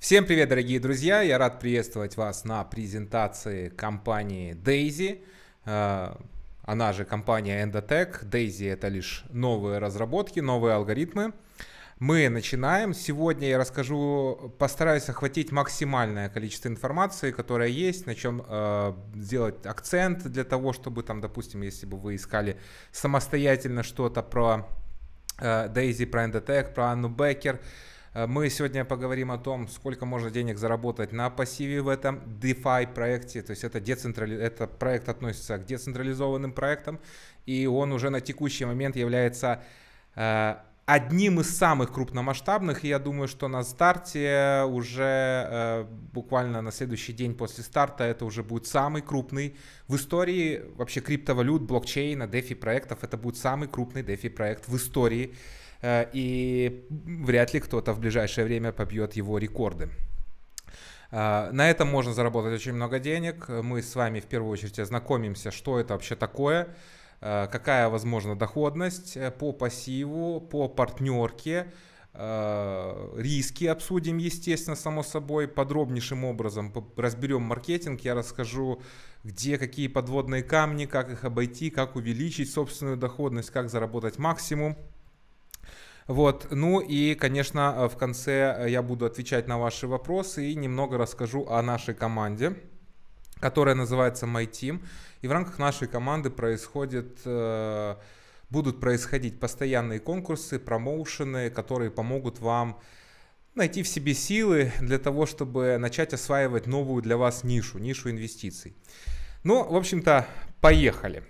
Всем привет, дорогие друзья! Я рад приветствовать вас на презентации компании Daisy. Она же компания Endotech. Daisy — это лишь новые разработки, новые алгоритмы. Мы начинаем. Сегодня я расскажу, постараюсь охватить максимальное количество информации, которая есть, на чем сделать акцент для того, чтобы, там, допустим, если бы вы искали самостоятельно что-то про Daisy, про Endotech, про Анну Беккер. Мы сегодня поговорим о том, сколько можно денег заработать на пассиве в этом DeFi проекте. То есть этот проект относится к децентрализованным проектам, и он уже на текущий момент является одним из самых крупномасштабных. И я думаю, что на старте уже буквально на следующий день после старта это уже будет самый крупный в истории вообще криптовалют, блокчейна, DeFi проектов. Это будет самый крупный DeFi проект в истории. И вряд ли кто-то в ближайшее время побьет его рекорды. На этом можно заработать очень много денег. Мы с вами в первую очередь ознакомимся, что это вообще такое, какая возможна доходность по пассиву, по партнерке. Риски обсудим, естественно, само собой, подробнейшим образом разберем маркетинг, я расскажу, где какие подводные камни, как их обойти, как увеличить собственную доходность, как заработать максимум. Вот, ну и, конечно, в конце я буду отвечать на ваши вопросы и немного расскажу о нашей команде, которая называется My Team. И в рамках нашей команды будут происходить постоянные конкурсы, промоушены, которые помогут вам найти в себе силы для того, чтобы начать осваивать новую для вас нишу инвестиций. Ну, в общем-то, поехали.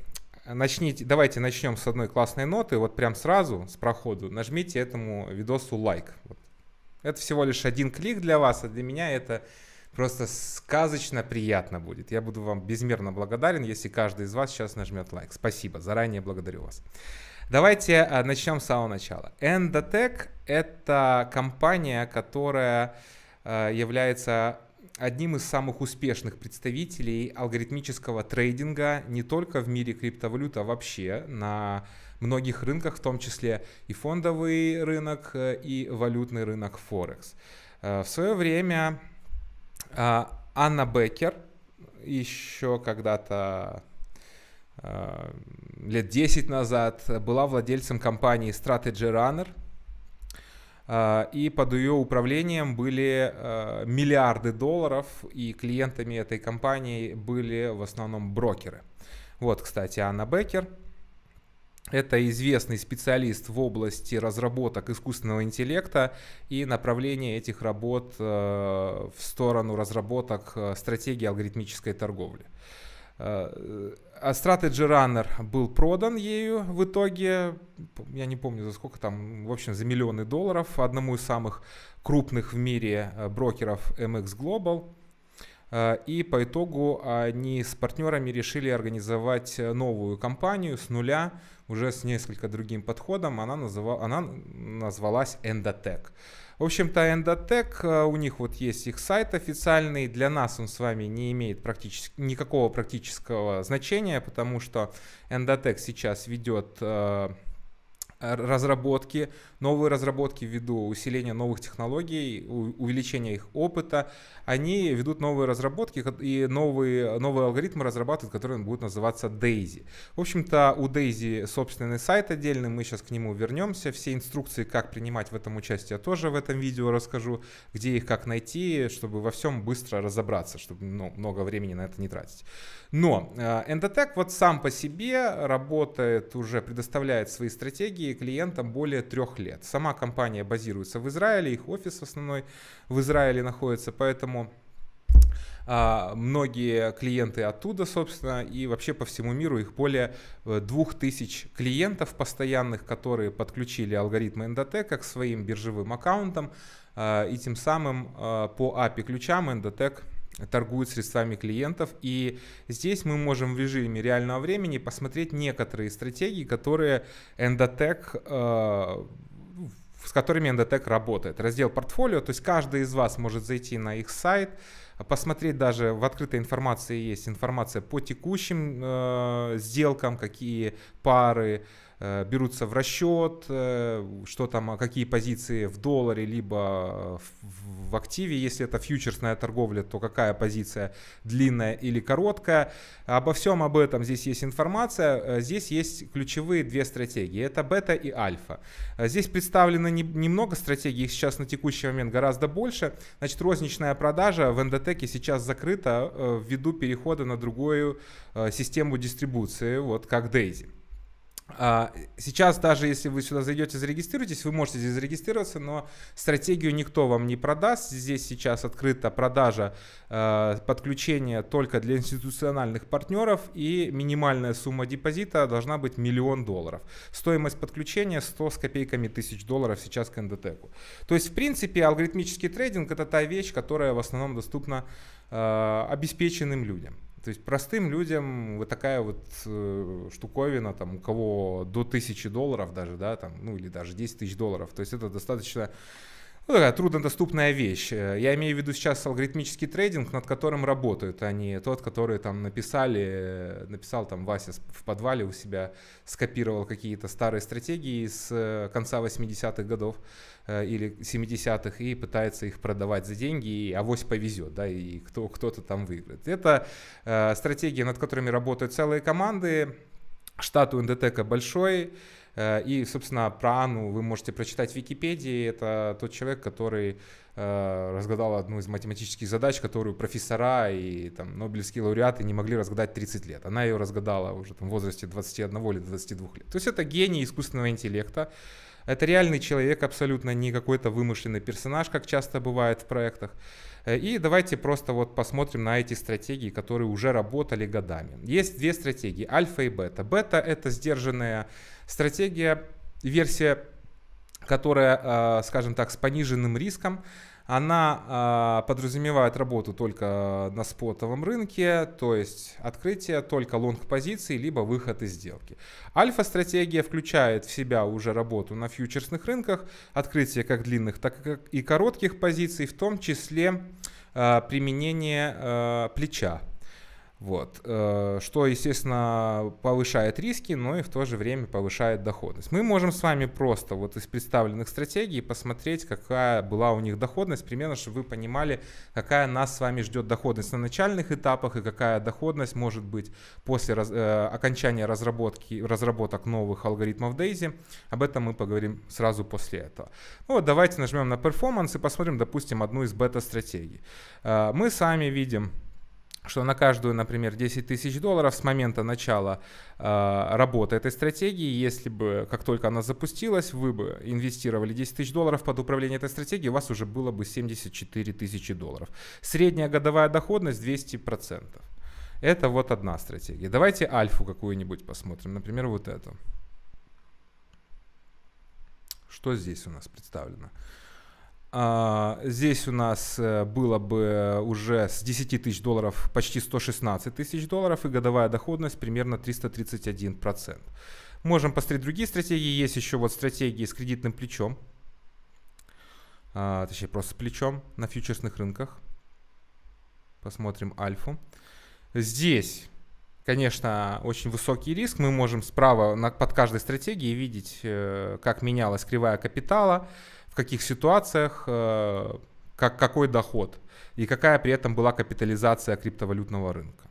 Давайте начнем с одной классной ноты, вот прям сразу, с проходу, нажмите этому видосу лайк. Вот. Это всего лишь один клик для вас, а для меня это просто сказочно приятно будет. Я буду вам безмерно благодарен, если каждый из вас сейчас нажмет лайк. Спасибо, заранее благодарю вас. Давайте начнем с самого начала. Endotech — это компания, которая является одним из самых успешных представителей алгоритмического трейдинга не только в мире криптовалют, а вообще на многих рынках, в том числе и фондовый рынок, и валютный рынок Форекс. В свое время Анна Беккер, еще когда-то лет 10 назад, была владельцем компании Strategy Runner. И под ее управлением были миллиарды долларов, и клиентами этой компании были в основном брокеры. Вот, кстати, Анна Беккер. Это известный специалист в области разработок искусственного интеллекта и направление этих работ в сторону разработок стратегии алгоритмической торговли. Strategy Runner был продан ею в итоге, я не помню за сколько там, в общем, за миллионы долларов одному из самых крупных в мире брокеров MX Global. И по итогу они с партнерами решили организовать новую компанию с нуля, уже с несколько другим подходом. Она назвалась Endotech. В общем-то, Endotech, у них вот есть их сайт официальный. Для нас он с вами не имеет никакого практического значения, потому что Endotech сейчас ведет новые разработки ввиду усиления новых технологий, увеличения их опыта. Они ведут новые разработки и новые алгоритмы разрабатывают, которые будут называться Daisy. В общем-то, у Daisy собственный сайт отдельный, мы сейчас к нему вернемся. Все инструкции, как принимать в этом участие, я тоже в этом видео расскажу, где их, как найти, чтобы во всем быстро разобраться, чтобы много времени на это не тратить. Но Endotech вот сам по себе работает, уже предоставляет свои стратегии клиентам более 3 лет. Сама компания базируется в Израиле, их офис основной в Израиле находится, поэтому многие клиенты оттуда, собственно, и вообще по всему миру их более 2000 клиентов постоянных, которые подключили алгоритмы Endotech к своим биржевым аккаунтам, и тем самым по API-ключам Endotech торгуют средствами клиентов. И здесь мы можем в режиме реального времени посмотреть некоторые стратегии, с которыми Endotech работает. Раздел портфолио, то есть каждый из вас может зайти на их сайт, посмотреть, даже в открытой информации есть информация по текущим сделкам, какие пары берутся в расчет, что там, какие позиции в долларе, либо в активе. Если это фьючерсная торговля, то какая позиция длинная или короткая. Обо всем об этом здесь есть информация. Здесь есть ключевые две стратегии. Это бета и альфа. Здесь представлено немного стратегий, их сейчас на текущий момент гораздо больше. Значит, розничная продажа в НДТЭКе сейчас закрыта ввиду перехода на другую систему дистрибуции, вот как Дейзи. Сейчас даже если вы сюда зайдете, зарегистрируетесь, вы можете здесь зарегистрироваться, но стратегию никто вам не продаст. Здесь сейчас открыта продажа, подключение только для институциональных партнеров, и минимальная сумма депозита должна быть $1 000 000. Стоимость подключения 100 с копейками тысяч долларов сейчас к НДТЭКу. То есть в принципе алгоритмический трейдинг — это та вещь, которая в основном доступна обеспеченным людям. То есть простым людям вот такая вот штуковина, там, у кого до $1000 даже, да, там, ну или даже $10 000, то есть это достаточно труднодоступная вещь. Я имею в виду сейчас алгоритмический трейдинг, над которым работают, а не тот, который там написал там Вася в подвале у себя, скопировал какие-то старые стратегии с конца 80-х годов или 70-х и пытается их продавать за деньги, и авось повезет, да, и кто-то там выиграет. Это стратегии, над которыми работают целые команды. Штат у НДТЭКа большой. И, собственно, про Анну вы можете прочитать в Википедии. Это тот человек, который разгадал одну из математических задач, которую профессора и там нобелевские лауреаты не могли разгадать 30 лет. Она ее разгадала уже там в возрасте 21 или 22 лет. То есть это гений искусственного интеллекта. Это реальный человек, абсолютно не какой-то вымышленный персонаж, как часто бывает в проектах. И давайте просто вот посмотрим на эти стратегии, которые уже работали годами. Есть две стратегии, альфа и бета. Бета — это сдержанная стратегия, версия, которая, скажем так, с пониженным риском. Она подразумевает работу только на спотовом рынке, то есть открытие только лонг-позиций, либо выход из сделки. Альфа-стратегия включает в себя уже работу на фьючерсных рынках, открытие как длинных, так и коротких позиций, в том числе применение плеча. Вот. Что, естественно, повышает риски, но и в то же время повышает доходность. Мы можем с вами просто вот из представленных стратегий посмотреть, какая была у них доходность, примерно, чтобы вы понимали, какая нас с вами ждет доходность на начальных этапах и какая доходность может быть после окончания разработок новых алгоритмов Дейзи. Об этом мы поговорим сразу после этого. Ну, вот давайте нажмем на перформанс и посмотрим, допустим, одну из бета-стратегий. Мы с вами видим, что на каждую, например, $10 000 с момента начала работы этой стратегии, если бы, как только она запустилась, вы бы инвестировали $10 000 под управление этой стратегией, у вас уже было бы $74 000. Средняя годовая доходность 200%. Это вот одна стратегия. Давайте альфу какую-нибудь посмотрим, например, вот эту. Что здесь у нас представлено? Здесь у нас было бы уже с $10 000 почти $116 000 и годовая доходность примерно 331%. Можем посмотреть другие стратегии. Есть еще вот стратегии с кредитным плечом, точнее просто с плечом на фьючерсных рынках. Посмотрим альфу. Здесь, конечно, очень высокий риск. Мы можем справа под каждой стратегией видеть, как менялась кривая капитала, в каких ситуациях, какой доход и какая при этом была капитализация криптовалютного рынка.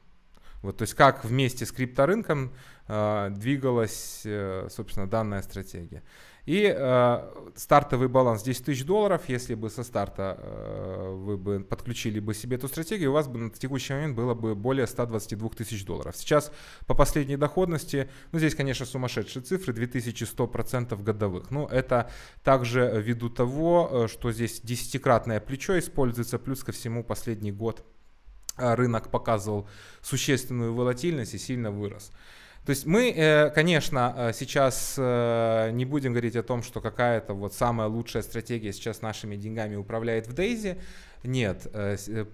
Вот, то есть как вместе с крипторынком двигалась, собственно, данная стратегия. И стартовый баланс $10 000, если бы со старта вы бы подключили бы себе эту стратегию, у вас бы на текущий момент было бы более $122 000. Сейчас по последней доходности, ну здесь, конечно, сумасшедшие цифры, 2100% годовых. Но это также ввиду того, что здесь 10-кратное плечо используется, плюс ко всему последний год рынок показывал существенную волатильность и сильно вырос. То есть мы, конечно, сейчас не будем говорить о том, что какая-то вот самая лучшая стратегия сейчас нашими деньгами управляет в Дейзи. Нет,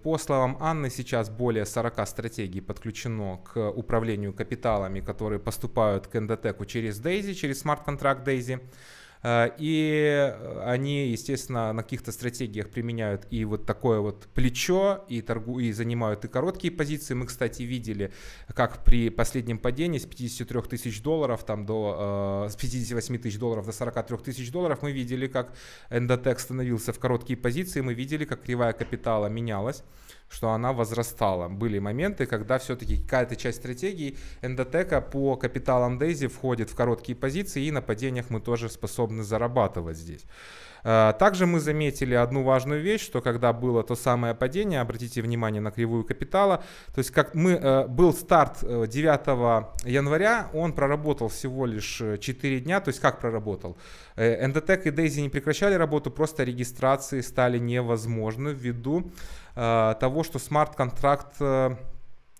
по словам Анны, сейчас более 40 стратегий подключено к управлению капиталами, которые поступают к НДТЭКу через Дейзи, через смарт-контракт Дейзи. И они, естественно, на каких-то стратегиях применяют и вот такое вот плечо, и занимают и короткие позиции. Мы, кстати, видели, как при последнем падении с 53 тысяч долларов там до с 58 тысяч долларов до 43 тысяч долларов, мы видели, как Endotech становился в короткие позиции, мы видели, как кривая капитала менялась, что она возрастала. Были моменты, когда все-таки какая-то часть стратегии Endotech по капиталам Daisy входит в короткие позиции, и на падениях мы тоже способны зарабатывать здесь. Также мы заметили одну важную вещь, что когда было то самое падение, обратите внимание на кривую капитала, то есть как был старт 9 января, он проработал всего лишь 4 дня, то есть как проработал? Endotech и Daisy не прекращали работу, просто регистрации стали невозможны ввиду того, что смарт-контракт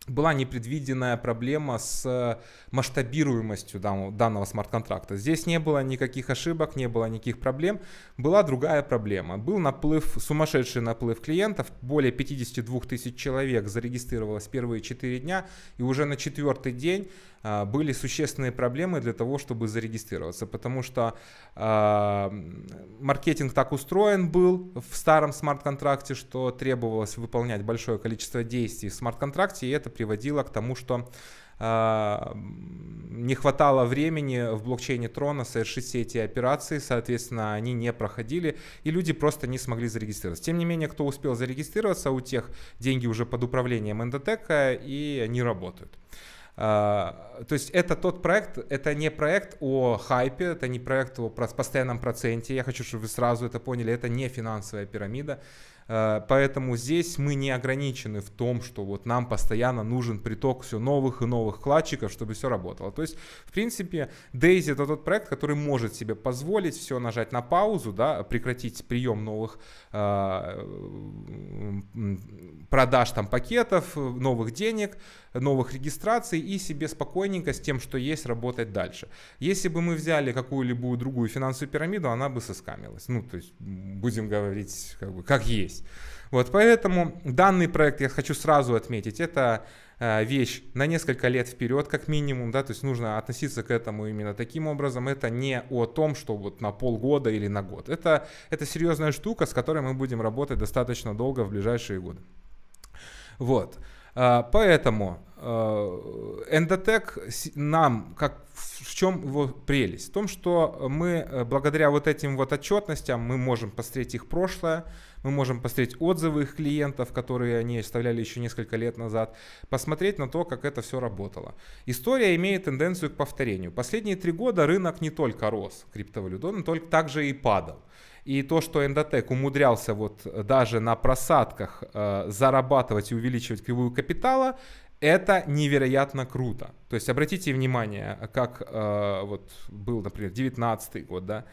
была непредвиденная проблема с масштабируемостью данного смарт-контракта. Здесь не было никаких ошибок, не было никаких проблем. Была другая проблема. Был наплыв, сумасшедший наплыв клиентов. Более 52 тысяч человек зарегистрировалось первые 4 дня. И уже на 4-й день были существенные проблемы для того, чтобы зарегистрироваться. Потому что маркетинг так устроен был в старом смарт-контракте, что требовалось выполнять большое количество действий в смарт-контракте. И это приводило к тому, что не хватало времени в блокчейне Трона совершить все эти операции, соответственно, они не проходили, и люди просто не смогли зарегистрироваться. Тем не менее, кто успел зарегистрироваться, у тех деньги уже под управлением Endotech, и они работают. То есть это тот проект, это не проект о хайпе, это не проект о постоянном проценте, я хочу, чтобы вы сразу это поняли, это не финансовая пирамида. Поэтому здесь мы не ограничены в том, что вот нам постоянно нужен приток все новых и новых вкладчиков, чтобы все работало. То есть, в принципе, Daisy — это тот проект, который может себе позволить все нажать на паузу, да, прекратить прием новых продаж там, пакетов, новых денег, новых регистраций и себе спокойненько с тем, что есть, работать дальше. Если бы мы взяли какую-либо другую финансовую пирамиду, она бы соскамилась. Ну, то есть, будем говорить, как есть. Вот поэтому данный проект, я хочу сразу отметить, это вещь на несколько лет вперед как минимум, да, то есть нужно относиться к этому именно таким образом, это не о том, что вот на полгода или на год, это серьезная штука, с которой мы будем работать достаточно долго в ближайшие годы. Вот, поэтому Endotech нам, в чем его прелесть? В том, что мы благодаря вот этим вот отчетностям, мы можем посмотреть их прошлое, мы можем посмотреть отзывы их клиентов, которые они оставляли еще несколько лет назад, посмотреть на то, как это все работало. История имеет тенденцию к повторению. Последние 3 года рынок не только рос, криптовалют, он только также и падал. И то, что Endotech умудрялся вот даже на просадках зарабатывать и увеличивать кривую капитала, это невероятно круто. То есть обратите внимание, как вот был, например, 19 год, да,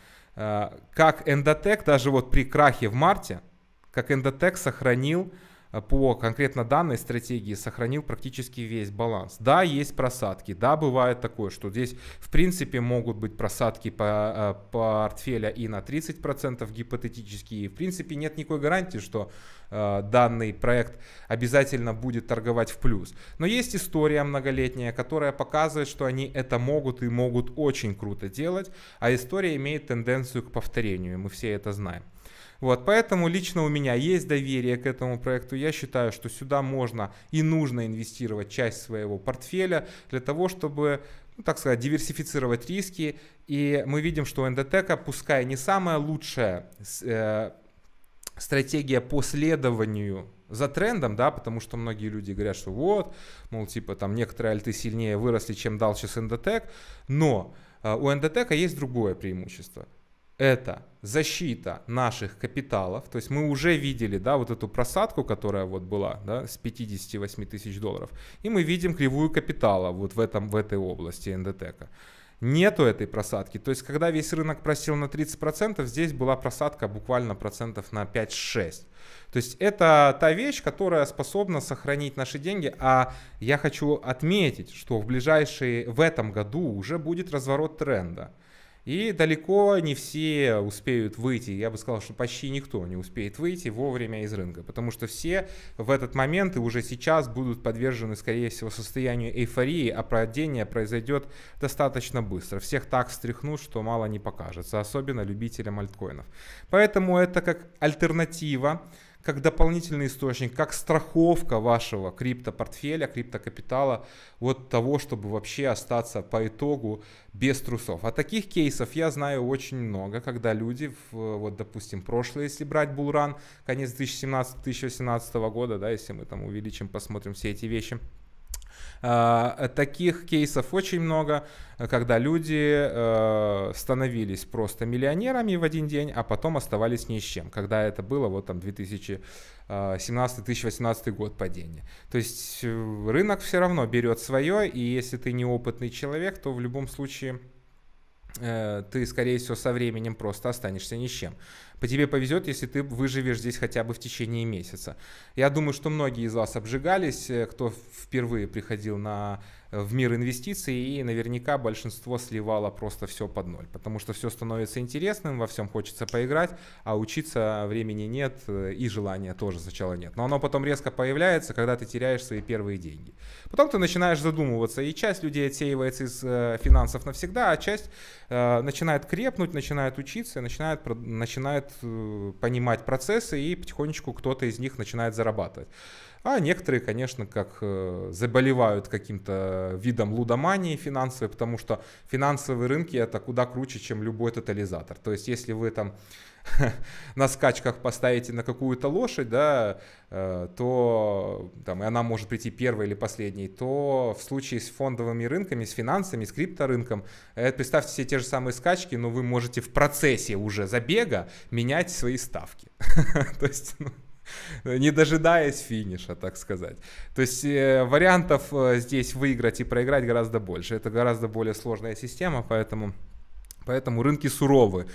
как Endotech даже вот при крахе в марте, как Endotech сохранил по конкретно данной стратегии, сохранил практически весь баланс. Да, есть просадки, да, бывает такое, что здесь в принципе могут быть просадки по портфеля и на 30% гипотетически. В принципе нет никакой гарантии, что данный проект обязательно будет торговать в плюс. Но есть история многолетняя, которая показывает, что они это могут и могут очень круто делать, а история имеет тенденцию к повторению, мы все это знаем. Вот, поэтому лично у меня есть доверие к этому проекту. Я считаю, что сюда можно и нужно инвестировать часть своего портфеля для того, чтобы, ну, так сказать, диверсифицировать риски. И мы видим, что у Endotech, пускай не самая лучшая стратегия по следованию за трендом, да, потому что многие люди говорят, что вот, мол, типа там некоторые альты сильнее выросли, чем дал сейчас Endotech, но у Endotech есть другое преимущество. Это защита наших капиталов, то есть мы уже видели, да, вот эту просадку, которая вот была, да, с 58 тысяч долларов, и мы видим кривую капитала вот в этой области Endotech. Нету этой просадки, то есть когда весь рынок просел на 30%, здесь была просадка буквально процентов на 5-6. То есть это та вещь, которая способна сохранить наши деньги, а я хочу отметить, что в этом году уже будет разворот тренда. И далеко не все успеют выйти, я бы сказал, что почти никто не успеет выйти вовремя из рынка, потому что все в этот момент и уже сейчас будут подвержены, скорее всего, состоянию эйфории, а падение произойдет достаточно быстро. Всех так встряхнут, что мало не покажется, особенно любителям альткоинов. Поэтому это как альтернатива, как дополнительный источник, как страховка вашего криптопортфеля, криптокапитала от того, чтобы вообще остаться по итогу без трусов. А таких кейсов я знаю очень много, когда люди, вот допустим, прошлое, если брать буллран, конец 2017-2018 года, да, если мы там увеличим, посмотрим все эти вещи, таких кейсов очень много, когда люди становились просто миллионерами в один день, а потом оставались ни с чем, когда это было вот там 2017-2018 год падения. То есть рынок все равно берет свое, и если ты неопытный человек, то в любом случае ты, скорее всего, со временем просто останешься ни с чем. По тебе повезет, если ты выживешь здесь хотя бы в течение месяца. Я думаю, что многие из вас обжигались, кто впервые приходил в мир инвестиций, и наверняка большинство сливало просто все под ноль, потому что все становится интересным, во всем хочется поиграть, а учиться времени нет и желания тоже сначала нет. Но оно потом резко появляется, когда ты теряешь свои первые деньги. Потом ты начинаешь задумываться, и часть людей отсеивается из финансов навсегда, а часть начинает крепнуть, начинает учиться, начинает понимать процессы, и потихонечку кто-то из них начинает зарабатывать. А некоторые, конечно, как заболевают каким-то видом лудомании финансовой, потому что финансовые рынки — это куда круче, чем любой тотализатор. То есть если вы там на скачках поставите на какую-то лошадь, да, то там, и она может прийти первой или последней, то в случае с фондовыми рынками, с финансами, с крипторынком, представьте себе те же самые скачки, но вы можете в процессе уже забега менять свои ставки. То есть, не дожидаясь финиша, так сказать. То есть вариантов здесь выиграть и проиграть гораздо больше. Это гораздо более сложная система, поэтому рынки суровы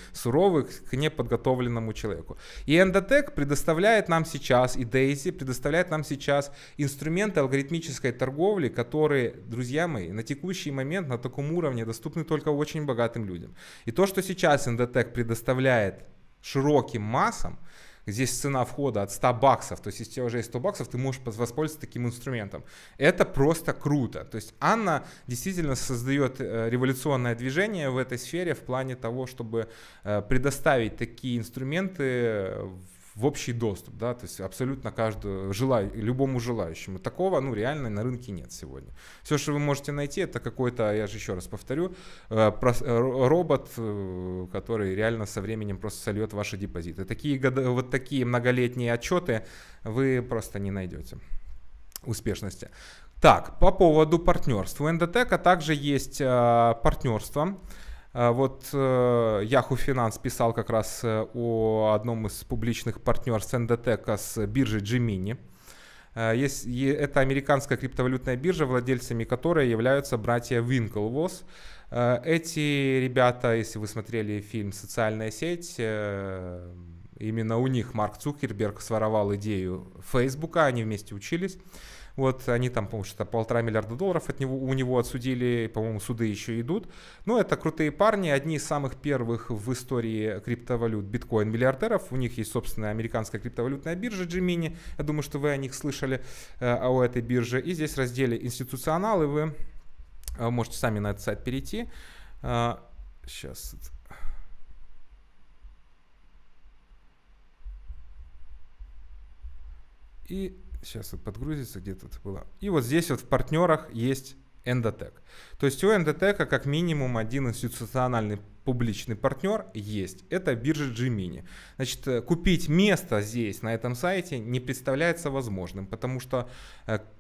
к неподготовленному человеку. И Endotech предоставляет нам сейчас, и Daisy предоставляет нам сейчас инструменты алгоритмической торговли, которые, друзья мои, на текущий момент на таком уровне доступны только очень богатым людям. И то, что сейчас Endotech предоставляет широким массам, здесь цена входа от 100 баксов, то есть если у тебя уже есть 100 баксов, ты можешь воспользоваться таким инструментом. Это просто круто. То есть Анна действительно создает революционное движение в этой сфере в плане того, чтобы предоставить такие инструменты в общий доступ, да, то есть абсолютно любому желающему. Такого, ну, реально на рынке нет сегодня. Все, что вы можете найти, это какой-то, я же еще раз повторю, робот, который реально со временем просто сольет ваши депозиты. Вот такие многолетние отчеты вы просто не найдете успешности. Так, по поводу партнерств. У Endotech также есть партнерство. Вот Yahoo Finance писал как раз о одном из публичных партнерств Endotech с биржей Gemini. Это американская криптовалютная биржа, владельцами которой являются братья Winklevoss. Эти ребята, если вы смотрели фильм «Социальная сеть», именно у них Марк Цукерберг своровал идею Фейсбука, они вместе учились. Вот они там, по-моему, что-то $1,5 миллиарда у него отсудили, по-моему, суды еще идут. Но это крутые парни, одни из самых первых в истории криптовалют биткоин-миллиардеров. У них есть собственная американская криптовалютная биржа Gemini. Я думаю, что вы о них слышали, о этой бирже. И здесь в разделе «Институционалы» вы можете сами на этот сайт перейти. Сейчас... И... Сейчас вот подгрузится, где-то это было. И вот здесь вот в партнерах есть Endotech. То есть у Endotech как минимум один институциональный публичный партнер есть. Это биржа Gemini. Значит, купить место здесь, на этом сайте, не представляется возможным, потому что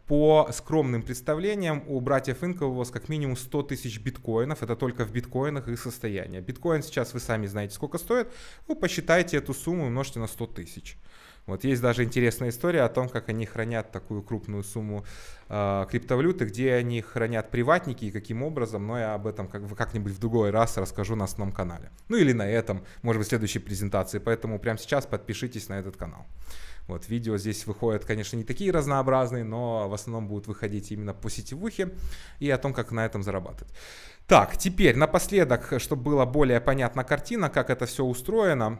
по скромным представлениям у братьев Winklevoss как минимум 100 тысяч биткоинов. Это только в биткоинах их состояние. Биткоин сейчас вы сами знаете, сколько стоит. Ну, посчитайте эту сумму, умножьте на 100 тысяч. Вот есть даже интересная история о том, как они хранят такую крупную сумму криптовалюты, где они хранят приватники и каким образом, но я об этом как-нибудь в другой раз расскажу на основном канале. Ну или на этом, может быть, в следующей презентации. Поэтому прямо сейчас подпишитесь на этот канал. Вот, видео здесь выходят, конечно, не такие разнообразные, но в основном будут выходить именно по сетевухе и о том, как на этом зарабатывать. Так, теперь напоследок, чтобы была более понятна картина, как это все устроено,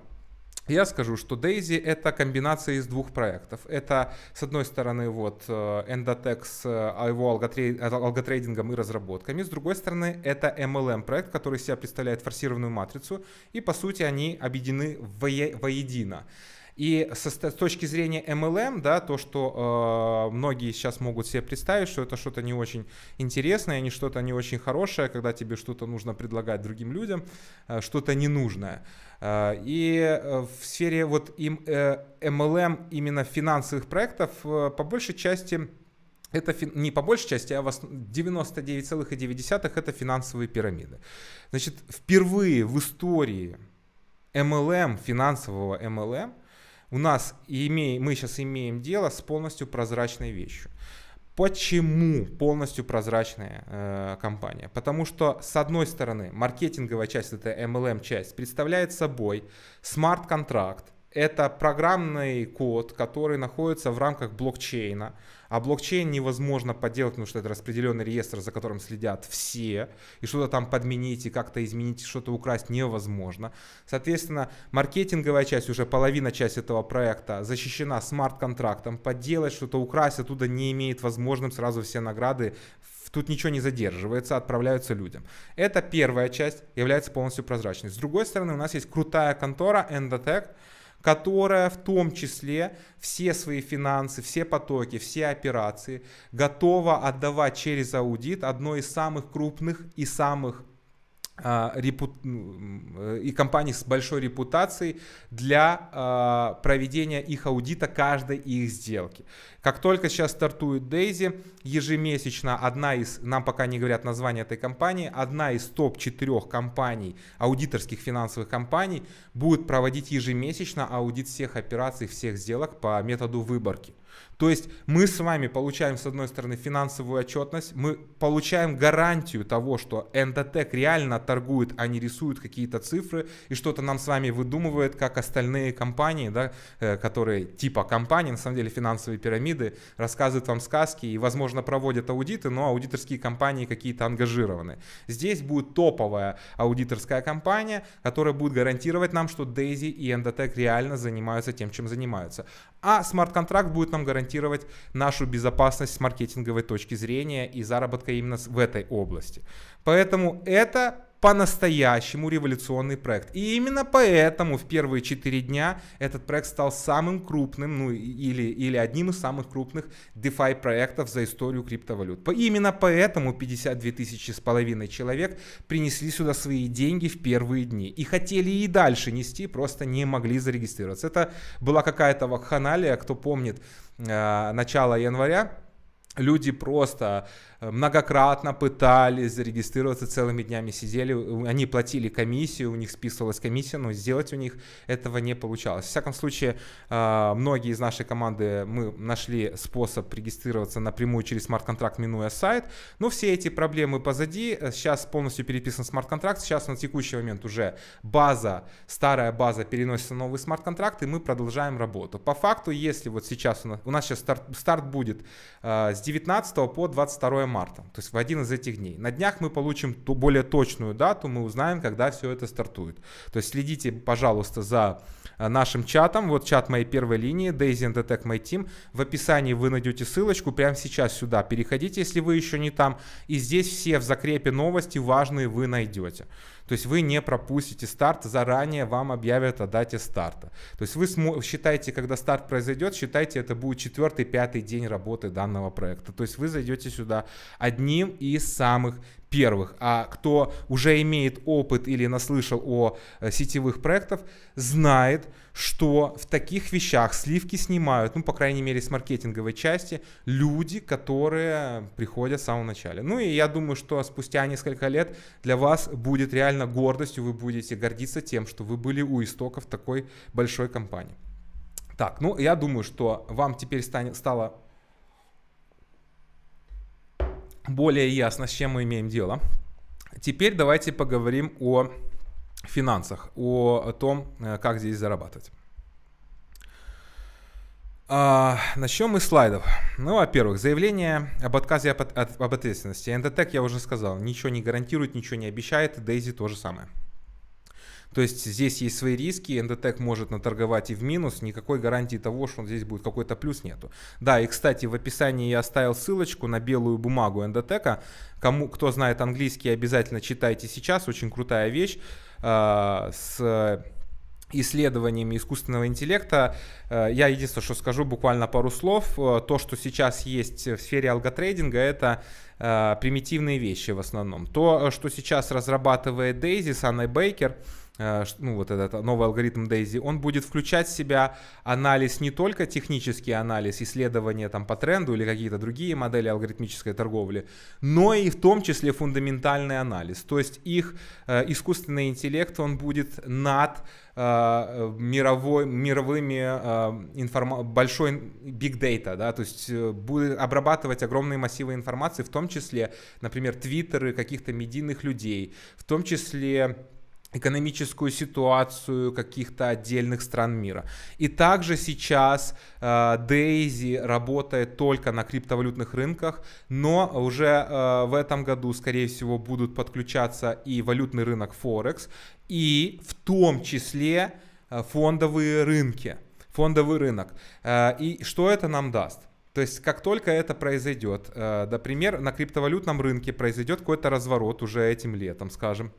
я скажу, что Daisy — это комбинация из двух проектов. Это, с одной стороны, вот Endotech с его алготрейдингом и разработками. С другой стороны, это MLM-проект, который себя представляет форсированную матрицу. И, по сути, они объединены воедино. И с точки зрения MLM, да, то, что многие сейчас могут себе представить, что это что-то не очень интересное, не что-то не очень хорошее, когда тебе что-то нужно предлагать другим людям, что-то ненужное. И в сфере вот MLM именно финансовых проектов по большей части... Это не по большей части, а 99,9% это финансовые пирамиды. Значит, впервые в истории MLM, финансового MLM, у нас мы сейчас имеем дело с полностью прозрачной вещью. Почему полностью прозрачная компания? Потому что, с одной стороны, маркетинговая часть, это MLM-часть, представляет собой смарт-контракт. Это программный код, который находится в рамках блокчейна. А блокчейн невозможно подделать, потому что это распределенный реестр, за которым следят все. И что-то там подменить, и как-то изменить, что-то украсть невозможно. Соответственно, маркетинговая часть, уже половина часть этого проекта, защищена смарт-контрактом. Подделать, что-то украсть оттуда не имеет возможности, сразу все награды. Тут ничего не задерживается, отправляются людям. Это первая часть, является полностью прозрачной. С другой стороны, у нас есть крутая контора Endotech, которая в том числе все свои финансы, все потоки, все операции готова отдавать через аудит одной из самых крупных и самых компаний с большой репутацией для проведения их аудита каждой их сделки. Как только сейчас стартует Daisy, ежемесячно одна из, нам пока не говорят название этой компании, одна из топ-4 компаний, аудиторских финансовых компаний, будет проводить ежемесячно аудит всех операций, всех сделок по методу выборки. То есть мы с вами получаем, с одной стороны, финансовую отчетность, мы получаем гарантию того, что Endotech реально торгует, а не рисует какие-то цифры и что-то нам с вами выдумывает, как остальные компании, да, которые типа компании, на самом деле финансовые пирамиды, рассказывают вам сказки и, возможно, проводят аудиты, но аудиторские компании какие-то ангажированы. Здесь будет топовая аудиторская компания, которая будет гарантировать нам, что Daisy и Endotech реально занимаются тем, чем занимаются. А смарт-контракт будет нам гарантировать нашу безопасность с маркетинговой точки зрения и заработка именно в этой области. Поэтому это по-настоящему революционный проект. И именно поэтому в первые 4 дня этот проект стал самым крупным, ну или одним из самых крупных DeFi проектов за историю криптовалют. Именно поэтому 52,5 тысячи человек принесли сюда свои деньги в первые дни. И хотели и дальше нести, просто не могли зарегистрироваться. Это была какая-то вакханалия, кто помнит, начало января. Люди просто многократно пытались зарегистрироваться, целыми днями сидели, они платили комиссию, у них списывалась комиссия, но сделать у них этого не получалось. Во всяком случае, многие из нашей команды, мы нашли способ регистрироваться напрямую через смарт-контракт, минуя сайт, но все эти проблемы позади, сейчас полностью переписан смарт-контракт, сейчас на текущий момент уже база, старая база переносится на новый смарт-контракт, и мы продолжаем работу. По факту, если вот сейчас у нас сейчас старт будет с 19 по 22 марта, то есть в один из этих дней. На днях мы получим более точную дату, мы узнаем, когда все это стартует. То есть следите, пожалуйста, за нашим чатом. Вот чат моей первой линии, Daisy Endotech My Team. В описании вы найдете ссылочку, прямо сейчас сюда переходите, если вы еще не там. И здесь все в закрепе новости важные вы найдете. То есть вы не пропустите старт, заранее вам объявят о дате старта. То есть вы считаете, когда старт произойдет, считайте, это будет 4-5 день работы данного проекта. То есть вы зайдете сюда одним из самых первых. А кто уже имеет опыт или наслышал о сетевых проектах, знает, что в таких вещах сливки снимают, ну, по крайней мере, с маркетинговой части, люди, которые приходят в самом начале. Ну, и я думаю, что спустя несколько лет для вас будет реально гордостью, вы будете гордиться тем, что вы были у истоков такой большой компании. Так, ну, я думаю, что вам теперь стало более ясно, с чем мы имеем дело. Теперь давайте поговорим о финансах, о том, как здесь зарабатывать. Начнем мы с слайдов. Ну, во-первых, заявление об отказе об ответственности. Endotech, я уже сказал, ничего не гарантирует, ничего не обещает. Daisy то же самое. То есть здесь есть свои риски, Endotech может наторговать и в минус, никакой гарантии того, что здесь будет какой-то плюс, нету. Да, и кстати, в описании я оставил ссылочку на белую бумагу Endotech. Кто знает английский, обязательно читайте сейчас, очень крутая вещь с исследованиями искусственного интеллекта. Я единственное, что скажу, буквально пару слов. То, что сейчас есть в сфере алготрейдинга, это примитивные вещи в основном. То, что сейчас разрабатывает Daisy с Анной Бейкер, ну, вот этот новый алгоритм Daisy, он будет включать в себя анализ, не только технический анализ, исследования там по тренду или какие-то другие модели алгоритмической торговли, но и в том числе фундаментальный анализ. То есть их искусственный интеллект, он будет над мировыми большой big data, да, то есть будет обрабатывать огромные массивы информации, в том числе, например, твиттеры каких-то медийных людей, в том числе экономическую ситуацию каких-то отдельных стран мира. И также сейчас Daisy работает только на криптовалютных рынках, но уже в этом году, скорее всего, будут подключаться и валютный рынок Форекс, и в том числе фондовый рынок. И что это нам даст? То есть как только это произойдет, например, на криптовалютном рынке произойдет какой-то разворот уже этим летом, скажем,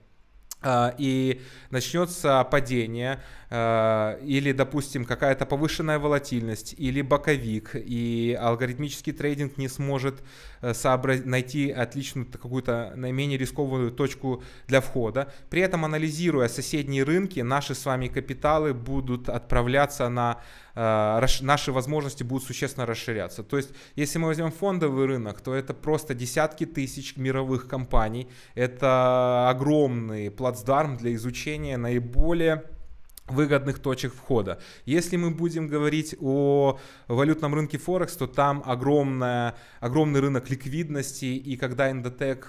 и начнется падение, или, допустим, какая-то повышенная волатильность, или боковик, и алгоритмический трейдинг не сможет найти отличную, какую-то наименее рискованную точку для входа. При этом, анализируя соседние рынки, наши с вами капиталы будут отправляться на... наши возможности будут существенно расширяться. То есть, если мы возьмем фондовый рынок, то это просто десятки тысяч мировых компаний. Это огромный плацдарм для изучения наиболее выгодных точек входа. Если мы будем говорить о валютном рынке Форекс, то там огромный рынок ликвидности, и когда Endotech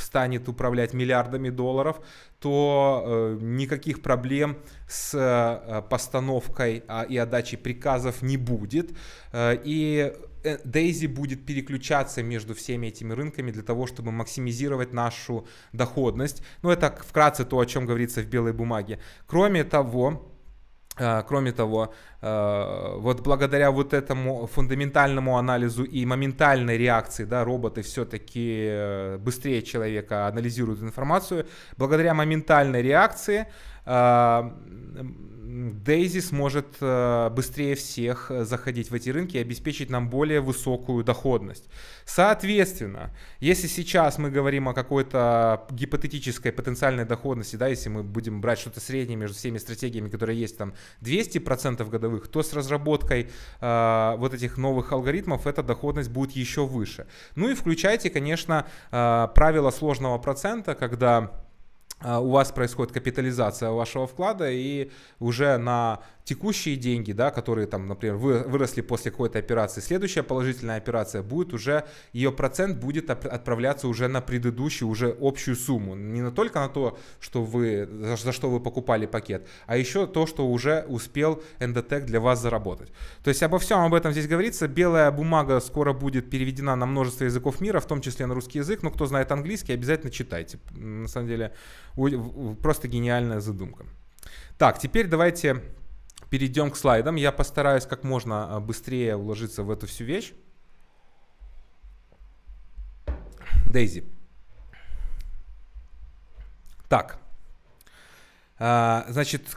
станет управлять миллиардами долларов, то никаких проблем с постановкой и отдачей приказов не будет. И Daisy будет переключаться между всеми этими рынками для того, чтобы максимизировать нашу доходность. Ну, это вкратце то, о чем говорится в белой бумаге. Кроме того, вот благодаря вот этому фундаментальному анализу и моментальной реакции, да, роботы все-таки быстрее человека анализируют информацию, благодаря моментальной реакции Daisy сможет быстрее всех заходить в эти рынки и обеспечить нам более высокую доходность. Соответственно, если сейчас мы говорим о какой-то гипотетической потенциальной доходности, да, если мы будем брать что-то среднее между всеми стратегиями, которые есть, там 200% годовых, то с разработкой вот этих новых алгоритмов эта доходность будет еще выше. Ну и включайте, конечно, правило сложного процента, когда у вас происходит капитализация вашего вклада, и уже на текущие деньги, да, которые там, например, выросли после какой-то операции, следующая положительная операция будет уже, ее процент будет отправляться уже на предыдущую, уже общую сумму. Не только на то, что вы, за что вы покупали пакет, а еще то, что уже успел Endotech для вас заработать. То есть обо всем об этом здесь говорится. Белая бумага скоро будет переведена на множество языков мира, в том числе на русский язык, но кто знает английский, обязательно читайте. На самом деле... просто гениальная задумка. Так, теперь давайте перейдем к слайдам. Я постараюсь как можно быстрее уложиться в эту всю вещь. Daisy. Так. Значит,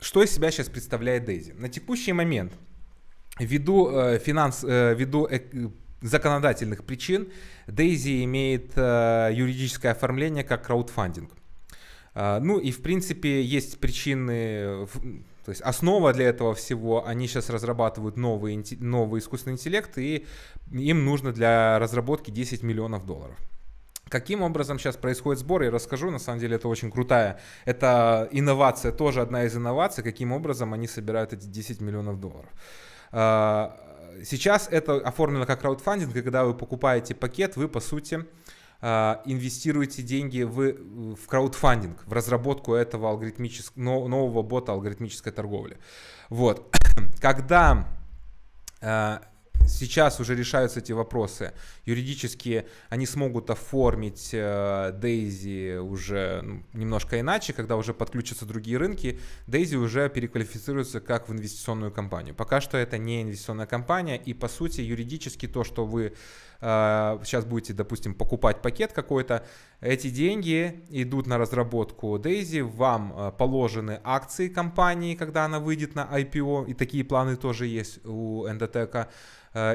что из себя сейчас представляет Daisy? На текущий момент, ввиду законодательных причин, Daisy имеет юридическое оформление как краудфандинг. Ну и в принципе есть причины, то есть основа для этого всего, они сейчас разрабатывают новый искусственный интеллект, и им нужно для разработки 10 миллионов долларов. Каким образом сейчас происходит сбор, я расскажу, на самом деле это очень крутая, это инновация, тоже одна из инноваций, каким образом они собирают эти 10 миллионов долларов. Сейчас это оформлено как краудфандинг, и когда вы покупаете пакет, вы, по сути, инвестируете деньги в краудфандинг, в разработку этого нового бота алгоритмической торговли. Вот. Когда сейчас уже решаются эти вопросы юридически, они смогут оформить Дейзи уже немножко иначе, когда уже подключатся другие рынки, Дейзи уже переквалифицируется как в инвестиционную компанию. Пока что это не инвестиционная компания, и по сути юридически то, что вы сейчас будете, допустим, покупать пакет какой-то, эти деньги идут на разработку Дейзи, вам положены акции компании, когда она выйдет на IPO, и такие планы тоже есть у Endotech.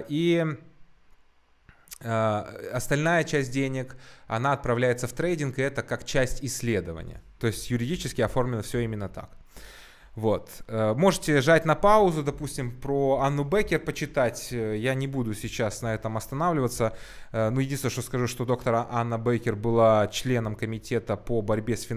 И остальная часть денег, она отправляется в трейдинг, и это как часть исследования. То есть юридически оформлено все именно так. Вот. Можете жать на паузу, допустим, про Анну Беккер почитать. Я не буду сейчас на этом останавливаться. Ну, единственное, что скажу, что доктор Анна Беккер была членом комитета по борьбе с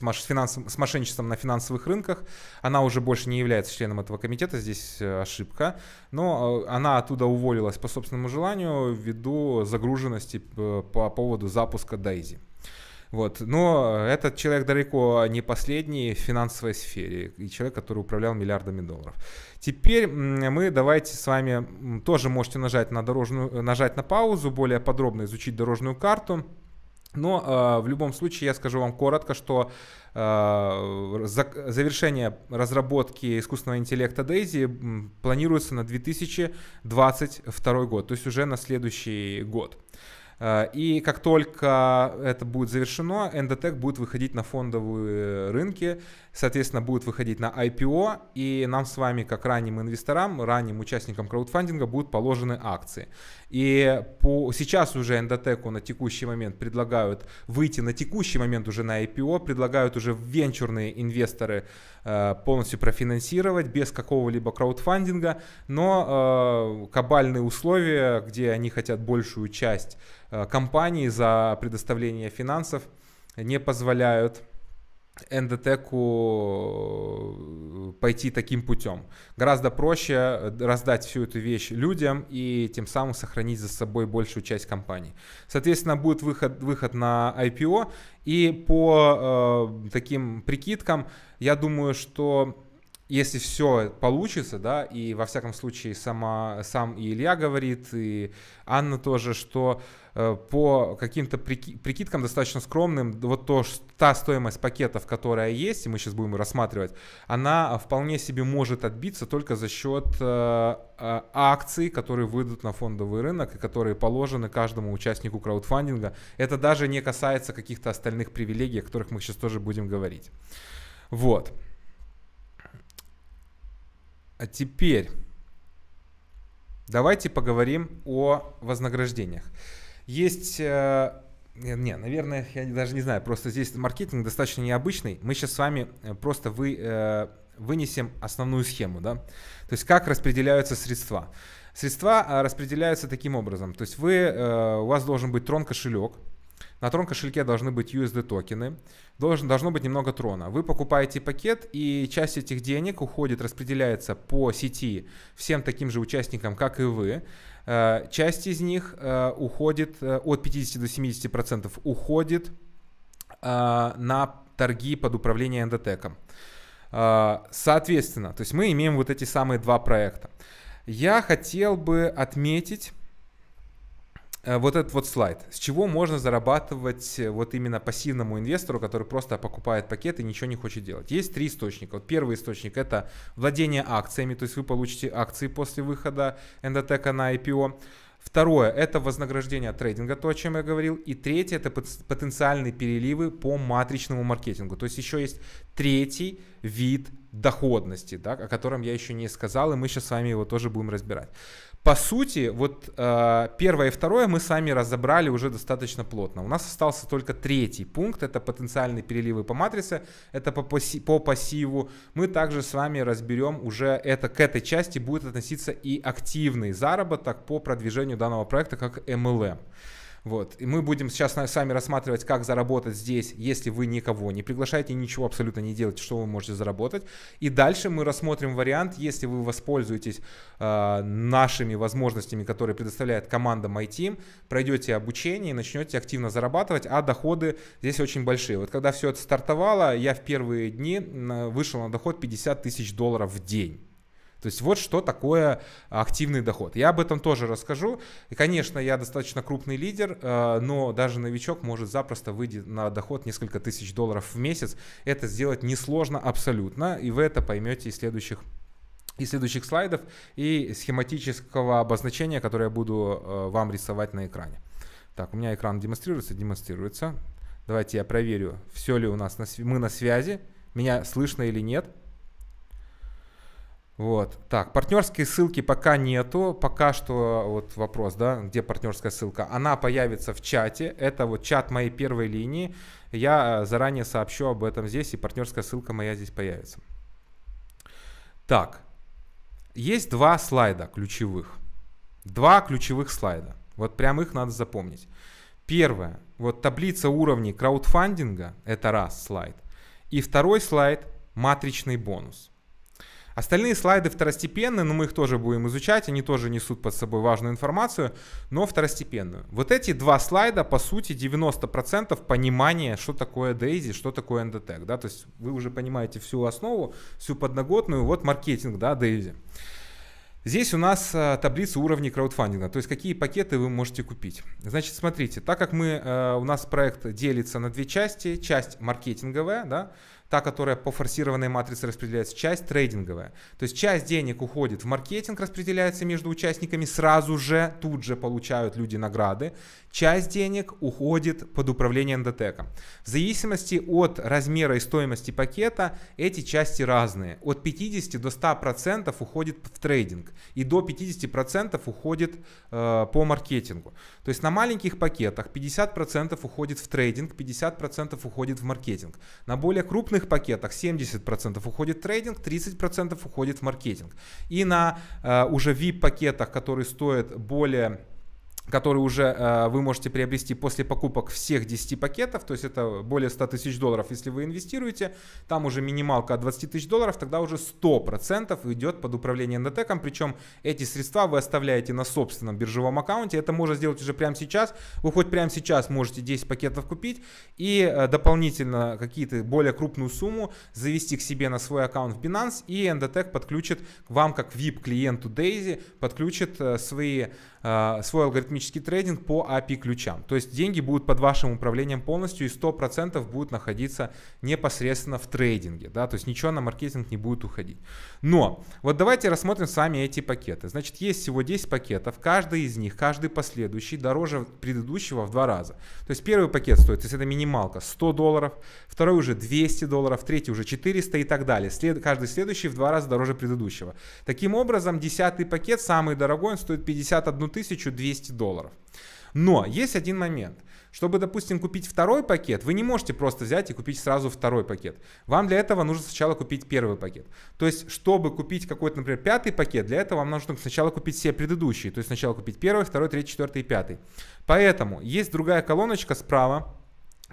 мошенничеством на финансовых рынках. Она уже больше не является членом этого комитета, здесь ошибка. Но она оттуда уволилась по собственному желанию ввиду загруженности по поводу запуска Дейзи. Вот. Но этот человек далеко не последний в финансовой сфере и человек, который управлял миллиардами долларов. Теперь мы давайте с вами тоже можете нажать на паузу, более подробно изучить дорожную карту. Но в любом случае я скажу вам коротко, что завершение разработки искусственного интеллекта Дейзи планируется на 2022 год, то есть уже на следующий год. И как только это будет завершено, Endotech будет выходить на фондовые рынки, соответственно, будет выходить на IPO, и нам с вами, как ранним инвесторам, ранним участникам краудфандинга, будут положены акции. И сейчас уже Endotech на текущий момент предлагают выйти на текущий момент уже на IPO, предлагают уже венчурные инвесторы полностью профинансировать без какого-либо краудфандинга, но кабальные условия, где они хотят большую часть компании за предоставление финансов, не позволяют Endotech пойти таким путем. Гораздо проще раздать всю эту вещь людям и тем самым сохранить за собой большую часть компании. Соответственно, будет выход на IPO, и по таким прикидкам, я думаю, что если все получится, да, и во всяком случае сам и Илья говорит, и Анна тоже, что по каким-то прикидкам достаточно скромным, вот та стоимость пакетов, которая есть, и мы сейчас будем рассматривать, она вполне себе может отбиться только за счет акций, которые выйдут на фондовый рынок и которые положены каждому участнику краудфандинга. Это даже не касается каких-то остальных привилегий, о которых мы сейчас тоже будем говорить. Вот. А теперь давайте поговорим о вознаграждениях. Есть, наверное, я даже не знаю, просто здесь маркетинг достаточно необычный. Мы сейчас с вами просто вынесем основную схему, да? То есть как распределяются средства. Средства распределяются таким образом. То есть у вас должен быть Tron-кошелек. На Tron-кошельке должны быть USD токены, должно быть немного Tron. Вы покупаете пакет, и часть этих денег уходит, распределяется по сети всем таким же участникам, как и вы. Часть из них уходит, от 50 до 70% уходит на торги под управление Endotech. Соответственно, то есть мы имеем вот эти самые два проекта. Я хотел бы отметить вот этот вот слайд, с чего можно зарабатывать вот именно пассивному инвестору, который просто покупает пакет и ничего не хочет делать. Есть три источника. Вот первый источник — это владение акциями, то есть вы получите акции после выхода Endotech на IPO. Второе — это вознаграждение от трейдинга, то, о чем я говорил. И третье — это потенциальные переливы по матричному маркетингу. То есть еще есть третий вид доходности, да, о котором я еще не сказал, и мы сейчас с вами его тоже будем разбирать. По сути, вот первое и второе мы с вами разобрали уже достаточно плотно. У нас остался только третий пункт, это потенциальные переливы по матрице, это по пассиву. Мы также с вами разберем уже это, к этой части будет относиться и активный заработок по продвижению данного проекта как MLM. Вот. И мы будем сейчас сами рассматривать, как заработать здесь, если вы никого не приглашаете, ничего абсолютно не делаете, что вы можете заработать. И дальше мы рассмотрим вариант, если вы воспользуетесь нашими возможностями, которые предоставляет команда MyTeam, пройдете обучение и начнете активно зарабатывать, а доходы здесь очень большие. Вот когда все это стартовало, я в первые дни вышел на доход 50 000 долларов в день. То есть вот что такое активный доход. Я об этом тоже расскажу. И, конечно, я достаточно крупный лидер, но даже новичок может запросто выйти на доход несколько тысяч долларов в месяц. Это сделать несложно абсолютно, и вы это поймете из следующих слайдов и схематического обозначения, которое я буду вам рисовать на экране. Так, у меня экран демонстрируется. Давайте я проверю, все ли у нас мы на связи, меня слышно или нет. Вот, так, партнерские ссылки пока нету, пока что, вот вопрос, да, где партнерская ссылка, она появится в чате, это вот чат моей первой линии, я заранее сообщу об этом здесь, и партнерская ссылка моя здесь появится. Так, есть два слайда ключевых, вот прям их надо запомнить. Первое, вот таблица уровней краудфандинга, это раз слайд, и второй слайд матричный бонус. Остальные слайды второстепенные, но мы их тоже будем изучать, они тоже несут под собой важную информацию, но второстепенную. Вот эти два слайда, по сути, 90% понимания, что такое DAISY, что такое NDTEC, да, то есть вы уже понимаете всю основу, всю подноготную, вот маркетинг, да, DAISY. Здесь у нас таблица уровней краудфандинга, то есть какие пакеты вы можете купить. Значит, смотрите, так как у нас проект делится на две части, часть маркетинговая, да, та, которая по форсированной матрице распределяется, часть трейдинговая. То есть часть денег уходит в маркетинг, распределяется между участниками, сразу же, тут же получают люди награды. Часть денег уходит под управление NDTEC. В зависимости от размера и стоимости пакета эти части разные. От 50 до 100% уходит в трейдинг и до 50% уходит по маркетингу. То есть на маленьких пакетах 50% уходит в трейдинг, 50% уходит в маркетинг. На более крупных пакетах 70% уходит в трейдинг, 30% уходит в маркетинг. И на уже VIP-пакетах, которые стоят более... которые уже вы можете приобрести после покупок всех 10 пакетов, то есть это более 100 000 долларов, если вы инвестируете, там уже минималка от 20 000 долларов, тогда уже 100% идет под управление NDTEC, причем эти средства вы оставляете на собственном биржевом аккаунте, это можно сделать уже прямо сейчас, вы хоть прямо сейчас можете 10 пакетов купить и дополнительно какие-то более крупную сумму завести к себе на свой аккаунт в Binance, и NDTEC подключит вам как VIP-клиенту DAISY, подключит свой алгоритмический трейдинг по API ключам. То есть деньги будут под вашим управлением полностью и 100% будут находиться непосредственно в трейдинге. Да? То есть ничего на маркетинг не будет уходить. Но вот давайте рассмотрим с вами эти пакеты. Значит, есть всего 10 пакетов. Каждый из них, каждый последующий дороже предыдущего в 2 раза. То есть первый пакет стоит, если это минималка, 100 долларов. Второй уже 200 долларов. Третий уже 400 и так далее. Каждый следующий в 2 раза дороже предыдущего. Таким образом, 10-й пакет, самый дорогой, он стоит 51 200 долларов. Но есть один момент. Чтобы, допустим, купить второй пакет, вы не можете просто взять и купить сразу второй пакет. Вам для этого нужно сначала купить первый пакет. То есть, чтобы купить какой-то, например, 5-й пакет, для этого вам нужно сначала купить все предыдущие. То есть, сначала купить 1, 2, 3, 4 и 5. Поэтому есть другая колоночка справа,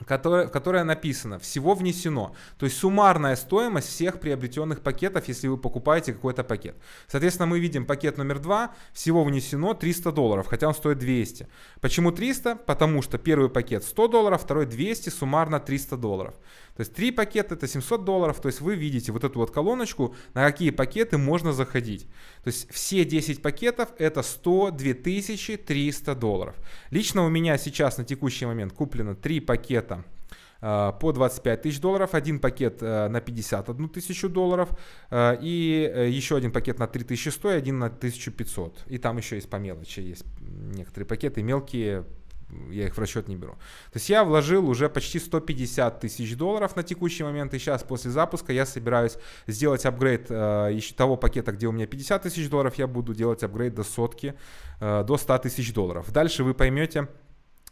которая написана, всего внесено, то есть суммарная стоимость всех приобретенных пакетов, если вы покупаете какой-то пакет. Соответственно, мы видим пакет номер 2, всего внесено 300 долларов, хотя он стоит 200. Почему 300? Потому что первый пакет 100 долларов, второй 200, суммарно 300 долларов. То есть 3 пакета это 700 долларов, то есть вы видите вот эту вот колоночку, на какие пакеты можно заходить. То есть все 10 пакетов это 102 300 долларов. Лично у меня сейчас на текущий момент куплено 3 пакета по 25 000 долларов, один пакет на 51 000 долларов и еще один пакет на 3100 и один на 1500. И там еще есть по мелочи, есть некоторые пакеты мелкие, я их в расчет не беру. То есть я вложил уже почти 150 000 долларов на текущий момент, и сейчас после запуска я собираюсь сделать апгрейд еще того пакета, где у меня 50 000 долларов, я буду делать апгрейд до сотки, до 100 000 долларов. Дальше вы поймете,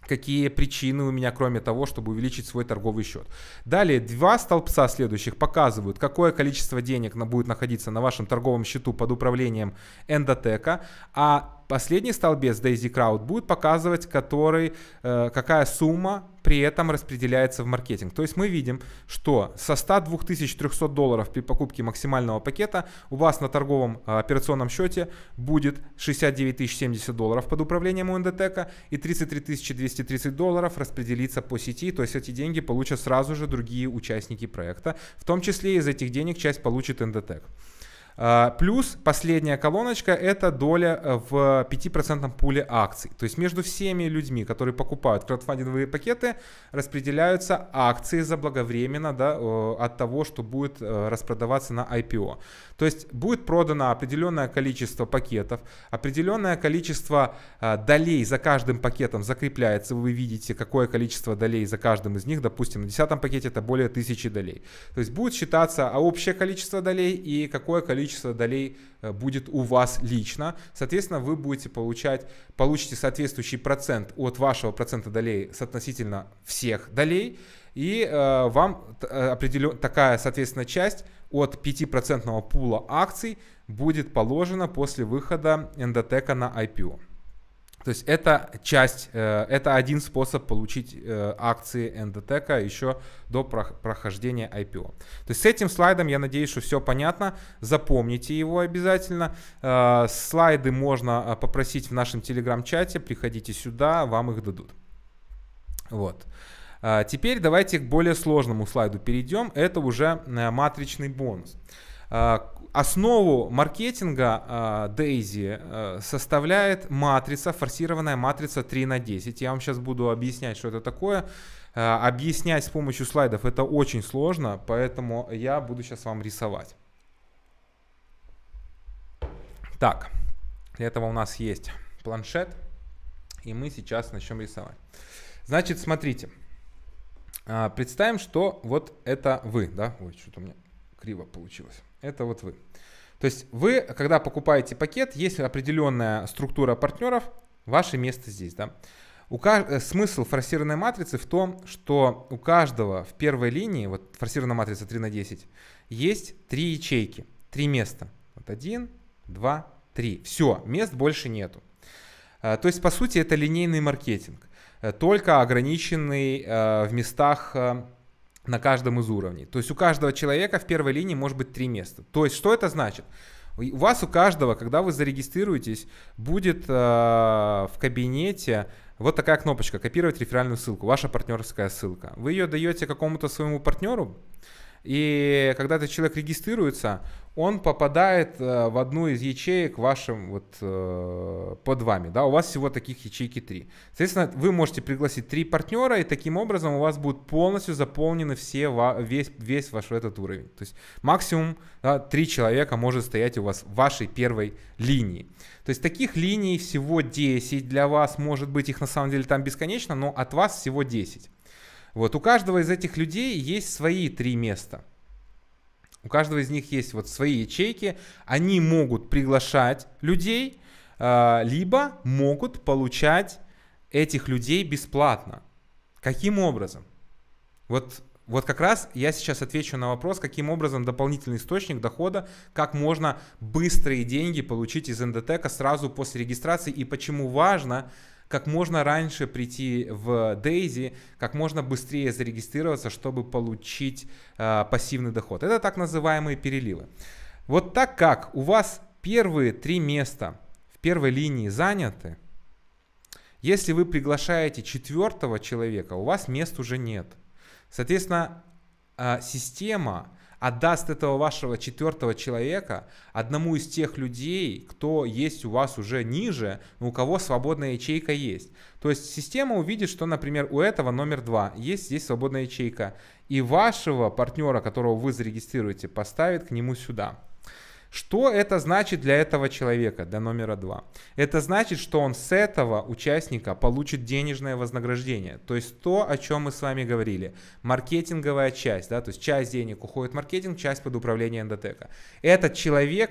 какие причины у меня, кроме того, чтобы увеличить свой торговый счет. Далее, 2 столбца следующих показывают, какое количество денег будет находиться на вашем торговом счету под управлением NDTEC, а Последний столбец Daisy Crowd будет показывать, какая сумма при этом распределяется в маркетинг. То есть мы видим, что со $102 300 при покупке максимального пакета у вас на торговом операционном счете будет $69 070 под управлением УНДТЭКа и $33 230 распределится по сети. То есть эти деньги получат сразу же другие участники проекта. В том числе из этих денег часть получит НДТЭК. Плюс последняя колоночка — это доля в 5% пуле акций. То есть между всеми людьми, которые покупают краудфандинговые пакеты, распределяются акции заблаговременно, от того, что будет распродаваться на IPO. То есть будет продано определенное количество пакетов, определенное количество долей за каждым пакетом закрепляется. Вы видите, какое количество долей за каждым из них. Допустим, на 10-м пакете это более 1000 долей. То есть будет считаться общее количество долей и какое количество долей будет у вас лично. Соответственно, вы будете получите соответствующий процент от вашего процента долей относительно всех долей. И вам такая, соответственно, часть от 5% пула акций будет положена после выхода НДТЭКа на IPO. То есть это один способ получить акции НДТЭКа еще до прохождения IPO. То есть с этим слайдом, я надеюсь, что все понятно. Запомните его обязательно. Слайды можно попросить в нашем телеграм-чате. Приходите сюда, вам их дадут. Вот. Теперь давайте к более сложному слайду перейдем. Это уже матричный бонус. Основу маркетинга Daisy составляет матрица, форсированная матрица 3 на 10. Я вам сейчас буду объяснять, что это такое. Объяснять с помощью слайдов это очень сложно, поэтому я буду сейчас вам рисовать. Так, для этого у нас есть планшет, и мы сейчас начнем рисовать. Значит, смотрите. Представим, что вот это вы, да? Ой, что-то у меня криво получилось. Это вот вы. То есть вы, когда покупаете пакет, есть определенная структура партнеров, ваше место здесь, да? Смысл форсированной матрицы в том, что у каждого в первой линии, вот форсированная матрица 3 на 10, есть 3 ячейки, 3 места. Вот 1, 2, 3. Все, мест больше нету. То есть, по сути, это линейный маркетинг, только ограниченный в местах на каждом из уровней. То есть у каждого человека в первой линии может быть 3 места. То есть что это значит? У вас у каждого, когда вы зарегистрируетесь, будет в кабинете вот такая кнопочка «Копировать реферальную ссылку», ваша партнерская ссылка. Вы ее даете какому-то своему партнеру, и когда этот человек регистрируется, он попадает в одну из ячеек вашим, под вами. Да? У вас всего таких ячейки 3. Соответственно, вы можете пригласить 3 партнера, и таким образом у вас будут полностью заполнены весь ваш этот уровень. То есть максимум 3 человека может стоять у вас в вашей первой линии. То есть таких линий всего 10 для вас. Может быть, их на самом деле там бесконечно, но от вас всего 10. Вот, у каждого из этих людей есть свои 3 места. У каждого из них есть свои ячейки. Они могут приглашать людей, либо могут получать этих людей бесплатно. Каким образом? Вот как раз я сейчас отвечу на вопрос, каким образом дополнительный источник дохода, как можно быстрые деньги получить из НДТЭКа сразу после регистрации и почему важно как можно раньше прийти в Daisy, как можно быстрее зарегистрироваться, чтобы получить пассивный доход. Это так называемые переливы. Вот так как у вас первые 3 места в первой линии заняты, если вы приглашаете 4-го человека, у вас мест уже нет. Соответственно, система отдаст этого вашего 4-го человека одному из тех людей, кто есть у вас уже ниже, но у кого свободная ячейка есть. То есть система увидит, что, например, у этого номер 2 есть здесь свободная ячейка, и вашего партнера, которого вы зарегистрируете, поставит к нему сюда. Что это значит для этого человека, для номера 2? Это значит, что он с этого участника получит денежное вознаграждение. То есть то, о чем мы с вами говорили. Маркетинговая часть. Да? То есть часть денег уходит в маркетинг, часть под управление НДТЭКа. Этот человек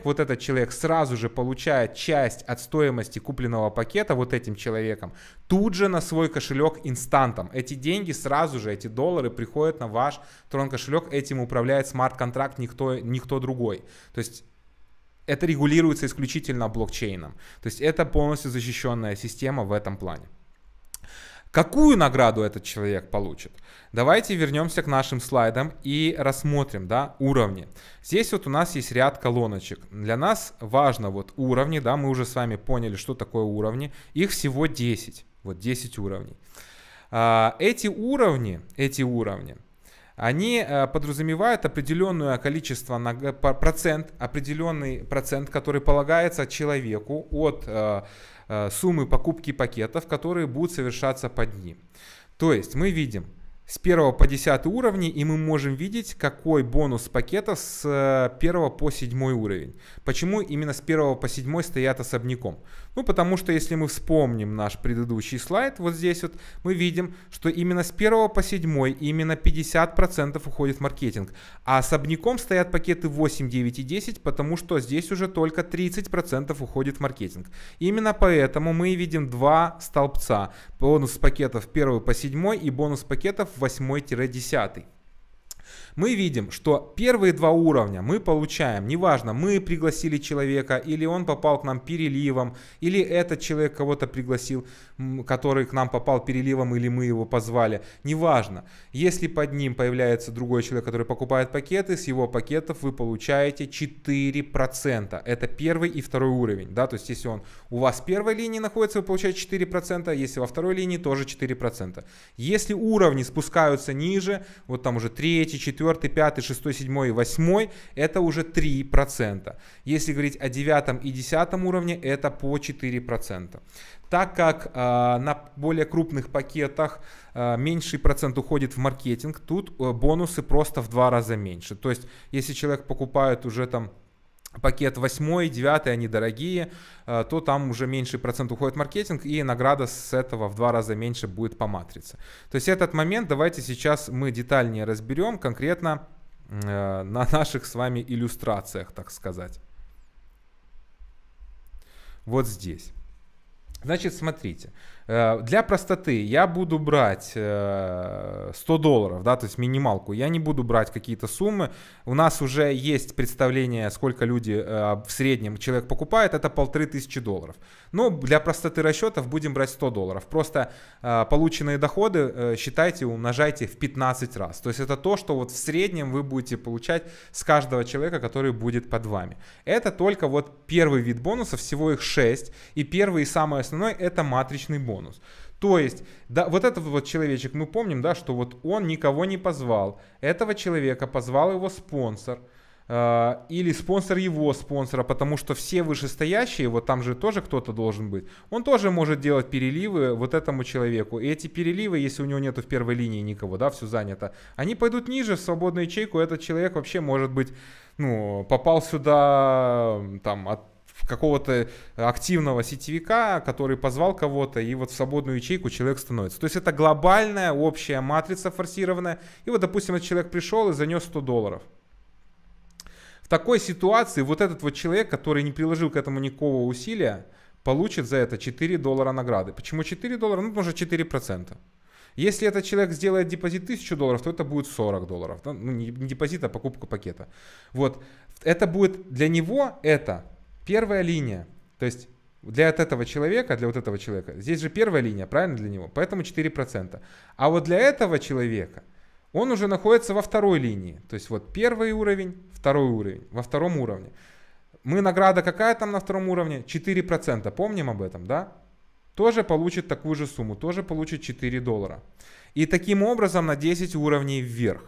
сразу же получает часть от стоимости купленного пакета вот этим человеком тут же на свой кошелек инстантом. Эти деньги сразу же, эти доллары приходят на ваш Tron кошелек. Этим управляет смарт-контракт, никто другой. То есть это регулируется исключительно блокчейном. То есть это полностью защищенная система в этом плане. Какую награду этот человек получит? Давайте вернемся к нашим слайдам и рассмотрим, да, уровни. Здесь вот у нас есть ряд колоночек. Для нас важно вот уровни, да, мы уже с вами поняли, что такое уровни. Их всего 10, вот 10 уровней. Эти уровни, они подразумевают определенное количество процент, определенный процент, который полагается человеку от суммы покупки пакетов, которые будут совершаться под ним. То есть мы видим с 1 по 10 уровни, и мы можем видеть, какой бонус пакетов с 1 по 7 уровень. Почему именно с 1 по 7 стоят особняком? Ну, потому что если мы вспомним наш предыдущий слайд, вот здесь вот, мы видим, что именно с 1 по 7 именно 50% уходит в маркетинг. А особняком стоят пакеты 8, 9 и 10, потому что здесь уже только 30% уходит в маркетинг. Именно поэтому мы видим два столбца. Бонус пакетов 1 по 7 и бонус пакетов 8-10. Мы видим, что первые два уровня мы получаем, неважно, мы пригласили человека, или он попал к нам переливом, или этот человек кого-то пригласил, который к нам попал переливом, или мы его позвали, неважно. Если под ним появляется другой человек, который покупает пакеты, с его пакетов вы получаете 4%. Это первый и второй уровень, да, то есть если он у вас в первой линии находится, вы получаете 4%, если во второй линии тоже 4%. Если уровни спускаются ниже, вот там уже 3-й, 4, 5, 6, 7, 8, это уже 3%. Если говорить о 9 и 10 уровне, это по 4%. Так как на более крупных пакетах меньший процент уходит в маркетинг, тут бонусы просто в 2 раза меньше. То есть, если человек покупает уже там пакет 8, 9, они дорогие, то там уже меньший процент уходит в маркетинг, и награда с этого в 2 раза меньше будет по матрице. То есть этот момент давайте сейчас мы детальнее разберем, конкретно на наших с вами иллюстрациях, так сказать. Вот здесь. Значит, смотрите, для простоты я буду брать $100, да, то есть минималку, я не буду брать какие-то суммы, у нас уже есть представление, сколько люди в среднем человек покупает, это $1500, но для простоты расчетов будем брать $100, просто полученные доходы считайте, умножайте в 15 раз, то есть это то, что вот в среднем вы будете получать с каждого человека, который будет под вами. Это только вот первый вид бонусов, всего их 6, и первый и самое основное это матричный бонус. То есть, да, вот этот вот человечек, мы помним, да, что вот он никого не позвал. Этого человека позвал его спонсор. Или спонсор его спонсора, потому что все вышестоящие, вот там же тоже кто-то должен быть, он тоже может делать переливы вот этому человеку. И эти переливы, если у него нету в первой линии никого, да, все занято, они пойдут ниже в свободную ячейку. Этот человек вообще может быть, ну, попал сюда там от какого-то активного сетевика, который позвал кого-то, и вот в свободную ячейку человек становится. То есть это глобальная общая матрица форсированная. И вот, допустим, этот человек пришел и занес $100. В такой ситуации вот этот вот человек, который не приложил к этому никакого усилия, получит за это $4 награды. Почему $4? Ну, потому что 4%. Если этот человек сделает депозит $1000, то это будет $40. Ну, не депозит, а покупка пакета. Вот. Это будет для него это... Первая линия, то есть для вот этого человека, здесь же первая линия, правильно, для него, поэтому 4%. А вот для этого человека, он уже находится во второй линии, то есть вот первый уровень, второй уровень, во втором уровне. Мы награда какая там на втором уровне? 4%, помним об этом, да? Тоже получит такую же сумму, тоже получит $4. И таким образом на 10 уровней вверх.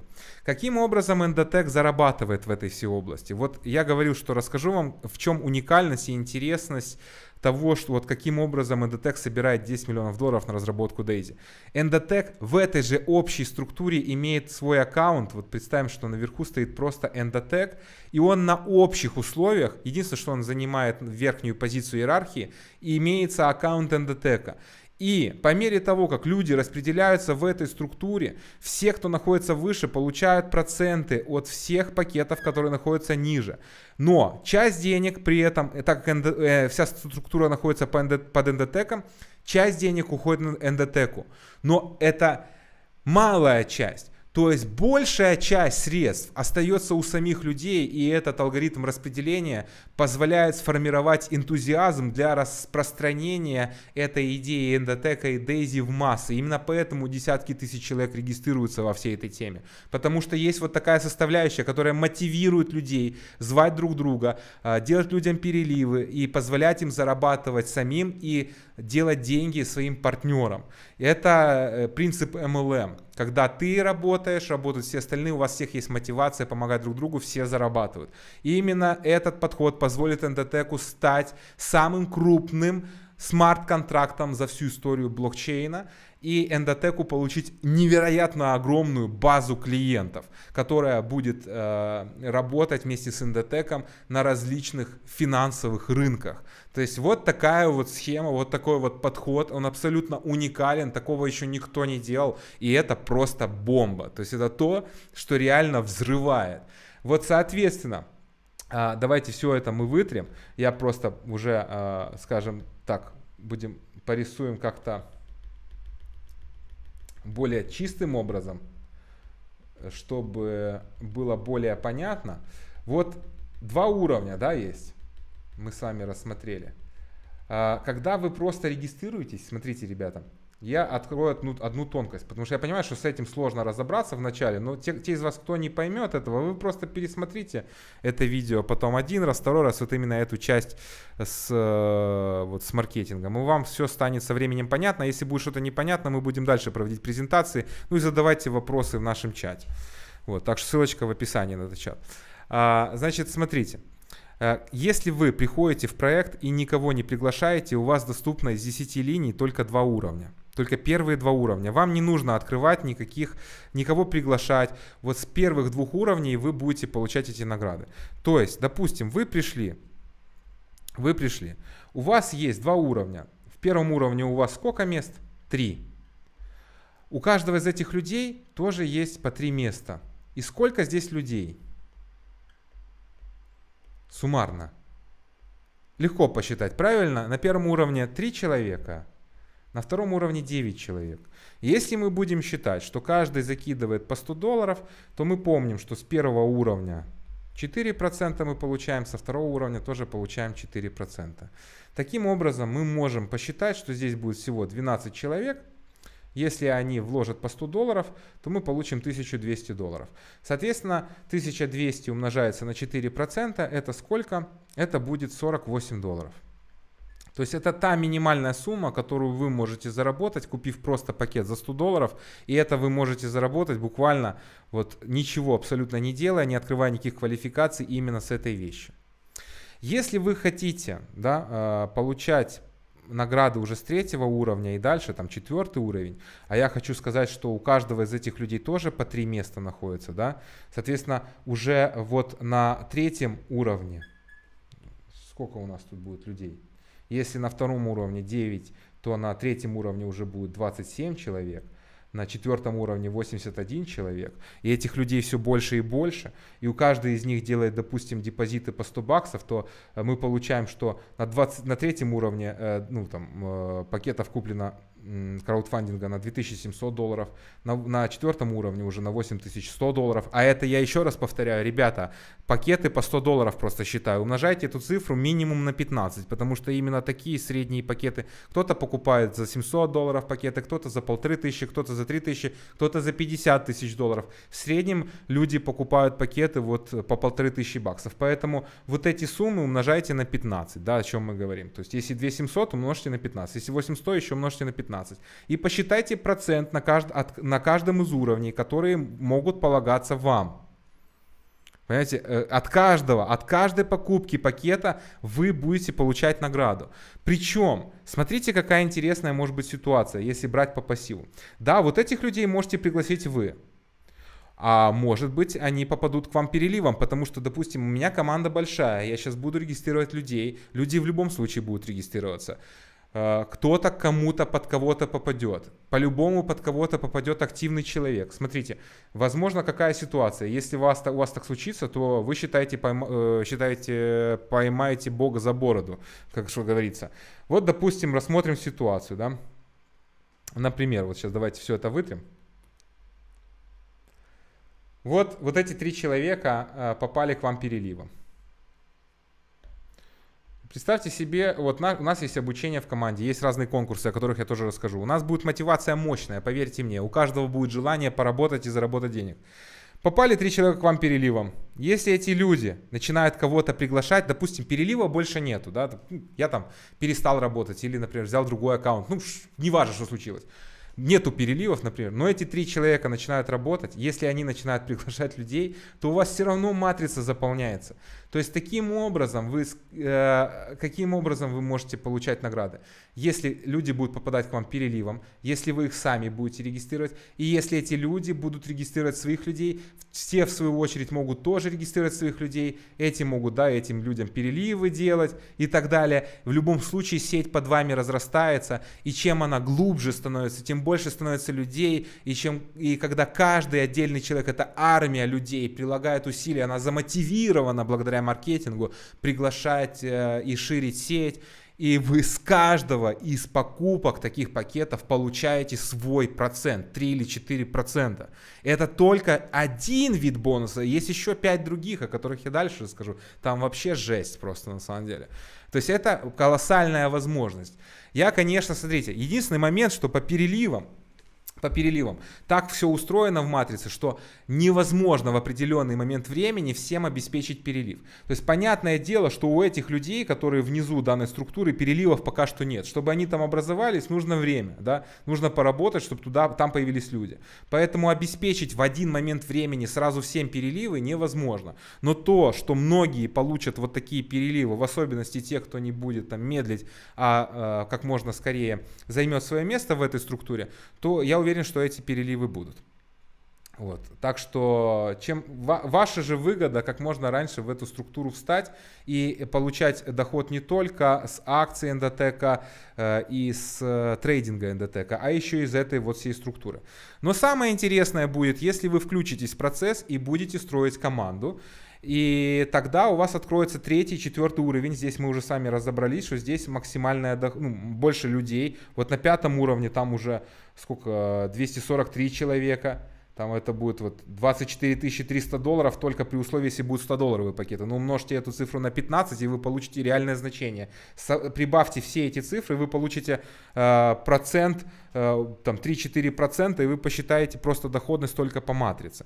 Каким образом Endotech зарабатывает в этой всей области? Вот я говорил, что расскажу вам, в чем уникальность и интересность того, что вот каким образом Endotech собирает $10 миллионов на разработку Daisy. Endotech в этой же общей структуре имеет свой аккаунт. Вот представим, что наверху стоит просто Endotech, и он на общих условиях, единственное, что он занимает верхнюю позицию иерархии, имеется аккаунт Endotech. И по мере того, как люди распределяются в этой структуре, все, кто находится выше, получают проценты от всех пакетов, которые находятся ниже. Но часть денег при этом, так как вся структура находится под Endotech, часть денег уходит на Endotech. Но это малая часть. То есть большая часть средств остается у самих людей, и этот алгоритм распределения позволяет сформировать энтузиазм для распространения этой идеи эндотека и дейзи в массы. Именно поэтому десятки тысяч человек регистрируются во всей этой теме. Потому что есть вот такая составляющая, которая мотивирует людей звать друг друга, делать людям переливы и позволять им зарабатывать самим и делать деньги своим партнерам. Это принцип MLM. Когда ты работаешь, работают все остальные, у вас всех есть мотивация помогать друг другу, все зарабатывают. И именно этот подход позволит Endotech стать самым крупным смарт-контрактом за всю историю блокчейна и Endotech получить невероятно огромную базу клиентов, которая будет работать вместе с Endotech на различных финансовых рынках. То есть вот такая вот схема, вот такой вот подход, он абсолютно уникален, такого еще никто не делал, и это просто бомба. То есть это то, что реально взрывает. Вот соответственно, давайте все это мы вытрем, я просто уже, скажем так, будем порисуем как-то более чистым образом, чтобы было более понятно. Вот два уровня, да, есть. Мы с вами рассмотрели. Когда вы просто регистрируетесь, смотрите, ребята, я открою одну тонкость, потому что я понимаю, что с этим сложно разобраться в начале, но те из вас, кто не поймет этого, вы просто пересмотрите это видео потом один раз, второй раз, вот именно эту часть с маркетингом, и вам все станет со временем понятно. Если будет что-то непонятно, мы будем дальше проводить презентации, ну и задавайте вопросы в нашем чате. Вот, так что ссылочка в описании на этот чат. Значит, смотрите. Если вы приходите в проект и никого не приглашаете, у вас доступно из 10 линий только 2 уровня. Только первые 2 уровня. Вам не нужно открывать никого приглашать. Вот с первых 2 уровней вы будете получать эти награды. То есть, допустим, вы пришли. У вас есть 2 уровня. В первом уровне у вас сколько мест? 3. У каждого из этих людей тоже есть по 3 места. И сколько здесь людей? Суммарно. Легко посчитать, правильно? На первом уровне 3 человека, на втором уровне 9 человек. Если мы будем считать, что каждый закидывает по $100, то мы помним, что с первого уровня 4% мы получаем, со второго уровня тоже получаем 4%. Таким образом, мы можем посчитать, что здесь будет всего 12 человек. Если они вложат по $100, то мы получим $1200. Соответственно, 1200 умножается на 4%. Это сколько? Это будет $48. То есть это та минимальная сумма, которую вы можете заработать, купив просто пакет за $100. И это вы можете заработать буквально вот ничего абсолютно не делая, не открывая никаких квалификаций именно с этой вещью. Если вы хотите, да, получать награды уже с 3 уровня и дальше, там 4 уровень. А я хочу сказать, что у каждого из этих людей тоже по 3 места находится, да? Соответственно, уже вот на 3 уровне, сколько у нас тут будет людей? Если на 2 уровне 9, то на 3 уровне уже будет 27 человек. На 4 уровне 81 человек. И этих людей все больше и больше. И у каждой из них делает, допустим, депозиты по $100, то мы получаем, что на 3 уровне пакетов куплено краудфандинга на $2700, на 4 уровне уже на $8100. А это я еще раз повторяю, ребята, пакеты по $100 просто считаю. Умножайте эту цифру минимум на 15, потому что именно такие средние пакеты. Кто-то покупает за $700 пакеты, кто-то за 1500, кто-то за 3000, кто-то за $50 000. В среднем люди покупают пакеты вот по $1500. Поэтому вот эти суммы умножайте на 15, да, о чем мы говорим. То есть если 2700, умножьте на 15, если 800, еще умножьте на 15. И посчитайте процент на каждом из уровней, которые могут полагаться вам. Понимаете, от каждой покупки пакета вы будете получать награду. Причем, смотрите, какая интересная может быть ситуация, если брать по пассиву. Да, вот этих людей можете пригласить вы. А может быть, они попадут к вам переливом, потому что, допустим, у меня команда большая, я сейчас буду регистрировать людей. Люди в любом случае будут регистрироваться. Кто-то кому-то под кого-то попадет. По-любому под кого-то попадет активный человек. Смотрите, возможно, какая ситуация. Если у вас так случится, то вы считаете, поймаете Бога за бороду, как что говорится. Вот, допустим, рассмотрим ситуацию, да? Например, вот сейчас давайте все это вытрем. Вот эти три человека попали к вам переливом. Представьте себе, вот у нас есть обучение в команде, есть разные конкурсы, о которых я тоже расскажу. У нас будет мотивация мощная, поверьте мне, у каждого будет желание поработать и заработать денег. Попали три человека к вам переливом. Если эти люди начинают кого-то приглашать, допустим, перелива больше нету, да, я там перестал работать или, например, взял другой аккаунт, ну, не важно, что случилось. Нету переливов, например, но эти три человека начинают работать, если они начинают приглашать людей, то у вас все равно матрица заполняется. То есть таким образом вы можете получать награды? Если люди будут попадать к вам переливом, если вы их сами будете регистрировать, и если эти люди будут регистрировать своих людей, все в свою очередь могут тоже регистрировать своих людей, эти могут, да, этим людям переливы делать и так далее. В любом случае сеть под вами разрастается, и чем она глубже становится, тем больше становится людей, и когда каждый отдельный человек, это армия людей, прилагает усилия, она замотивирована благодаря маркетингу приглашать и ширить сеть, и вы с каждого из покупок таких пакетов получаете свой процент, 3 или 4%. Это только один вид бонуса, есть еще 5 других, о которых я дальше расскажу, там вообще жесть просто на самом деле. То есть это колоссальная возможность. Я, конечно, смотрите, единственный момент, что по переливам. Так все устроено в матрице, что невозможно в определенный момент времени всем обеспечить перелив. То есть понятное дело, что у этих людей, которые внизу данной структуры, переливов пока что нет. Чтобы они там образовались, нужно время, да? Нужно поработать, чтобы там появились люди. Поэтому обеспечить в один момент времени сразу всем переливы невозможно. Но то, что многие получат вот такие переливы, в особенности те, кто не будет там медлить, а как можно скорее займет свое место в этой структуре, то я уверен, что эти переливы будут. Вот. Так что чем ваша же выгода как можно раньше в эту структуру встать и получать доход не только с акций НДТК и с трейдинга НДТК, а еще из этой вот всей структуры. Но самое интересное будет, если вы включитесь в процесс и будете строить команду. И тогда у вас откроется третий, четвертый уровень. Здесь мы уже сами разобрались, что здесь максимальная, больше людей. Вот на пятом уровне там уже сколько, 243 человека. Там это будет вот $24 300 только при условии, если будут $100 пакеты. Ну, умножьте эту цифру на 15, и вы получите реальное значение. Прибавьте все эти цифры, вы получите процент, там 3-4%, и вы посчитаете просто доходность только по матрице.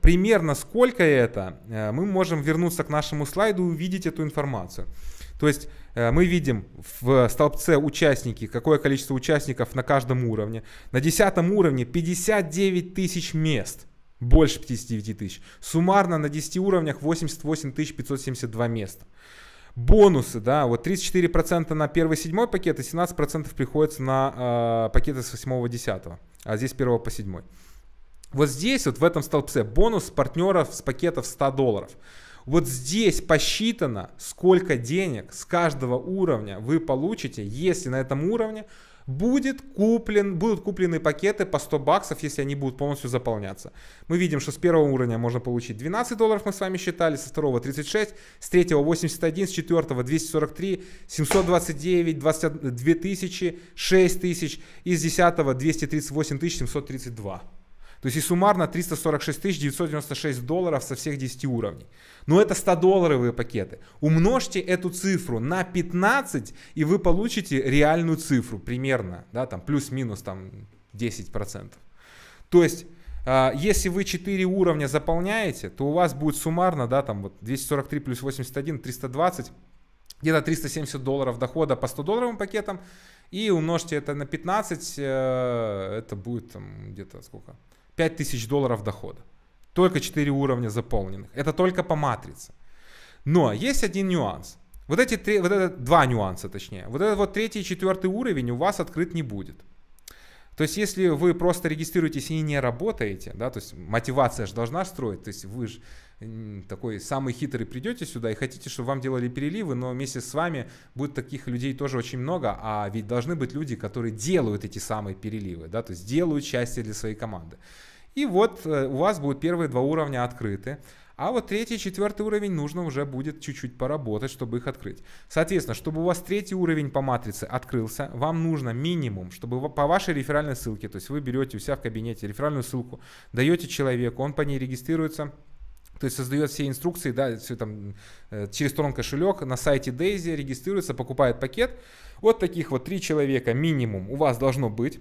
Примерно сколько это, мы можем вернуться к нашему слайду и увидеть эту информацию. То есть мы видим в столбце участники, какое количество участников на каждом уровне. На 10 уровне 59 тысяч мест, больше 59 тысяч. Суммарно на 10 уровнях 88 572 места. Бонусы, да, вот 34% на 1-7 пакет и 17% приходится на пакеты с 8-10, а здесь 1-7. Вот здесь, вот в этом столбце, бонус партнеров с пакетов $100. Вот здесь посчитано, сколько денег с каждого уровня вы получите, если на этом уровне будут куплены пакеты по $100, если они будут полностью заполняться. Мы видим, что с первого уровня можно получить $12, мы с вами считали, со второго 36, с третьего 81, с четвертого 243, 729, 22 тысячи, 6 тысяч и с 10 238 732. То есть и суммарно $346 996 со всех 10 уровней. Но это $100 пакеты. Умножьте эту цифру на 15, и вы получите реальную цифру примерно, да, там плюс-минус там 10%. То есть если вы 4 уровня заполняете, то у вас будет суммарно, да, там вот 243 плюс 81, 320, где-то $370 дохода по $100 пакетам. И умножьте это на 15, это будет где-то сколько? $5000 дохода. Только 4 уровня заполненных. Это только по матрице. Но есть один нюанс. Вот два нюанса точнее. Вот этот вот третий и четвертый уровень у вас открыт не будет. То есть если вы просто регистрируетесь и не работаете, да, то есть мотивация же должна строить, то есть вы же такой самый хитрый придете сюда и хотите, чтобы вам делали переливы, но вместе с вами будет таких людей тоже очень много, а ведь должны быть люди, которые делают эти самые переливы, да, то есть делают счастье для своей команды. И вот у вас будут первые 2 уровня открыты. А вот третий, четвертый уровень нужно уже будет чуть-чуть поработать, чтобы их открыть. Соответственно, чтобы у вас третий уровень по матрице открылся, вам нужно минимум, чтобы по вашей реферальной ссылке, то есть вы берете у себя в кабинете реферальную ссылку, даете человеку, он по ней регистрируется, то есть создает все инструкции, да, все там, через торрент-кошелек на сайте Daisy, регистрируется, покупает пакет. Вот таких вот 3 человека минимум у вас должно быть,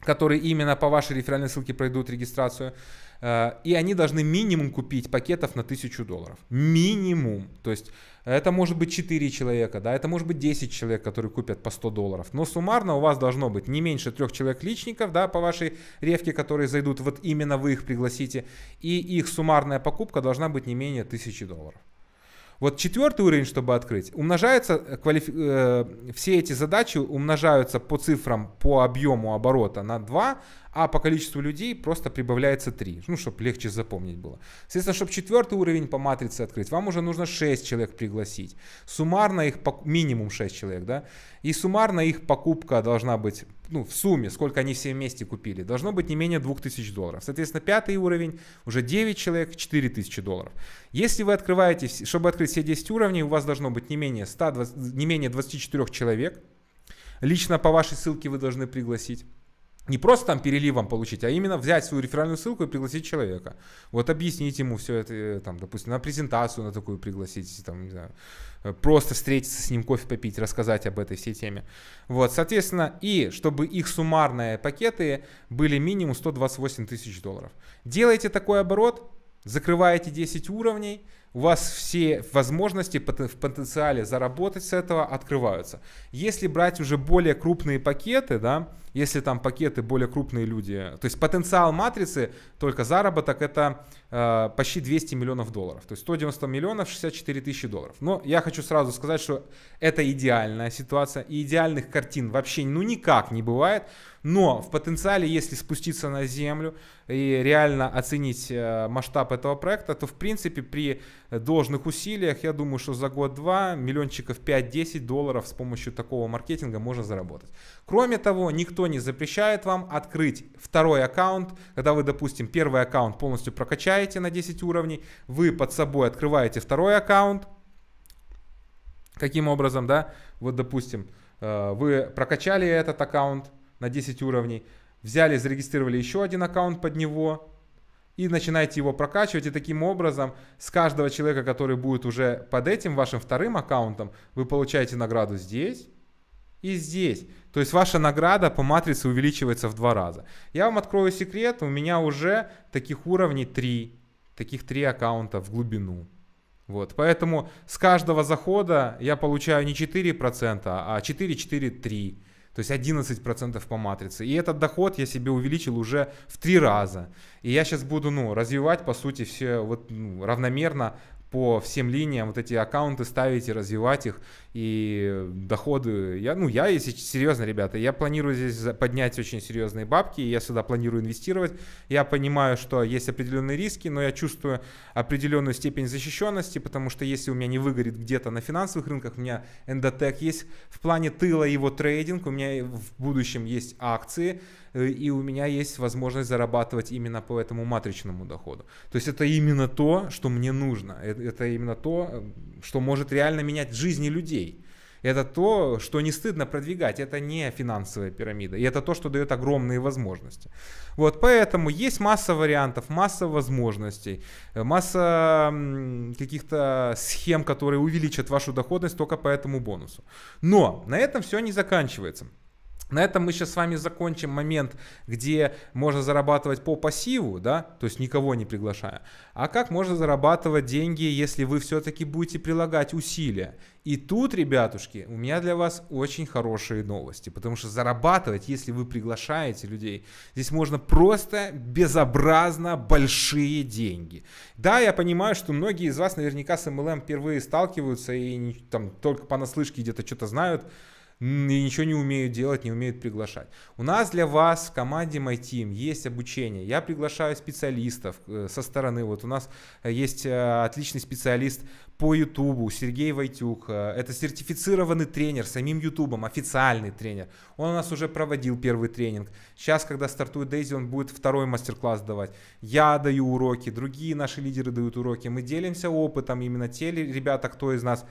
которые именно по вашей реферальной ссылке пройдут регистрацию, и они должны минимум купить пакетов на $1000. Минимум. То есть это может быть 4 человека, да, это может быть 10 человек, которые купят по $100. Но суммарно у вас должно быть не меньше 3 человек-личников, да, по вашей рефке, которые зайдут, вот именно вы их пригласите, и их суммарная покупка должна быть не менее $1000. Вот четвертый уровень, чтобы открыть, умножается, все эти задачи умножаются по цифрам, по объему оборота на 2, а по количеству людей просто прибавляется 3, ну, чтобы легче запомнить было. Соответственно, чтобы четвертый уровень по матрице открыть, вам уже нужно 6 человек пригласить. Суммарно их, минимум 6 человек, да, и суммарно их покупка должна быть, ну, в сумме, сколько они все вместе купили, должно быть не менее $2000. Соответственно, пятый уровень, уже 9 человек, $4000. Если вы открываете, чтобы открыть все 10 уровней, у вас должно быть не менее, 24 человек. Лично по вашей ссылке вы должны пригласить. Не просто там переливом получить, а именно взять свою реферальную ссылку и пригласить человека. Вот объяснить ему все это, там, допустим, на презентацию на такую пригласить, там, не знаю, просто встретиться с ним, кофе попить, рассказать об этой всей теме. Вот, соответственно, и чтобы их суммарные пакеты были минимум $128 000. Делайте такой оборот, закрываете 10 уровней, у вас все возможности в потенциале заработать с этого открываются. Если брать уже более крупные пакеты, да, если там пакеты более крупные люди, то есть потенциал матрицы, только заработок, это почти $200 миллионов, то есть $190 миллионов, $64 000. Но я хочу сразу сказать, что это идеальная ситуация, и идеальных картин вообще ну никак не бывает, но в потенциале, если спуститься на землю и реально оценить масштаб этого проекта, то в принципе при должных усилиях, я думаю, что за год-два миллиончиков 5-10 долларов с помощью такого маркетинга можно заработать. Кроме того, никто не запрещает вам открыть второй аккаунт, когда вы, допустим, первый аккаунт полностью прокачаете на 10 уровней, вы под собой открываете второй аккаунт. Каким образом, да? Вот, допустим, вы прокачали этот аккаунт на 10 уровней, взяли, зарегистрировали еще один аккаунт под него, и начинаете его прокачивать, и таким образом с каждого человека, который будет уже под этим вашим вторым аккаунтом, вы получаете награду здесь и здесь. То есть ваша награда по матрице увеличивается в 2 раза. Я вам открою секрет, у меня уже таких уровней 3, таких 3 аккаунта в глубину. Вот, поэтому с каждого захода я получаю не 4%, а 4-4-3%. То есть 11% по матрице. И этот доход я себе увеличил уже в 3 раза. И я сейчас буду, ну, развивать, по сути, все вот, ну, равномерно по всем линиям вот эти аккаунты ставить и развивать их. И доходы... Я, если серьезно, ребята, я планирую здесь поднять очень серьезные бабки. Я сюда планирую инвестировать. Я понимаю, что есть определенные риски, но я чувствую определенную степень защищенности, потому что если у меня не выгорит где-то на финансовых рынках, у меня Endotech есть в плане тыла его трейдинг, у меня в будущем есть акции, и у меня есть возможность зарабатывать именно по этому матричному доходу. То есть это именно то, что мне нужно. Это именно то, что может реально менять жизни людей. Это то, что не стыдно продвигать. Это не финансовая пирамида. И это то, что дает огромные возможности. Вот, поэтому есть масса вариантов, масса возможностей, масса каких-то схем, которые увеличат вашу доходность только по этому бонусу. Но на этом все не заканчивается. На этом мы сейчас с вами закончим момент, где можно зарабатывать по пассиву, да, то есть никого не приглашая. А как можно зарабатывать деньги, если вы все-таки будете прилагать усилия? И тут, ребятушки, у меня для вас очень хорошие новости. Потому что зарабатывать, если вы приглашаете людей, здесь можно просто безобразно большие деньги. Да, я понимаю, что многие из вас наверняка с MLM впервые сталкиваются и там только понаслышке где-то что-то знают. и ничего не умеют делать, не умеют приглашать. У нас для вас в команде My Team есть обучение. Я приглашаю специалистов со стороны. Вот у нас есть отличный специалист по Ютубу, Сергей Войтюк. Это сертифицированный тренер самим Ютубом, официальный тренер. Он у нас уже проводил первый тренинг. Сейчас, когда стартует Дейзи, он будет второй мастер-класс давать. Я даю уроки, другие наши лидеры дают уроки. Мы делимся опытом, именно те ребята, кто из нас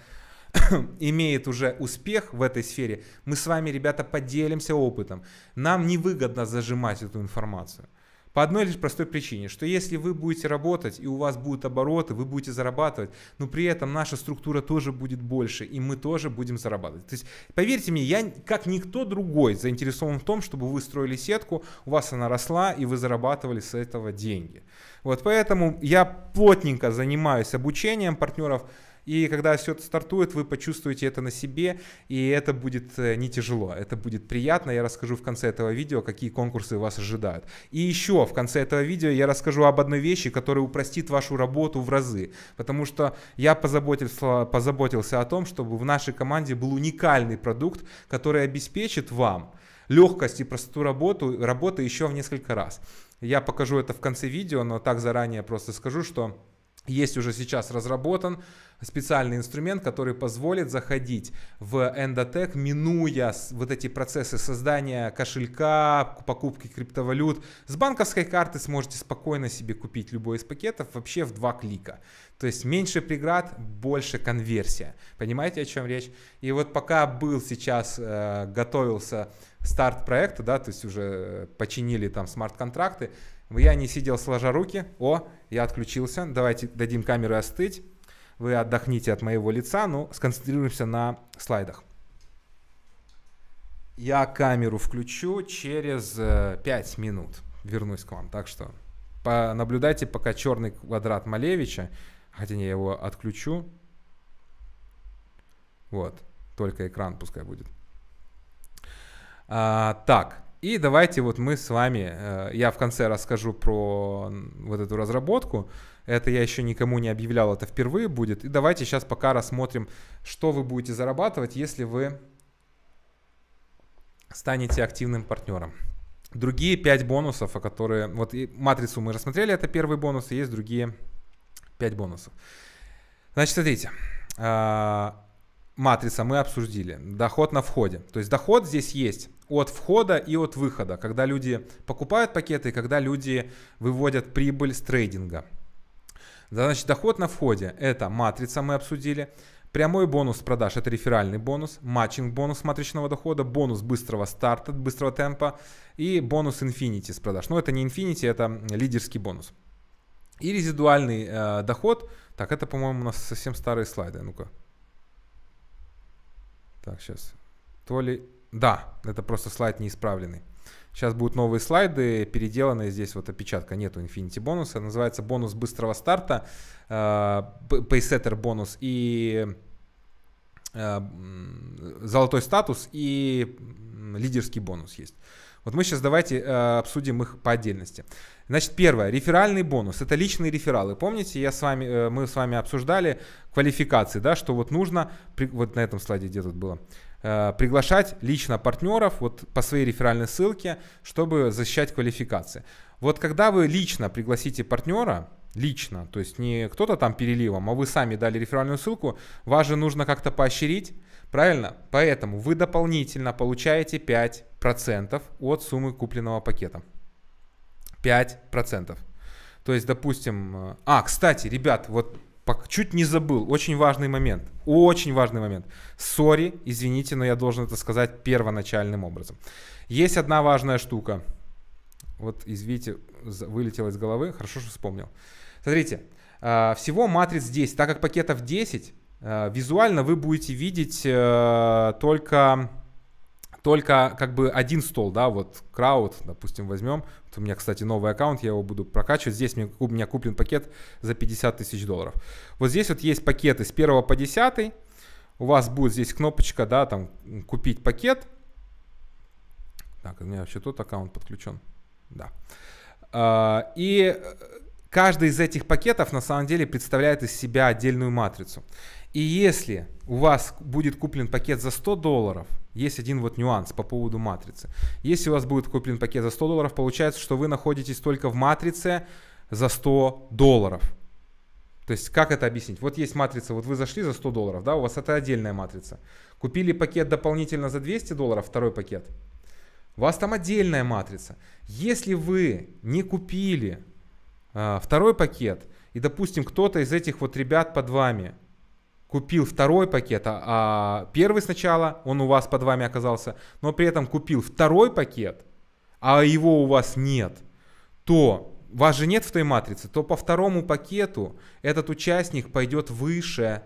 имеет уже успех в этой сфере, мы с вами, ребята, поделимся опытом. Нам невыгодно зажимать эту информацию. По одной лишь простой причине, что если вы будете работать и у вас будут обороты, вы будете зарабатывать, но при этом наша структура тоже будет больше, и мы тоже будем зарабатывать. То есть, поверьте мне, я, как никто другой, заинтересован в том, чтобы вы строили сетку, у вас она росла, и вы зарабатывали с этого деньги. Вот поэтому я плотненько занимаюсь обучением партнеров, и когда все это стартует, вы почувствуете это на себе, и это будет не тяжело, это будет приятно. Я расскажу в конце этого видео, какие конкурсы вас ожидают. И еще в конце этого видео я расскажу об одной вещи, которая упростит вашу работу в разы. Потому что я позаботился о том, чтобы в нашей команде был уникальный продукт, который обеспечит вам легкость и простоту работы еще в несколько раз. Я покажу это в конце видео, но так заранее просто скажу, что есть уже сейчас разработан специальный инструмент, который позволит заходить в Endotech, минуя вот эти процессы создания кошелька, покупки криптовалют. С банковской карты сможете спокойно себе купить любой из пакетов вообще в 2 клика. То есть меньше преград, больше конверсия. Понимаете, о чем речь? И вот пока был сейчас, готовился старт проекта, да, то есть уже починили там смарт-контракты, я не сидел сложа руки. О, я отключился. Давайте дадим камеру остыть. Вы отдохните от моего лица, но сконцентрируемся на слайдах. Я камеру включу через 5 минут. Вернусь к вам. Так что понаблюдайте пока черный квадрат Малевича. Хотя не, я его отключу. Вот. Только экран пускай будет. Так. И давайте вот мы с вами, я в конце расскажу про вот эту разработку. Это я еще никому не объявлял, это впервые будет. И давайте сейчас пока рассмотрим, что вы будете зарабатывать, если вы станете активным партнером. Другие 5 бонусов, которые... Вот и матрицу мы рассмотрели, это первый бонус, и есть другие 5 бонусов. Значит, смотрите. Матрица мы обсудили. Доход на входе. То есть доход здесь есть от входа и от выхода. Когда люди покупают пакеты и когда люди выводят прибыль с трейдинга. Значит, доход на входе. Это матрица мы обсудили. Прямой бонус продаж. Это реферальный бонус. Матчинг бонус матричного дохода. Бонус быстрого старта, быстрого темпа. И бонус Infinity с продаж. Но это не Infinity, это лидерский бонус. И резидуальный доход. Так, это, по-моему, у нас совсем старые слайды. Ну-ка. Так, сейчас. То ли... Да, это просто слайд неисправленный. Сейчас будут новые слайды, переделанные. Здесь вот опечатка, нету Infinity бонуса. Называется бонус быстрого старта, Paysetter бонус и золотой статус и лидерский бонус есть. Вот мы сейчас давайте обсудим их по отдельности. Значит, первое. Реферальный бонус. Это личные рефералы. Помните, мы с вами обсуждали квалификации, да, что вот нужно, вот на этом слайде где тут было, приглашать лично партнеров вот по своей реферальной ссылке, чтобы защищать квалификации. Вот когда вы лично пригласите партнера, лично, то есть не кто-то там переливом, а вы сами дали реферальную ссылку, вас же нужно как-то поощрить, правильно? Поэтому вы дополнительно получаете 5% от суммы купленного пакета. 5%. То есть, допустим... А, кстати, ребят, вот чуть не забыл. Очень важный момент. Очень важный момент. Сори, извините, но я должен это сказать первоначальным образом. Есть одна важная штука. Вот, извините, вылетело из головы. Хорошо, что вспомнил. Смотрите, всего матриц здесь. Так как пакетов 10, визуально вы будете видеть только как бы один стол, да, вот крауд, допустим, возьмем. Вот у меня, кстати, новый аккаунт, я его буду прокачивать. Здесь у меня куплен пакет за 50 тысяч долларов. Вот здесь вот есть пакеты с 1 по 10. У вас будет здесь кнопочка, да, там, купить пакет. Так, у меня вообще тот аккаунт подключен. Да. И Каждый из этих пакетов на самом деле представляет из себя отдельную матрицу. И если у вас будет куплен пакет за $100, есть один вот нюанс по поводу матрицы. Если у вас будет куплен пакет за $100, получается, что вы находитесь только в матрице за $100. То есть как это объяснить? Вот есть матрица, вот вы зашли за $100, да, у вас это отдельная матрица. Купили пакет дополнительно за $200, второй пакет. У вас там отдельная матрица. Если вы не купили второй пакет, и, допустим, кто-то из этих вот ребят под вами купил второй пакет, а первый сначала, он у вас под вами оказался, но при этом купил второй пакет, а его у вас нет, то вас же нет в той матрице, то по второму пакету этот участник пойдет выше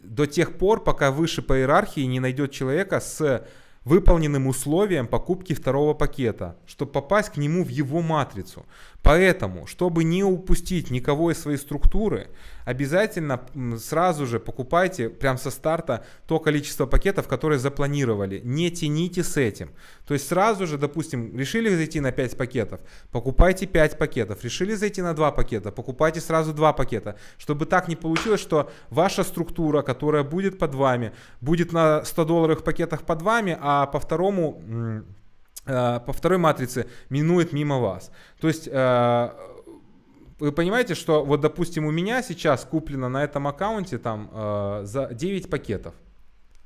до тех пор, пока выше по иерархии не найдет человека с выполненным условием покупки второго пакета, чтобы попасть к нему в его матрицу. Поэтому, чтобы не упустить никого из своей структуры, обязательно сразу же покупайте прям со старта то количество пакетов, которые запланировали. Не тяните с этим. То есть сразу же, допустим, решили зайти на 5 пакетов, покупайте 5 пакетов. Решили зайти на 2 пакета, покупайте сразу 2 пакета. Чтобы так не получилось, что ваша структура, которая будет под вами, будет на $100 пакетах под вами, а по второй матрице минует мимо вас. То есть вы понимаете, что вот, допустим, у меня сейчас куплено на этом аккаунте там за 9 пакетов.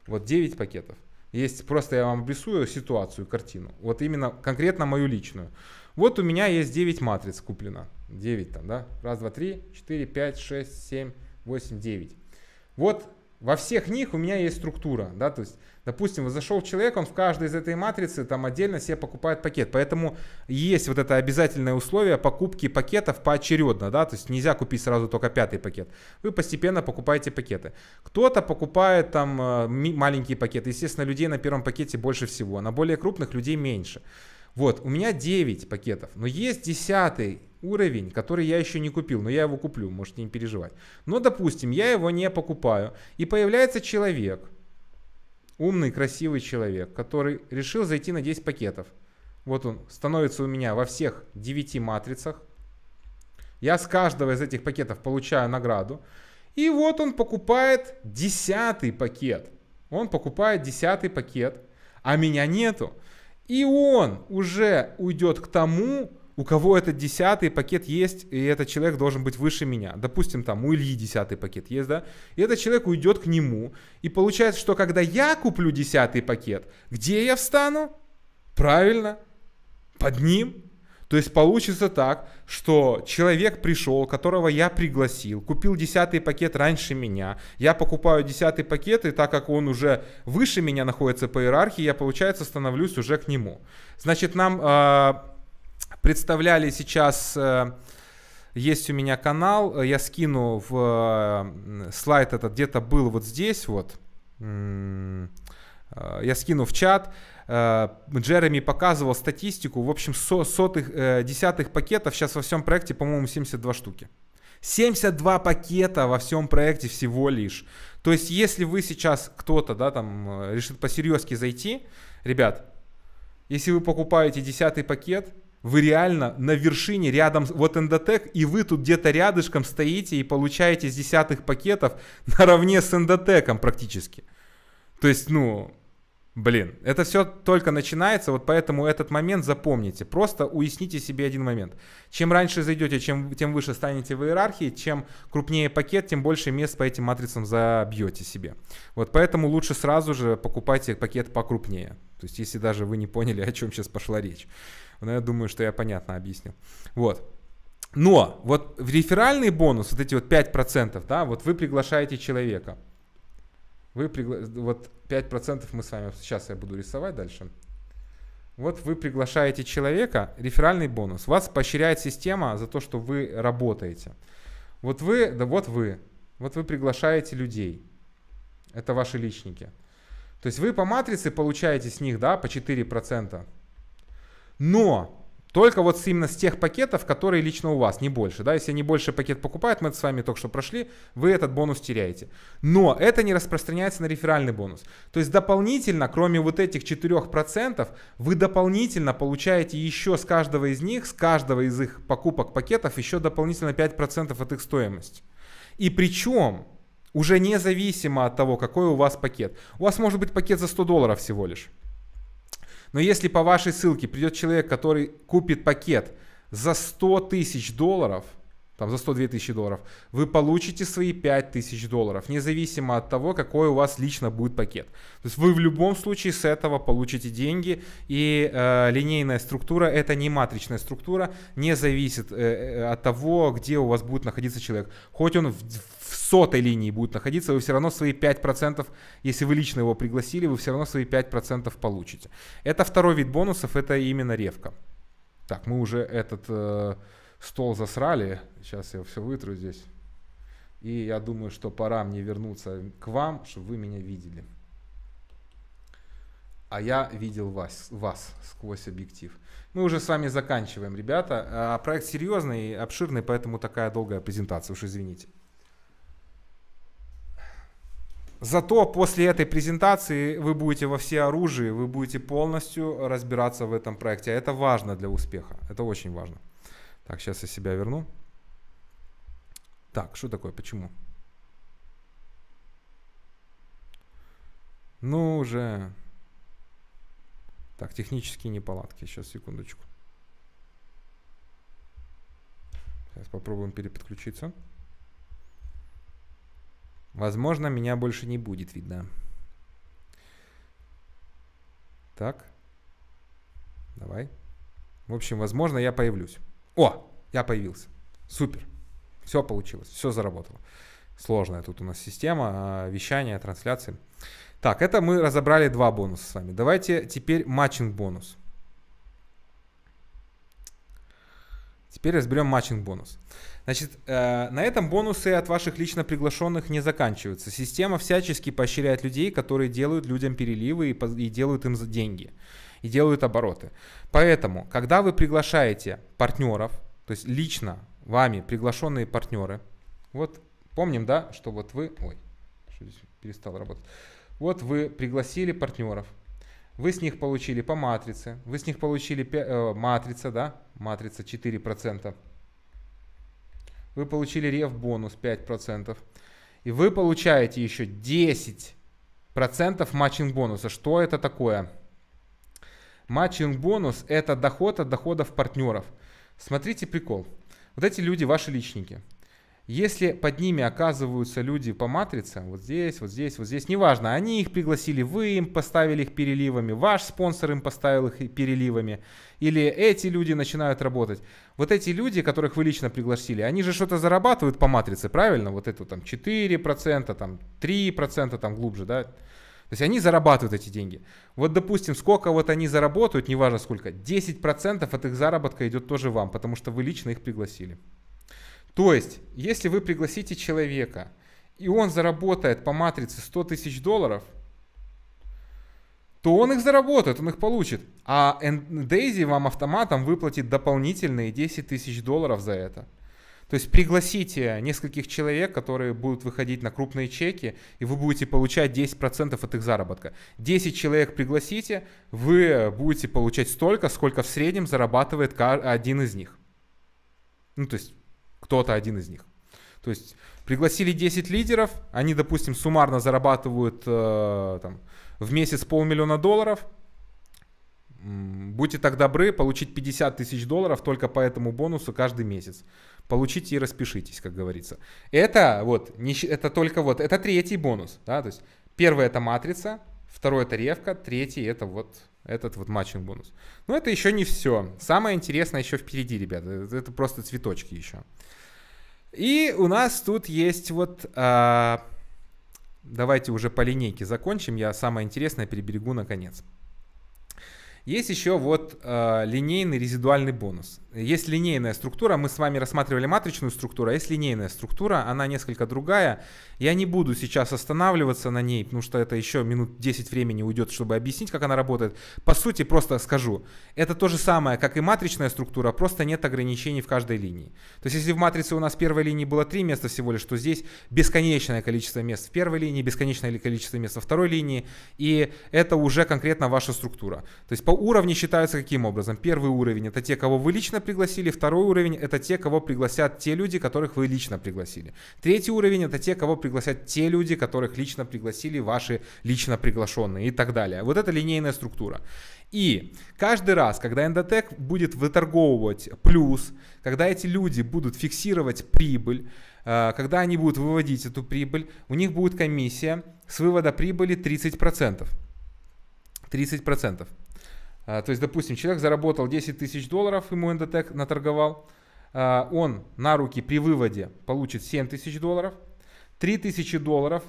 Вот 9 пакетов. Есть, просто я вам обрисую ситуацию, картину. Вот именно конкретно мою личную. Вот у меня есть 9 матриц куплено. 9 там, да? 1, 2, 3, 4, 5, 6, 7, 8, 9. Вот во всех них у меня есть структура, да, то есть, допустим, зашел человек, он в каждой из этой матрицы там отдельно себе покупает пакет, поэтому есть вот это обязательное условие покупки пакетов поочередно, да, то есть нельзя купить сразу только 5-й пакет, вы постепенно покупаете пакеты. Кто-то покупает там маленькие пакеты, естественно, людей на первом пакете больше всего, на более крупных людей меньше. Вот, у меня 9 пакетов, но есть 10-й уровень, который я еще не купил, но я его куплю, можете не переживать. Но, допустим, я его не покупаю, и появляется человек, умный, красивый человек, который решил зайти на 10 пакетов. Вот он становится у меня во всех 9 матрицах. Я с каждого из этих пакетов получаю награду. И вот он покупает 10-й пакет. Он покупает 10-й пакет, а меня нету. И он уже уйдет к тому, у кого этот 10-й пакет есть, и этот человек должен быть выше меня. Допустим, там у Ильи 10-й пакет есть, да? И этот человек уйдет к нему. И получается, что когда я куплю 10-й пакет, где я встану? Правильно, под ним. То есть получится так, что человек пришел, которого я пригласил, купил 10-й пакет раньше меня. Я покупаю 10-й пакет, и так как он уже выше меня находится по иерархии, я, получается, становлюсь уже к нему. Значит, нам представляли сейчас, есть у меня канал, я скину в слайд этот, где-то был вот здесь вот, я скину в чат. Джереми показывал статистику, в общем, десятых пакетов сейчас во всем проекте, по-моему, 72 штуки. 72 пакета во всем проекте всего лишь. То есть, если вы сейчас кто-то, да, там, решит по-серьезки зайти, ребят, если вы покупаете 10-й пакет, вы реально на вершине, рядом, вот Endotech, и вы тут где-то рядышком стоите и получаете с 10-х пакетов наравне с Endotech практически. То есть, ну... Блин, это все только начинается, вот поэтому этот момент запомните. Просто уясните себе один момент. Чем раньше зайдете, тем выше станете в иерархии, чем крупнее пакет, тем больше мест по этим матрицам забьете себе. Вот поэтому лучше сразу же покупайте пакет покрупнее. То есть, если даже вы не поняли, о чем сейчас пошла речь. Но я думаю, что я понятно объяснил. Вот. Но вот в реферальный бонус, вот эти вот 5%, да, вот вы приглашаете человека. Вот 5% мы с вами, сейчас я буду рисовать дальше. Вот вы приглашаете человека, реферальный бонус. Вас поощряет система за то, что вы работаете. Вот вы, да вот вы приглашаете людей. Это ваши личники. То есть вы по матрице получаете с них, да, по 4%. Но Только вот именно с тех пакетов, которые лично у вас, не больше. Да? Если они больше пакет покупают, мы это с вами только что прошли, вы этот бонус теряете. Но это не распространяется на реферальный бонус. То есть дополнительно, кроме вот этих 4%, вы дополнительно получаете еще с каждого из них, с каждого из их покупок пакетов, еще дополнительно 5% от их стоимости. И причем уже независимо от того, какой у вас пакет. У вас может быть пакет за $100 всего лишь. Но если по вашей ссылке придет человек, который купит пакет за $100 000, там за $102 000, вы получите свои $5 000, независимо от того, какой у вас лично будет пакет. То есть вы в любом случае с этого получите деньги, и линейная структура, это не матричная структура, не зависит от того, где у вас будет находиться человек. Хоть он в 100-й линии будет находиться, вы все равно свои 5%, если вы лично его пригласили, вы все равно свои 5% получите. Это второй вид бонусов, это именно ревка. Так, мы уже этот... стол засрали, сейчас я все вытру здесь. И я думаю, что пора мне вернуться к вам, чтобы вы меня видели. А я видел вас сквозь объектив. Мы уже с вами заканчиваем, ребята. Проект серьезный и обширный, поэтому такая долгая презентация, уж извините. Зато после этой презентации вы будете во всеоружии, вы будете полностью разбираться в этом проекте. А это важно для успеха, это очень важно. Так, сейчас я себя верну. Так, что такое? Почему? Ну уже. Так, технические неполадки. Сейчас, секундочку. Сейчас попробуем переподключиться. Возможно, меня больше не будет видно. Так. Давай. В общем, возможно, я появлюсь. О, я появился. Супер. Все получилось, все заработало. Сложная тут у нас система вещания, трансляции. Так, это мы разобрали два бонуса с вами. Давайте теперь матчинг-бонус. Теперь разберем матчинг-бонус. Значит, на этом бонусы от ваших лично приглашенных не заканчиваются. Система всячески поощряет людей, которые делают людям переливы и делают им за деньги. И делают обороты. Поэтому, когда вы приглашаете партнеров, то есть лично вами приглашенные партнеры, вот помним, да, что вот вы, ой, что здесь перестал работать, вот вы пригласили партнеров, вы с них получили по матрице, вы с них получили матрица, да, матрица 4%, вы получили реф бонус 5%, и вы получаете еще 10% матчинг бонуса. Что это такое? Матчинг-бонус – это доход от доходов партнеров. Смотрите прикол. Вот эти люди – ваши личники. Если под ними оказываются люди по матрице, вот здесь, вот здесь, вот здесь, неважно, они их пригласили, вы им поставили их переливами, ваш спонсор им поставил их переливами, или эти люди начинают работать. Вот эти люди, которых вы лично пригласили, они же что-то зарабатывают по матрице, правильно? Вот это там 4%, там 3%, там глубже, да? То есть они зарабатывают эти деньги. Вот, допустим, сколько вот они заработают, неважно сколько, 10% от их заработка идет тоже вам, потому что вы лично их пригласили. То есть, если вы пригласите человека, и он заработает по матрице $100 000, то он их заработает, он их получит. А Daisy вам автоматом выплатит дополнительные $10 000 за это. То есть пригласите нескольких человек, которые будут выходить на крупные чеки, и вы будете получать 10% от их заработка. 10 человек пригласите, вы будете получать столько, сколько в среднем зарабатывает один из них. Ну, то есть кто-то один из них. То есть пригласили 10 лидеров, они, допустим, суммарно зарабатывают там, в месяц $500 000. Будьте так добры получить $50 000 только по этому бонусу каждый месяц. Получите и распишитесь, как говорится. Это вот, это только вот, это третий бонус. Да? То есть первый это матрица, второй это ревка, третий это вот этот вот матчинг бонус. Но это еще не все. Самое интересное еще впереди, ребята. Это просто цветочки еще. И у нас тут есть вот... Давайте уже по линейке закончим. Я самое интересное переберегу наконец. Есть еще вот линейный резидуальный бонус. Есть линейная структура, мы с вами рассматривали матричную структуру, а есть линейная структура, она несколько другая. Я не буду сейчас останавливаться на ней, потому что это еще минут 10 времени уйдет, чтобы объяснить, как она работает. По сути, просто скажу, это то же самое, как и матричная структура, просто нет ограничений в каждой линии. То есть, если в матрице у нас в первой линии было 3 места всего лишь, то здесь бесконечное количество мест в первой линии, бесконечное количество мест во второй линии, и это уже конкретно ваша структура. То есть, по уровню считаются каким образом? Первый уровень — это те, кого вы лично пригласили. Второй уровень — это те, кого пригласят те люди, которых вы лично пригласили. Третий уровень — это те, кого пригласят те люди, которых лично пригласили ваши лично приглашенные, и так далее. Вот это линейная структура. И каждый раз, когда Endotech будет выторговывать плюс, когда эти люди будут фиксировать прибыль, когда они будут выводить эту прибыль, у них будет комиссия с вывода прибыли 30%. 30%. То есть, допустим, человек заработал 10 тысяч долларов, ему Endotech наторговал, он на руки при выводе получит 7 тысяч долларов, 3 тысячи долларов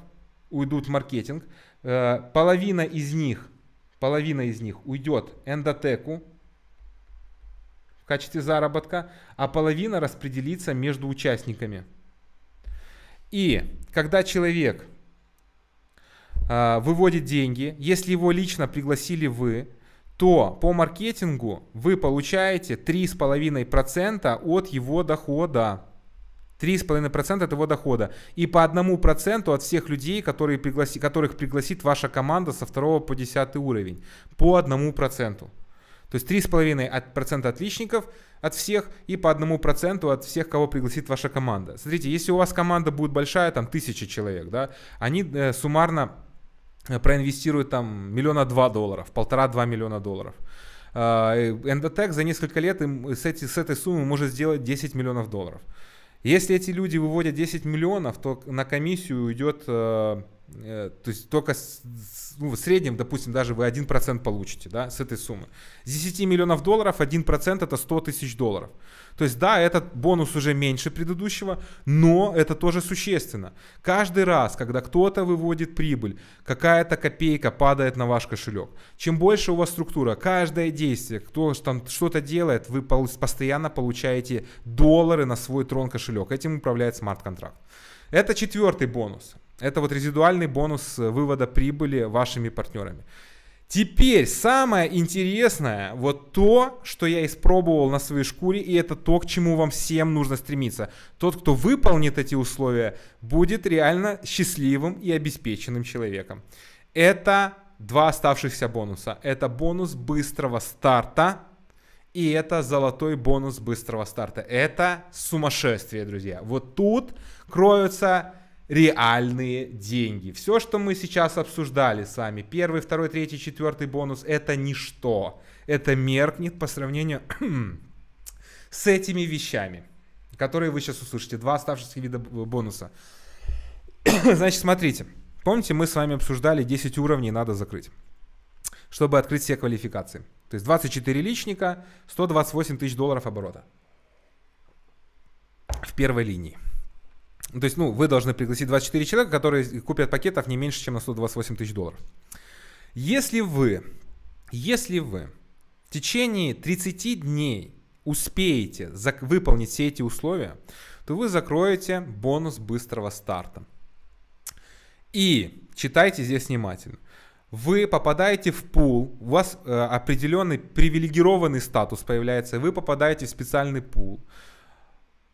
уйдут в маркетинг, половина из них уйдет Endotech в качестве заработка, а половина распределится между участниками. И когда человек выводит деньги, если его лично пригласили вы, то по маркетингу вы получаете 3,5% от его дохода. 3,5% от его дохода. И по 1% от всех людей, которых пригласит ваша команда со 2 по 10 уровень. По 1%. То есть 3,5% отличников от всех и по 1% от всех, кого пригласит ваша команда. Смотрите, если у вас команда будет большая, там 1000 человек, да, они суммарно проинвестируют там $1-2, $1,5–2 миллиона. Endotech за несколько лет с этой суммы может сделать $10 миллионов. Если эти люди выводят 10 миллионов, то на комиссию уйдет, то есть только в среднем, допустим, даже вы 1% получите, да, с этой суммы. С 10 миллионов долларов 1% это 100 тысяч долларов. То есть да, этот бонус уже меньше предыдущего, но это тоже существенно. Каждый раз, когда кто-то выводит прибыль, какая-то копейка падает на ваш кошелек. Чем больше у вас структура, каждое действие, кто там что-то делает, вы постоянно получаете доллары на свой трон кошелек. Этим управляет смарт-контракт. Это 4-й бонус. Это вот резидуальный бонус вывода прибыли вашими партнерами. Теперь самое интересное, вот то, что я испробовал на своей шкуре, и это то, к чему вам всем нужно стремиться. Тот, кто выполнит эти условия, будет реально счастливым и обеспеченным человеком. Это 2 оставшихся бонуса. Это бонус быстрого старта. И это золотой бонус быстрого старта. Это сумасшествие, друзья. Вот тут кроются реальные деньги. Все, что мы сейчас обсуждали с вами, 1, 2, 3, 4 бонус, это ничто. Это меркнет по сравнению с этими вещами, которые вы сейчас услышите. 2 оставшихся вида бонуса. Значит, смотрите. Помните, мы с вами обсуждали 10 уровней надо закрыть, чтобы открыть все квалификации. То есть 24 личника, 128 тысяч долларов оборота в первой линии. То есть, ну, вы должны пригласить 24 человека, которые купят пакетов не меньше, чем на 128 тысяч долларов. Если вы в течение 30 дней успеете выполнить все эти условия, то вы закроете бонус быстрого старта. И читайте здесь внимательно. Вы попадаете в пул, у вас определенный привилегированный статус появляется, вы попадаете в специальный пул,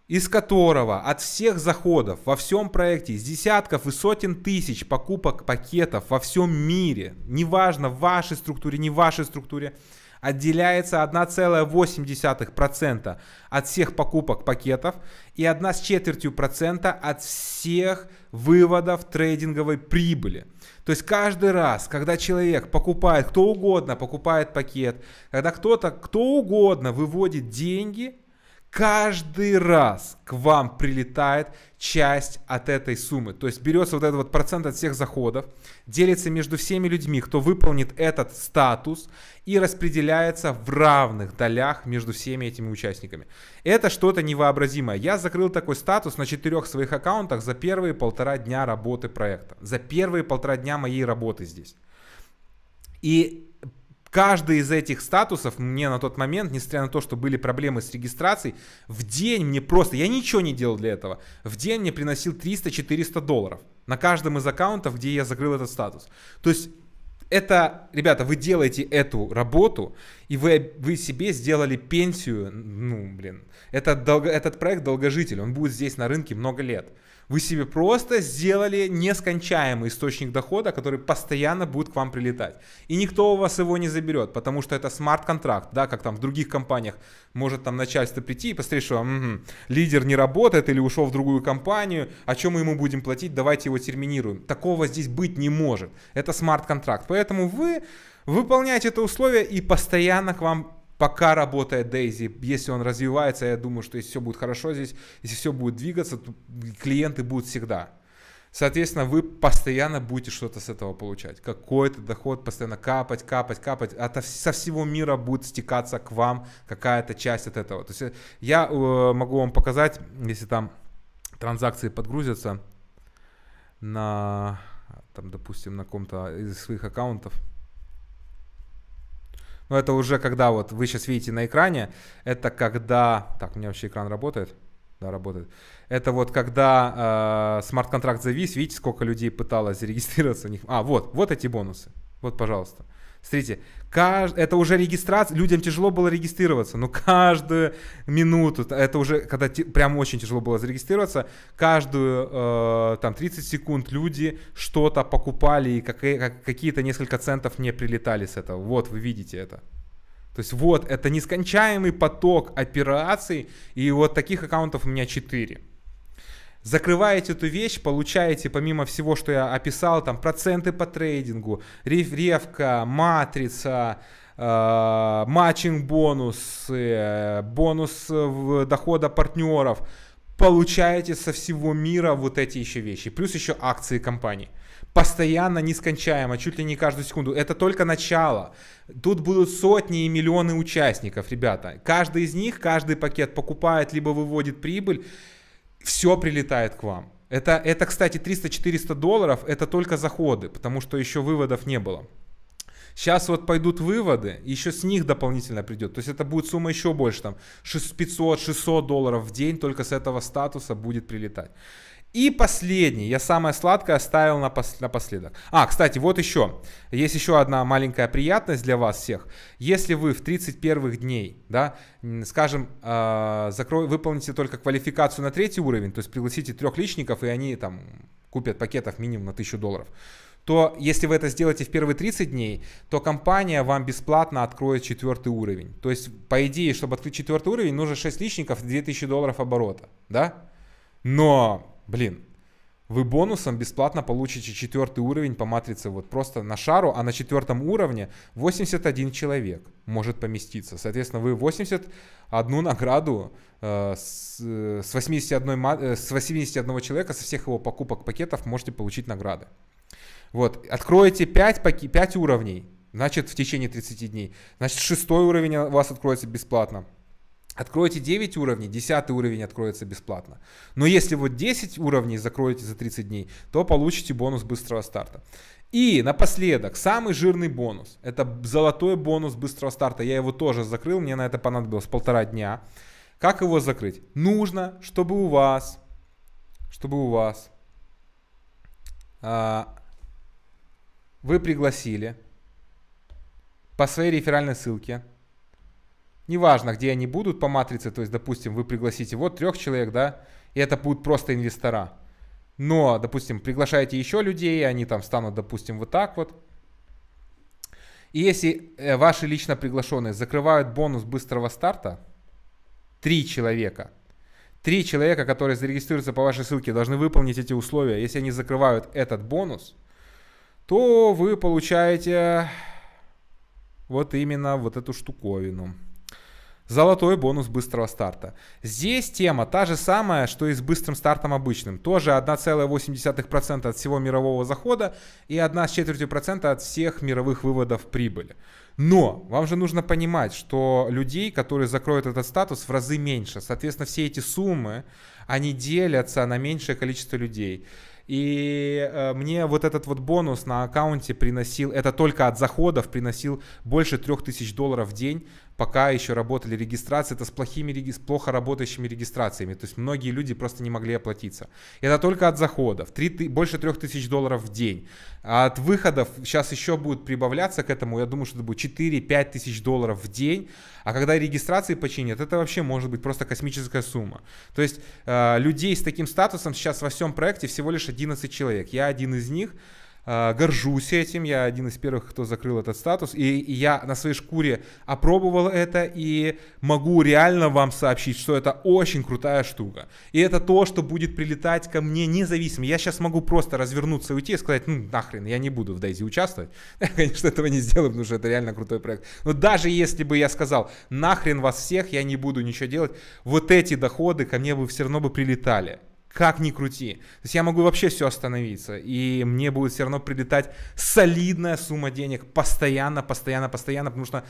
из которого от всех заходов во всем проекте, из десятков и сотен тысяч покупок пакетов во всем мире, неважно в вашей структуре, не в вашей структуре, отделяется 1,8% от всех покупок пакетов и 1,25% от всех выводов трейдинговой прибыли. То есть каждый раз, когда человек покупает, кто угодно покупает пакет, когда кто-то, кто угодно выводит деньги, каждый раз к вам прилетает часть от этой суммы. То есть берется вот этот вот процент от всех заходов, делится между всеми людьми, кто выполнит этот статус, и распределяется в равных долях между всеми этими участниками. Это что-то невообразимое. Я закрыл такой статус на 4 своих аккаунтах за первые 1,5 дня работы проекта. За первые 1,5 дня моей работы здесь. И Каждый из этих статусов мне на тот момент, несмотря на то, что были проблемы с регистрацией, в день мне просто, я ничего не делал для этого, в день мне приносил 300-400 долларов на каждом из аккаунтов, где я закрыл этот статус. То есть это, ребята, вы делаете эту работу, и вы себе сделали пенсию, ну, блин, этот проект долгожитель, он будет здесь на рынке много лет. Вы себе просто сделали нескончаемый источник дохода, который постоянно будет к вам прилетать. И никто у вас его не заберет, потому что это смарт-контракт, да, как там в других компаниях может там начальство прийти и посмотреть, что лидер не работает или ушел в другую компанию, о чем мы ему будем платить, давайте его терминируем. Такого здесь быть не может. Это смарт-контракт. Поэтому вы выполняете это условие и постоянно к вам пока работает Дейзи, если он развивается, я думаю, что если все будет хорошо здесь, если все будет двигаться, то клиенты будут всегда. Соответственно, вы постоянно будете что-то с этого получать. Какой-то доход постоянно капать. Со всего мира будет стекаться к вам какая-то часть от этого. То есть я могу вам показать, если там транзакции подгрузятся на, там, допустим, на каком-то из своих аккаунтов. Но это уже когда вот вы сейчас видите на экране, это когда... Так, у меня вообще экран работает? Да, работает. Это вот когда смарт-контракт завис, видите, сколько людей пыталось зарегистрироваться в них. А, вот эти бонусы. Вот, пожалуйста. Смотрите, это уже регистрация, людям тяжело было регистрироваться, но каждую минуту, это уже, когда прям очень тяжело было зарегистрироваться, каждую там 30 секунд люди что-то покупали и какие-то несколько центов не прилетали с этого. Вот, вы видите это. То есть вот, это нескончаемый поток операций, и вот таких аккаунтов у меня 4. Закрываете эту вещь, получаете, помимо всего, что я описал, там проценты по трейдингу, реферка, матрица, матчинг бонус, бонус дохода партнеров. Получаете со всего мира вот эти еще вещи. Плюс еще акции компаний. Постоянно, нескончаемо, чуть ли не каждую секунду. Это только начало. Тут будут сотни и миллионы участников, ребята. Каждый из них, каждый пакет покупает, либо выводит прибыль. Все прилетает к вам. Это кстати, 300-400 долларов, это только заходы, потому что еще выводов не было. Сейчас вот пойдут выводы, еще с них дополнительно придет. То есть это будет сумма еще больше, там 500-600 долларов в день только с этого статуса будет прилетать. И последний, я самое сладкое оставил напоследок. А, кстати, вот еще. Есть еще одна маленькая приятность для вас всех. Если вы в 31 дней, да, скажем, выполните только квалификацию на 3-й уровень, то есть пригласите 3 личников, и они там купят пакетов минимум на 1000 долларов, то если вы это сделаете в первые 30 дней, то компания вам бесплатно откроет 4-й уровень. То есть, по идее, чтобы открыть 4-й уровень, нужно 6 личников и 2000 долларов оборота, да? Но... Блин, вы бонусом бесплатно получите 4-й уровень по матрице вот просто на шару, а на 4-м уровне 81 человек может поместиться. Соответственно, вы 81 награду с 81 человека, со всех его покупок пакетов можете получить награды. Вот, откроете 5 уровней, значит, в течение 30 дней. Значит, 6-й уровень у вас откроется бесплатно. Откроете 9 уровней, 10 уровень откроется бесплатно. Но если вот 10 уровней закроете за 30 дней, то получите бонус быстрого старта. И напоследок, самый жирный бонус. Это золотой бонус быстрого старта. Я его тоже закрыл, мне на это понадобилось 1,5 дня. Как его закрыть? Нужно, чтобы у вас... вы пригласили по своей реферальной ссылке. Неважно, где они будут по матрице, то есть, допустим, вы пригласите вот 3 человек, да, и это будут просто инвестора. Но, допустим, приглашаете еще людей, они там станут, допустим, вот так вот. И если ваши лично приглашенные закрывают бонус быстрого старта, 3 человека, которые зарегистрируются по вашей ссылке, должны выполнить эти условия. Если они закрывают этот бонус, то вы получаете вот именно вот эту штуковину. Золотой бонус быстрого старта. Здесь тема та же самая, что и с быстрым стартом обычным. Тоже 1,8% от всего мирового захода и 1,25% от всех мировых выводов прибыли. Но вам же нужно понимать, что людей, которые закроют этот статус, в разы меньше. Соответственно, все эти суммы, они делятся на меньшее количество людей. И мне вот этот вот бонус на аккаунте приносил, это только от заходов, приносил больше $3000 в день, пока еще работали регистрации. Это с плохо работающими регистрациями. То есть многие люди просто не могли оплатиться. Это только от заходов. Больше $3000 в день. А от выходов сейчас еще будет прибавляться к этому. Я думаю, что это будет $4-5 тысяч в день. А когда регистрации починят, это вообще может быть просто космическая сумма. То есть людей с таким статусом сейчас во всем проекте всего лишь 11 человек. Я один из них. Горжусь этим, я один из первых, кто закрыл этот статус, и я на своей шкуре опробовал это, и могу реально вам сообщить, что это очень крутая штука, и это то, что будет прилетать ко мне независимо. Я сейчас могу просто развернуться и уйти и сказать: ну нахрен, я не буду в Дейзи участвовать. Я, конечно, этого не сделаю, потому что это реально крутой проект, но даже если бы я сказал: нахрен вас всех, я не буду ничего делать, вот эти доходы ко мне бы все равно бы прилетали. Как ни крути. То есть я могу вообще все остановиться, и мне будет все равно прилетать солидная сумма денег постоянно, потому что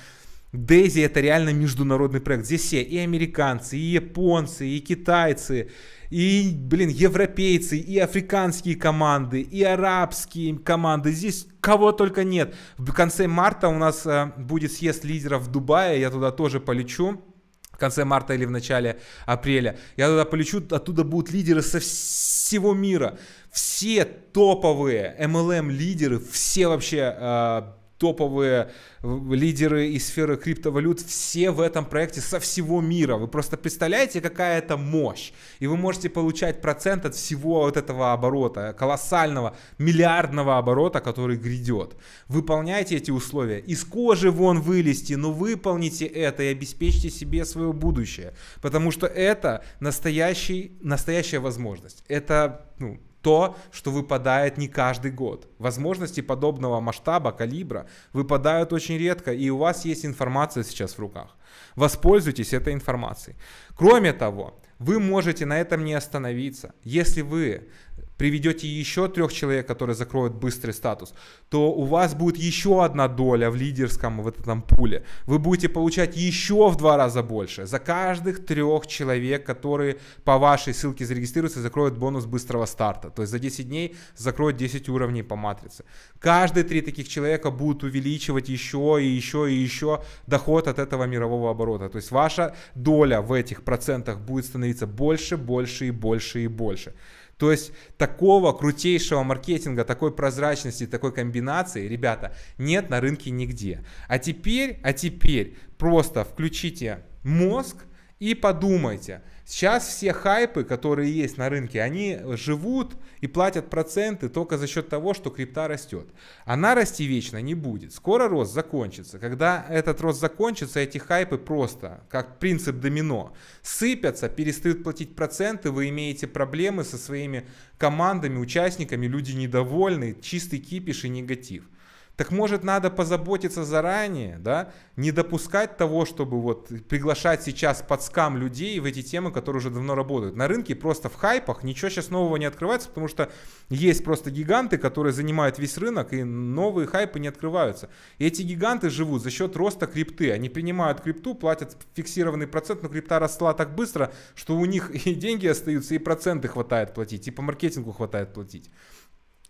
Дейзи — это реально международный проект. Здесь все и американцы, и японцы, и китайцы, и, блин, европейцы, и африканские команды, и арабские команды. Здесь кого только нет. В конце марта у нас будет съезд лидеров в Дубае, я туда тоже полечу. В конце марта или в начале апреля. Я туда полечу, оттуда будут лидеры со всего мира. Все топовые MLM-лидеры, все вообще топовые лидеры из сферы криптовалют, все в этом проекте со всего мира. Вы просто представляете, какая это мощь. И вы можете получать процент от всего вот этого оборота, колоссального, миллиардного оборота, который грядет. Выполняйте эти условия. Из кожи вон вылезти, но выполните это и обеспечьте себе свое будущее. Потому что это настоящая возможность. Это, ну, то, что выпадает не каждый год. Возможности подобного масштаба, калибра выпадают очень редко, и у вас есть информация сейчас в руках. Воспользуйтесь этой информацией. Кроме того, вы можете на этом не остановиться. Если вы приведете еще 3 человек, которые закроют быстрый статус, то у вас будет еще одна доля в лидерском вот этом пуле. Вы будете получать еще в 2 раза больше. За каждых 3 человек, которые по вашей ссылке зарегистрируются, закроют бонус быстрого старта. То есть за 10 дней закроют 10 уровней по матрице. Каждые 3 таких человека будут увеличивать еще и еще и еще доход от этого мирового оборота. То есть ваша доля в этих процентах будет становиться больше, больше и больше и больше. То есть такого крутейшего маркетинга, такой прозрачности, такой комбинации, ребята, нет на рынке нигде. А теперь просто включите мозг и подумайте. Сейчас все хайпы, которые есть на рынке, они живут и платят проценты только за счет того, что крипта растет. Она расти вечно не будет. Скоро рост закончится. Когда этот рост закончится, эти хайпы просто, как принцип домино, сыпятся, перестают платить проценты, вы имеете проблемы со своими командами, участниками, люди недовольны, чистый кипиш и негатив. Так может, надо позаботиться заранее, да? Не допускать того, чтобы вот приглашать сейчас под скам людей в эти темы, которые уже давно работают. На рынке просто в хайпах ничего сейчас нового не открывается, потому что есть просто гиганты, которые занимают весь рынок, и новые хайпы не открываются. И эти гиганты живут за счет роста крипты. Они принимают крипту, платят фиксированный процент, но крипта росла так быстро, что у них и деньги остаются, и проценты хватает платить, и по маркетингу хватает платить.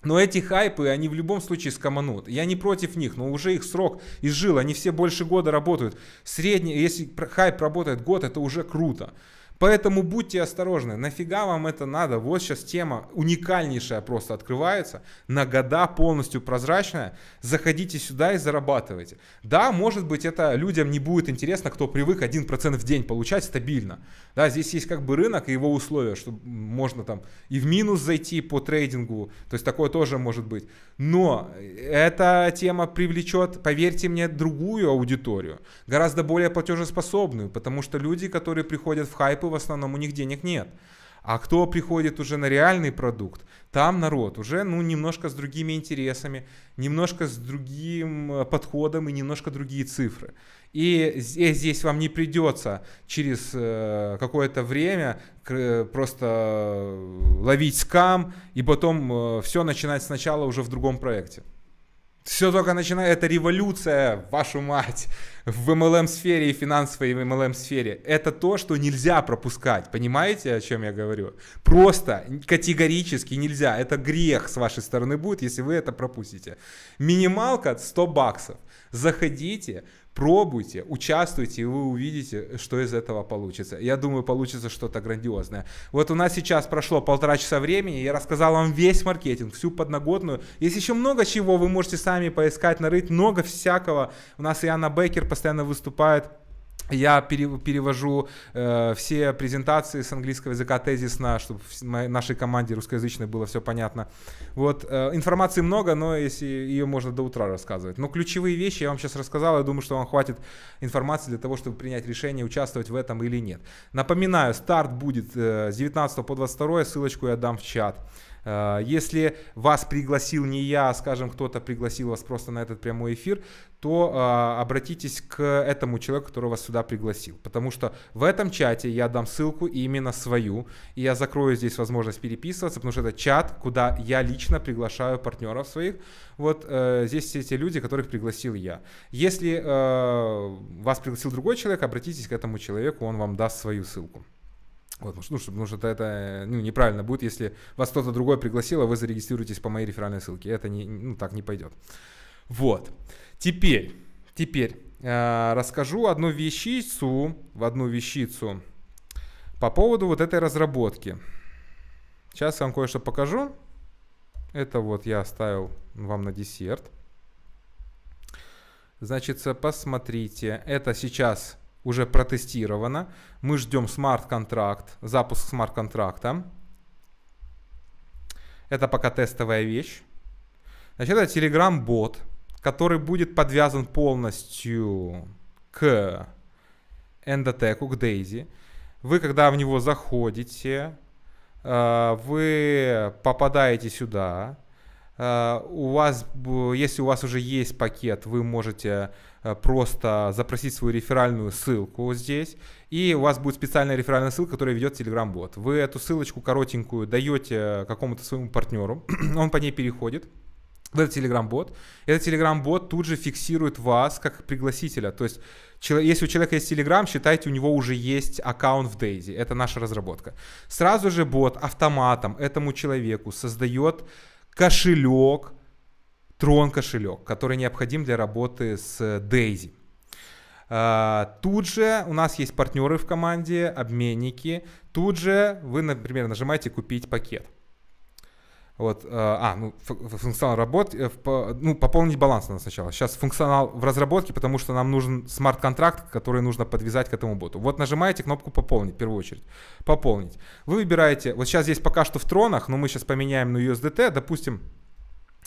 Но эти хайпы, они в любом случае скоманут. Я не против них, но уже их срок изжил. Они все больше года работают. Средний, если хайп работает год, это уже круто. Поэтому будьте осторожны. Нафига вам это надо? Вот сейчас тема уникальнейшая просто открывается. На года полностью прозрачная. Заходите сюда и зарабатывайте. Да, может быть, это людям не будет интересно, кто привык 1% в день получать стабильно. Да, здесь есть как бы рынок и его условия, что можно там и в минус зайти по трейдингу. То есть такое тоже может быть. Но эта тема привлечет, поверьте мне, другую аудиторию. Гораздо более платежеспособную. Потому что люди, которые приходят в хайпы, в основном у них денег нет. А кто приходит уже на реальный продукт, там народ уже, ну, немножко с другими интересами, немножко с другим подходом и немножко другие цифры. И здесь вам не придется через какое-то время просто ловить скам и потом все начинать сначала уже в другом проекте. Все только начинает, это революция, вашу мать, в MLM-сфере и финансовой MLM-сфере. Это то, что нельзя пропускать, понимаете, о чем я говорю? Просто категорически нельзя, это грех с вашей стороны будет, если вы это пропустите. Минималка 100 баксов. Заходите, пробуйте, участвуйте, и вы увидите, что из этого получится. Я думаю, получится что-то грандиозное. Вот у нас сейчас прошло 1,5 часа времени, я рассказал вам весь маркетинг, всю подноготную. Есть еще много чего, вы можете сами поискать, нарыть, много всякого. У нас Яна Беккер постоянно выступает. Я перевожу все презентации с английского языка тезисно, чтобы нашей команде русскоязычной было все понятно. Вот, информации много, но если ее можно до утра рассказывать. Но ключевые вещи я вам сейчас рассказал. Я думаю, что вам хватит информации для того, чтобы принять решение, участвовать в этом или нет. Напоминаю, старт будет с 19 по 22, ссылочку я дам в чат. Если вас пригласил не я, скажем, кто-то пригласил вас просто на этот прямой эфир, то обратитесь к этому человеку, который вас сюда пригласил. Потому что в этом чате я дам ссылку именно свою, и я закрою здесь возможность переписываться, потому что это чат, куда я лично приглашаю партнеров своих. Вот здесь все те люди, которых пригласил я. Если вас пригласил другой человек, обратитесь к этому человеку, он вам даст свою ссылку. Вот, ну, потому что это неправильно будет, если вас кто-то другой пригласил, а вы зарегистрируетесь по моей реферальной ссылке. Это так не пойдет. Вот. Теперь расскажу одну вещицу по поводу вот этой разработки. Сейчас я вам кое-что покажу. Это вот я оставил вам на десерт. Значит, посмотрите. Это сейчас уже протестировано. Мы ждем смарт-контракт, запуск смарт-контракта. Это пока тестовая вещь. Значит, это Telegram-бот, который будет подвязан полностью к эндотеку, к Дейзи. Вы, когда в него заходите, вы попадаете сюда. Если у вас уже есть пакет, вы можете просто запросить свою реферальную ссылку здесь. И у вас будет специальная реферальная ссылка, которая ведет Telegram-бот. Вы эту ссылочку коротенькую даете какому-то своему партнеру. Он по ней переходит в этот Telegram-бот. Этот Telegram-бот тут же фиксирует вас как пригласителя. То есть, если у человека есть Telegram, считайте, у него уже есть аккаунт в Дейзи. Это наша разработка. Сразу же бот автоматом этому человеку создает кошелек, Tron кошелек, который необходим для работы с Дейзи. Тут же у нас есть партнеры в команде, обменники. Тут же вы, например, нажимаете «Купить пакет». Вот, функционал работы, пополнить баланс надо сначала. Сейчас функционал в разработке, потому что нам нужен смарт-контракт, который нужно подвязать к этому боту. Вот нажимаете кнопку «Пополнить» в первую очередь. Пополнить. Вы выбираете, вот сейчас здесь пока что в тронах, но мы сейчас поменяем на USDT, допустим,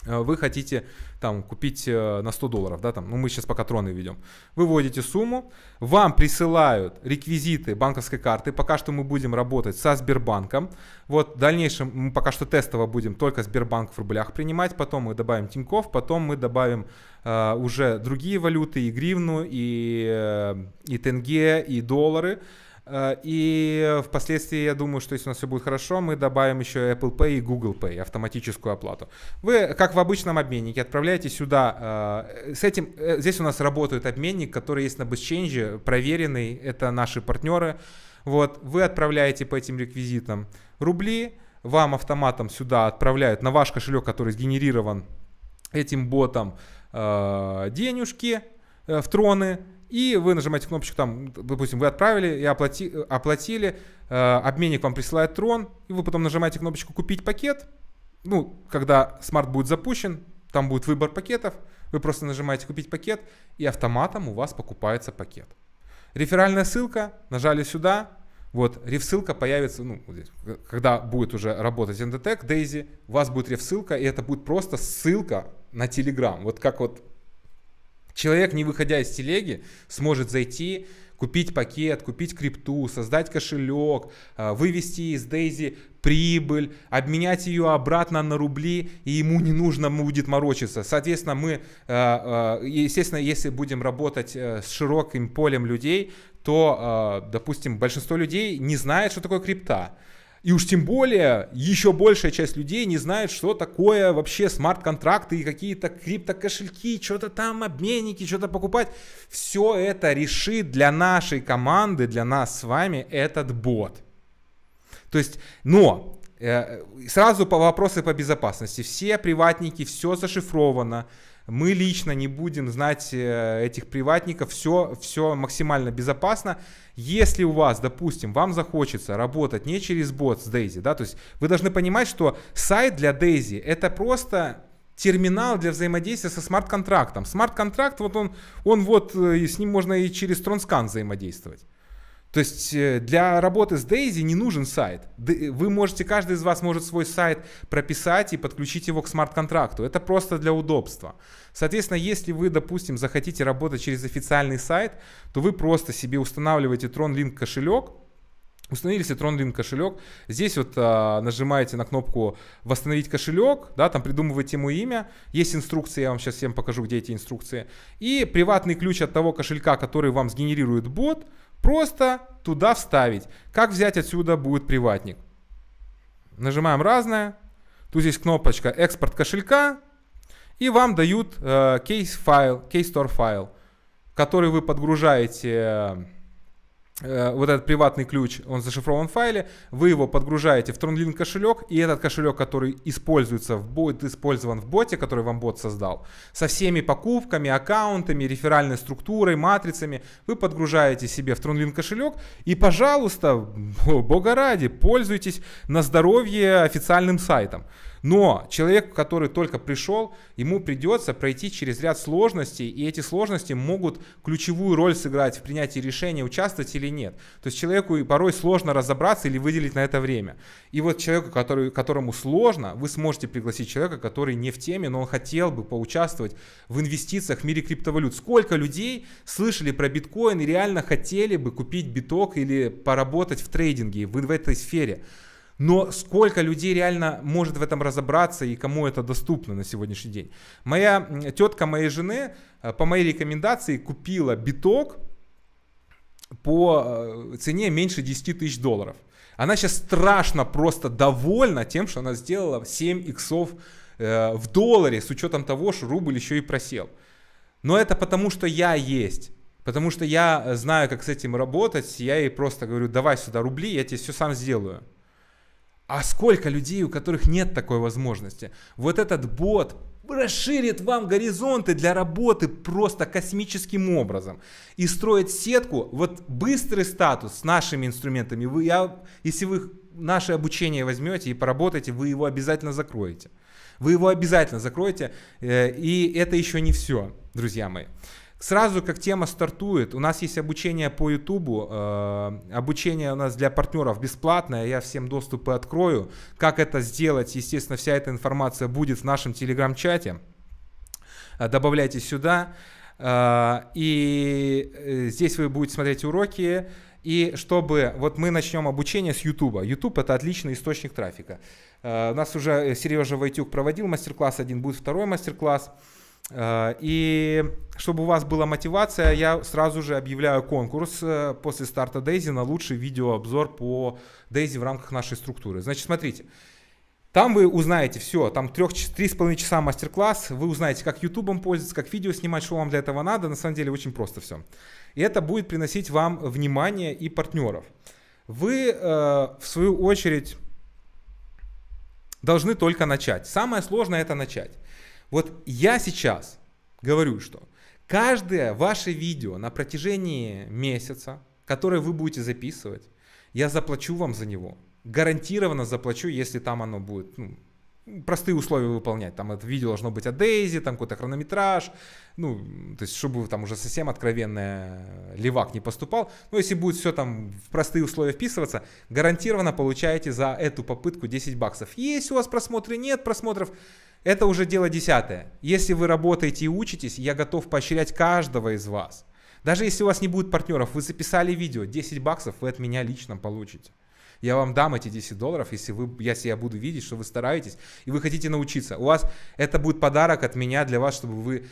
вы хотите там купить на 100 долларов, да, там, мы сейчас пока троны ведем. Вы вводите сумму, вам присылают реквизиты банковской карты, пока что мы будем работать со Сбербанком. Вот в дальнейшем мы пока что тестово будем только Сбербанк в рублях принимать, потом мы добавим Тинькофф, потом мы добавим уже другие валюты, и гривну, и тенге, и доллары. И впоследствии, я думаю, что если у нас все будет хорошо, мы добавим еще Apple Pay и Google Pay, автоматическую оплату. Вы, как в обычном обменнике, отправляете сюда. Здесь у нас работает обменник, который есть на BestChange, проверенный, это наши партнеры. Вот, вы отправляете по этим реквизитам рубли, вам автоматом сюда отправляют на ваш кошелек, который сгенерирован этим ботом, денежки в троны. И вы нажимаете кнопочку там, допустим, вы отправили и оплатили, обменник вам присылает трон, и вы потом нажимаете кнопочку «Купить пакет». Ну, когда смарт будет запущен, там будет выбор пакетов, вы просто нажимаете «Купить пакет», и автоматом у вас покупается пакет. Реферальная ссылка, нажали сюда, вот, реф-ссылка появится, здесь, когда будет уже работать эндотек, Дейзи, у вас будет реф-ссылка, и это будет просто ссылка на Telegram, Человек, не выходя из телеги, сможет зайти, купить пакет, купить крипту, создать кошелек, вывести из Дейзи прибыль, обменять ее обратно на рубли, и ему не нужно будет морочиться. Соответственно, мы, естественно, если будем работать с широким полем людей, то, допустим, большинство людей не знает, что такое крипта. И уж тем более, еще большая часть людей не знает, что такое вообще смарт-контракты и какие-то криптокошельки, что-то там, обменники, что-то покупать. Все это решит для нашей команды, для нас с вами этот бот. То есть, но сразу по вопросу по безопасности. Все приватники, все зашифровано. Мы лично не будем знать этих приватников, все максимально безопасно. Если у вас, допустим, вам захочется работать не через бот с Дейзи, да, то есть вы должны понимать, что сайт для Дейзи — это просто терминал для взаимодействия со смарт-контрактом. Смарт-контракт, вот он вот, с ним можно и через TronScan взаимодействовать. То есть для работы с Дейзи не нужен сайт. Вы можете, каждый из вас может свой сайт прописать и подключить его к смарт-контракту. Это просто для удобства. Соответственно, если вы, допустим, захотите работать через официальный сайт, то вы просто себе устанавливаете TronLink кошелек. Установили себе TronLink кошелек. Здесь вот нажимаете на кнопку «Восстановить кошелек», да, там придумываете ему имя. Есть инструкции, я вам сейчас всем покажу, где эти инструкции. И приватный ключ от того кошелька, который вам сгенерирует бот, просто туда вставить. Как взять отсюда будет приватник? Нажимаем «Разное». Тут здесь кнопочка «Экспорт кошелька». И вам дают кейс-файл, кейс-стор-файл, который вы подгружаете. Вот этот приватный ключ, он зашифрован в файле. Вы его подгружаете в TronLink кошелек. И этот кошелек, который используется, будет использован в боте, который вам бот создал. Со всеми покупками, аккаунтами, реферальной структурой, матрицами. Вы подгружаете себе в TronLink кошелек. И, пожалуйста, бога ради, пользуйтесь на здоровье официальным сайтом. Но человек, который только пришел, ему придется пройти через ряд сложностей, и эти сложности могут ключевую роль сыграть в принятии решения, участвовать или нет. То есть человеку порой сложно разобраться или выделить на это время. И вот человеку, которому сложно, вы сможете пригласить человека, который не в теме, но он хотел бы поучаствовать в инвестициях в мире криптовалют. Сколько людей слышали про биткоин и реально хотели бы купить биток или поработать в трейдинге, в этой сфере? Но сколько людей реально может в этом разобраться и кому это доступно на сегодняшний день? Моя тетка моей жены по моей рекомендации купила биток по цене меньше 10 тысяч долларов. Она сейчас страшно просто довольна тем, что она сделала 7 иксов в долларе с учетом того, что рубль еще и просел. Но это потому, что я есть. Потому что я знаю, как с этим работать. Я ей просто говорю: давай сюда рубли, я тебе все сам сделаю. А сколько людей, у которых нет такой возможности? Вот этот бот расширит вам горизонты для работы просто космическим образом. И строит сетку, вот быстрый статус с нашими инструментами. Если вы наше обучение возьмете и поработаете, вы его обязательно закроете. Вы его обязательно закроете. И это еще не все, друзья мои. Сразу как тема стартует, у нас есть обучение по YouTube, обучение у нас для партнеров бесплатное, я всем доступы открою. Как это сделать, естественно, вся эта информация будет в нашем телеграм-чате, добавляйте сюда, и здесь вы будете смотреть уроки. И чтобы, вот мы начнем обучение с YouTube. YouTube — это отличный источник трафика. У нас уже Сережа Войтюк проводил мастер-класс один, будет второй мастер-класс. И чтобы у вас была мотивация, я сразу же объявляю конкурс после старта Дейзи на лучший видеообзор по Дейзи в рамках нашей структуры. Значит, смотрите, там вы узнаете все, там 3,5 часа мастер-класс, вы узнаете, как ютубом пользоваться, как видео снимать, что вам для этого надо, на самом деле очень просто все. И это будет приносить вам внимание и партнеров. Вы, в свою очередь, должны только начать. Самое сложное — это начать. Вот я сейчас говорю, что каждое ваше видео на протяжении месяца, которое вы будете записывать, я заплачу вам за него. Гарантированно заплачу, если там оно будет, ну, простые условия выполнять. Там это видео должно быть о Дейзи, там какой-то хронометраж, ну, то есть, чтобы там уже совсем откровенно левак не поступал. Но если будет все там в простые условия вписываться, гарантированно получаете за эту попытку 10 баксов. Если у вас просмотры, нет просмотров, это уже дело десятое. Если вы работаете и учитесь, я готов поощрять каждого из вас. Даже если у вас не будет партнеров, вы записали видео, 10 баксов вы от меня лично получите. Я вам дам эти 10 долларов, если я буду видеть, что вы стараетесь и вы хотите научиться. У вас это будет подарок от меня для вас, чтобы вы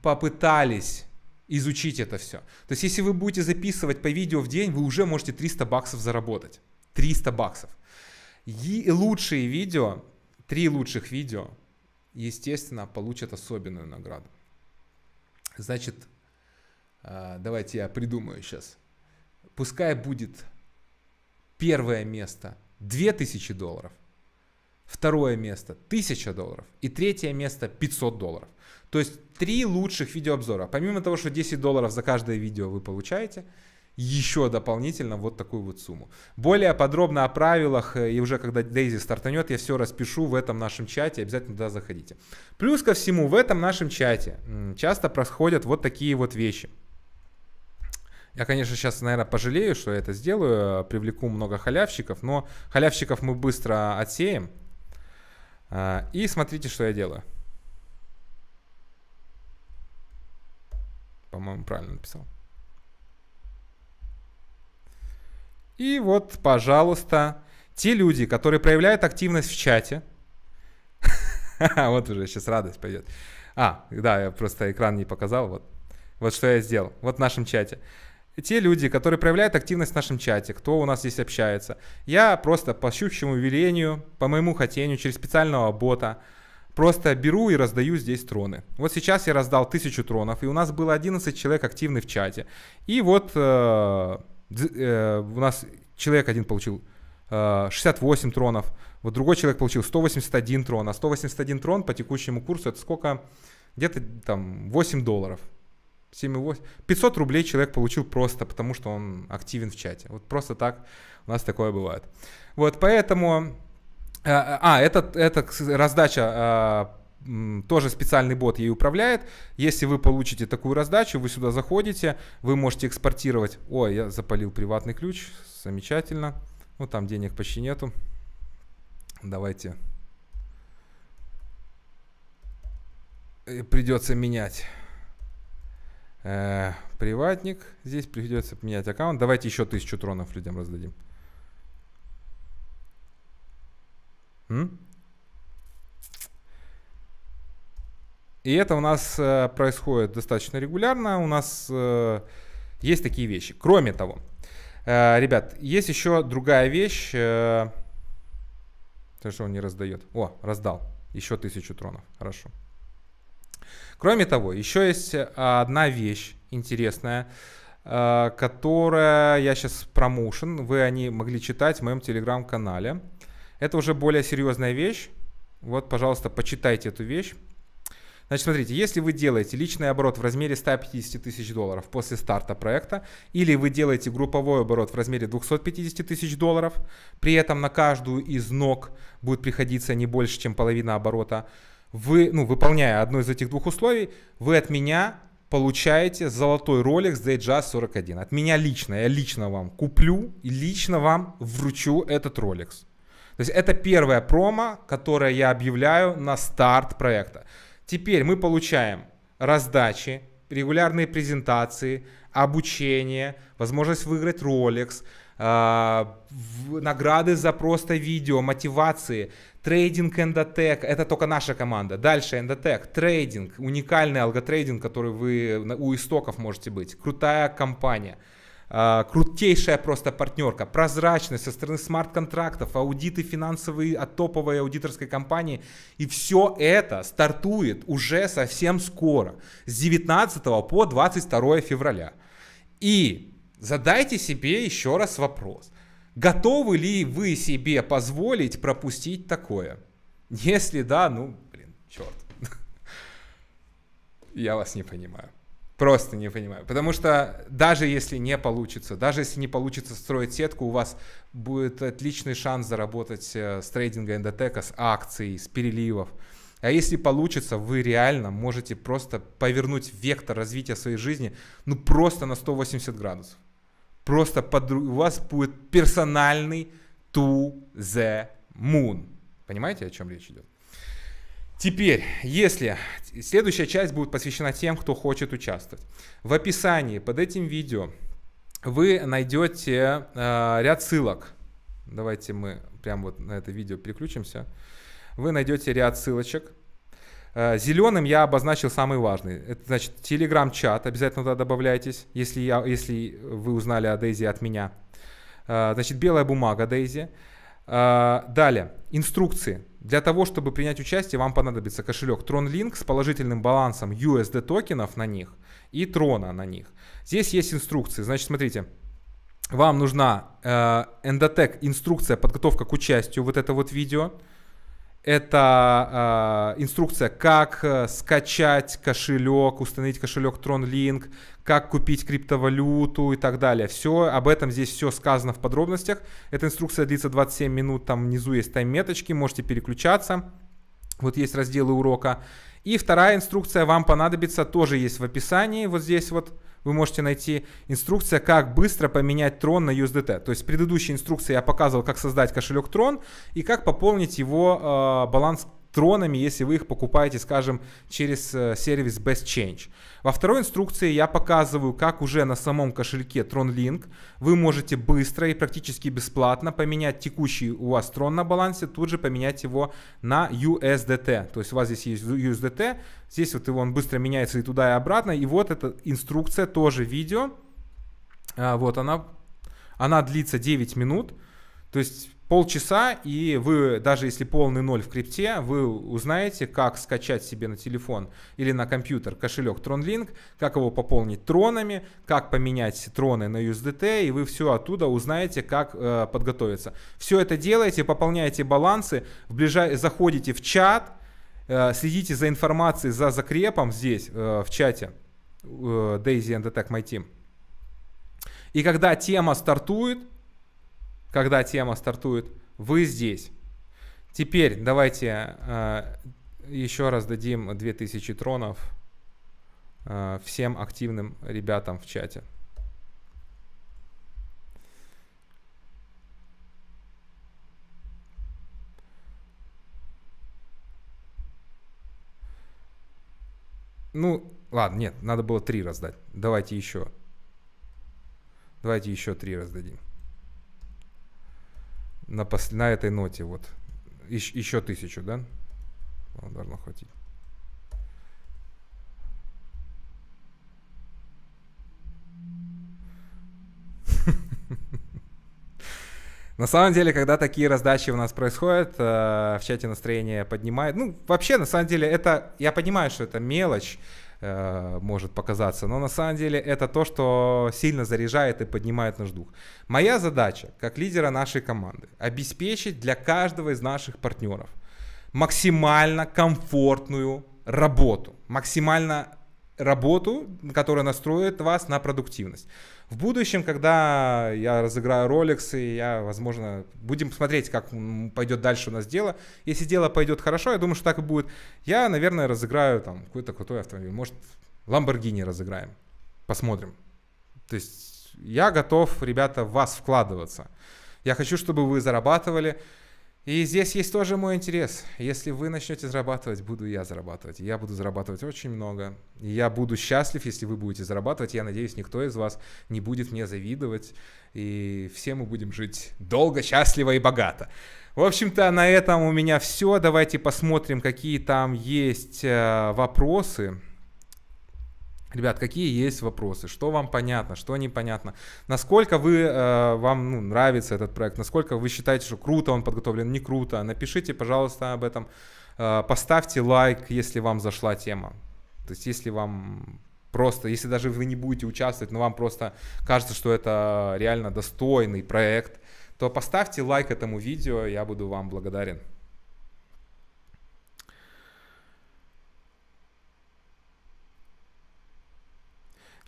попытались изучить это все. То есть если вы будете записывать по видео в день, вы уже можете 300 баксов заработать. 300 баксов. Лучшие видео, 3 лучших видео, естественно, получат особенную награду. Значит, давайте я придумаю сейчас. Пускай будет первое место $2000, второе место $1000 и третье место $500. То есть 3 лучших видеообзора. Помимо того, что $10 за каждое видео вы получаете, еще дополнительно вот такую вот сумму. Более подробно о правилах и уже когда Дейзи стартанет, я все распишу в этом нашем чате, обязательно туда заходите. Плюс ко всему, в этом нашем чате часто происходят вот такие вот вещи. Я, конечно, сейчас, наверное, пожалею, что я это сделаю, привлеку много халявщиков, но халявщиков мы быстро отсеем. И смотрите, что я делаю. По-моему, правильно написал. И вот, пожалуйста, те люди, которые проявляют активность в чате. Вот уже сейчас радость пойдет. А, да, я просто экран не показал. Вот что я сделал. Вот в нашем чате. Те люди, которые проявляют активность в нашем чате, кто у нас здесь общается, я просто по щупчему велению, по моему хотению, через специального бота просто беру и раздаю здесь троны. Вот сейчас я раздал 1000 тронов, и у нас было 11 человек активны в чате. И вот у нас человек один получил 68 тронов, вот другой человек получил 181 трон, а 181 трон по текущему курсу это сколько? Где-то там $8. 500 рублей человек получил просто потому, что он активен в чате. Вот просто так у нас такое бывает. Вот поэтому... это раздача, тоже специальный бот ей управляет. Если вы получите такую раздачу, вы сюда заходите, вы можете экспортировать... Ой, я запалил приватный ключ, замечательно. Ну там денег почти нету. Давайте. Придется менять... приватник. Здесь придется поменять аккаунт. Давайте еще 1000 тронов людям раздадим. И это у нас происходит достаточно регулярно. У нас есть такие вещи. Кроме того, ребят, есть еще другая вещь. Что он не раздает? О, раздал. Еще 1000 тронов. Хорошо. Кроме того, еще есть одна вещь интересная, которая я сейчас промоушен, вы о ней могли читать в моем телеграм-канале. Это уже более серьезная вещь. Вот, пожалуйста, почитайте эту вещь. Значит, смотрите, если вы делаете личный оборот в размере $150 000 после старта проекта, или вы делаете групповой оборот в размере $250 000, при этом на каждую из ног будет приходиться не больше, чем половина оборота, вы, выполняя одно из этих двух условий, вы от меня получаете золотой Rolex Datejust 41. От меня лично. Я лично вам куплю и лично вам вручу этот Rolex. То есть это первая промо, которую я объявляю на старт проекта. Теперь мы получаем раздачи, регулярные презентации, обучение, возможность выиграть Rolex, награды за просто видео, мотивации, трейдинг Endotech, это только наша команда. Дальше Endotech, трейдинг, уникальный алготрейдинг, который вы у истоков можете быть, крутая компания, крутейшая просто партнерка, прозрачность со стороны смарт-контрактов, аудиты финансовые от топовой аудиторской компании. И все это стартует уже совсем скоро, с 19 по 22 февраля. И задайте себе еще раз вопрос. Готовы ли вы себе позволить пропустить такое? Если да, черт. Я вас не понимаю. Просто не понимаю. Потому что даже если не получится, строить сетку, у вас будет отличный шанс заработать с трейдинга Endotech, с акций, с переливов. А если получится, вы реально можете просто повернуть вектор развития своей жизни просто на 180 градусов. Просто у вас будет персональный to the moon. Понимаете, о чем речь идет? Теперь, следующая часть будет посвящена тем, кто хочет участвовать. В описании под этим видео вы найдете ряд ссылок. Давайте мы прямо вот на это видео переключимся. Вы найдете ряд ссылочек. Зеленым я обозначил самый важный. Это значит телеграм-чат. Обязательно туда добавляйтесь, если вы узнали о Дейзи от меня. Значит, белая бумага Дейзи. Далее, инструкции. Для того, чтобы принять участие, вам понадобится кошелек TronLink с положительным балансом USD токенов на них и Трона на них. Здесь есть инструкции. Значит, смотрите. Вам нужна Endotech инструкция подготовка к участию, вот это вот видео. Это инструкция, как скачать кошелек, установить кошелек TronLink, как купить криптовалюту и так далее. Все, об этом здесь все сказано в подробностях. Эта инструкция длится 27 минут, там внизу есть тайм-меточки, можете переключаться. Вот есть разделы урока. И вторая инструкция вам понадобится, тоже есть в описании, вот здесь вот. Вы можете найти инструкция, как быстро поменять Tron на USDT. То есть в предыдущей инструкции я показывал, как создать кошелек Tron и как пополнить его баланс Тронами, если вы их покупаете, скажем, через сервис Best Change. Во второй инструкции я показываю, как уже на самом кошельке TronLink вы можете быстро и практически бесплатно поменять текущий у вас Tron на балансе, тут же поменять его на USDT. То есть у вас здесь есть USDT, здесь вот он быстро меняется и туда, и обратно. И вот эта инструкция, тоже видео. Вот она длится 9 минут. То есть полчаса, и вы, даже если полный ноль в крипте, вы узнаете, как скачать себе на телефон или на компьютер кошелек TronLink, как его пополнить тронами, как поменять троны на USDT, и вы все оттуда узнаете, как подготовиться. Все это делаете, пополняете балансы, заходите в чат, следите за информацией, за закрепом здесь, в чате Daisy Endotech My Team. И когда тема стартует, вы здесь. Теперь давайте еще раз дадим 2000 тронов всем активным ребятам в чате. Ну, ладно, нет, надо было 3 раздать. Давайте еще 3 раздадим. На этой ноте вот. Еще 1000, да? Должно хватить. На самом деле, когда такие раздачи у нас происходят, в чате настроение поднимает. Ну, вообще, на самом деле, это, я понимаю, что это мелочь может показаться, но на самом деле это то, что сильно заряжает и поднимает наш дух. Моя задача, как лидера нашей команды, обеспечить для каждого из наших партнеров максимально комфортную работу. Максимально работу, которая настроит вас на продуктивность. В будущем, когда я разыграю Rolex, и я, возможно, будем смотреть, как пойдет дальше у нас дело. Если дело пойдет хорошо, я думаю, что так и будет. Я, наверное, разыграю там какой-то крутой автомобиль. Может, Lamborghini разыграем. Посмотрим. То есть я готов, ребята, в вас вкладываться. Я хочу, чтобы вы зарабатывали. И здесь есть тоже мой интерес. Если вы начнете зарабатывать, буду я зарабатывать. Я буду зарабатывать очень много. И я буду счастлив, если вы будете зарабатывать. Я надеюсь, никто из вас не будет мне завидовать. И все мы будем жить долго, счастливо и богато. В общем-то, на этом у меня все. Давайте посмотрим, какие там есть вопросы. Ребят, какие есть вопросы? Что вам понятно, что непонятно? Насколько вам нравится этот проект? Насколько вы считаете, что круто он подготовлен, не круто? Напишите, пожалуйста, об этом. Поставьте лайк, если вам зашла тема. То есть, если вам просто, если даже вы не будете участвовать, но вам просто кажется, что это реально достойный проект, то поставьте лайк этому видео, я буду вам благодарен.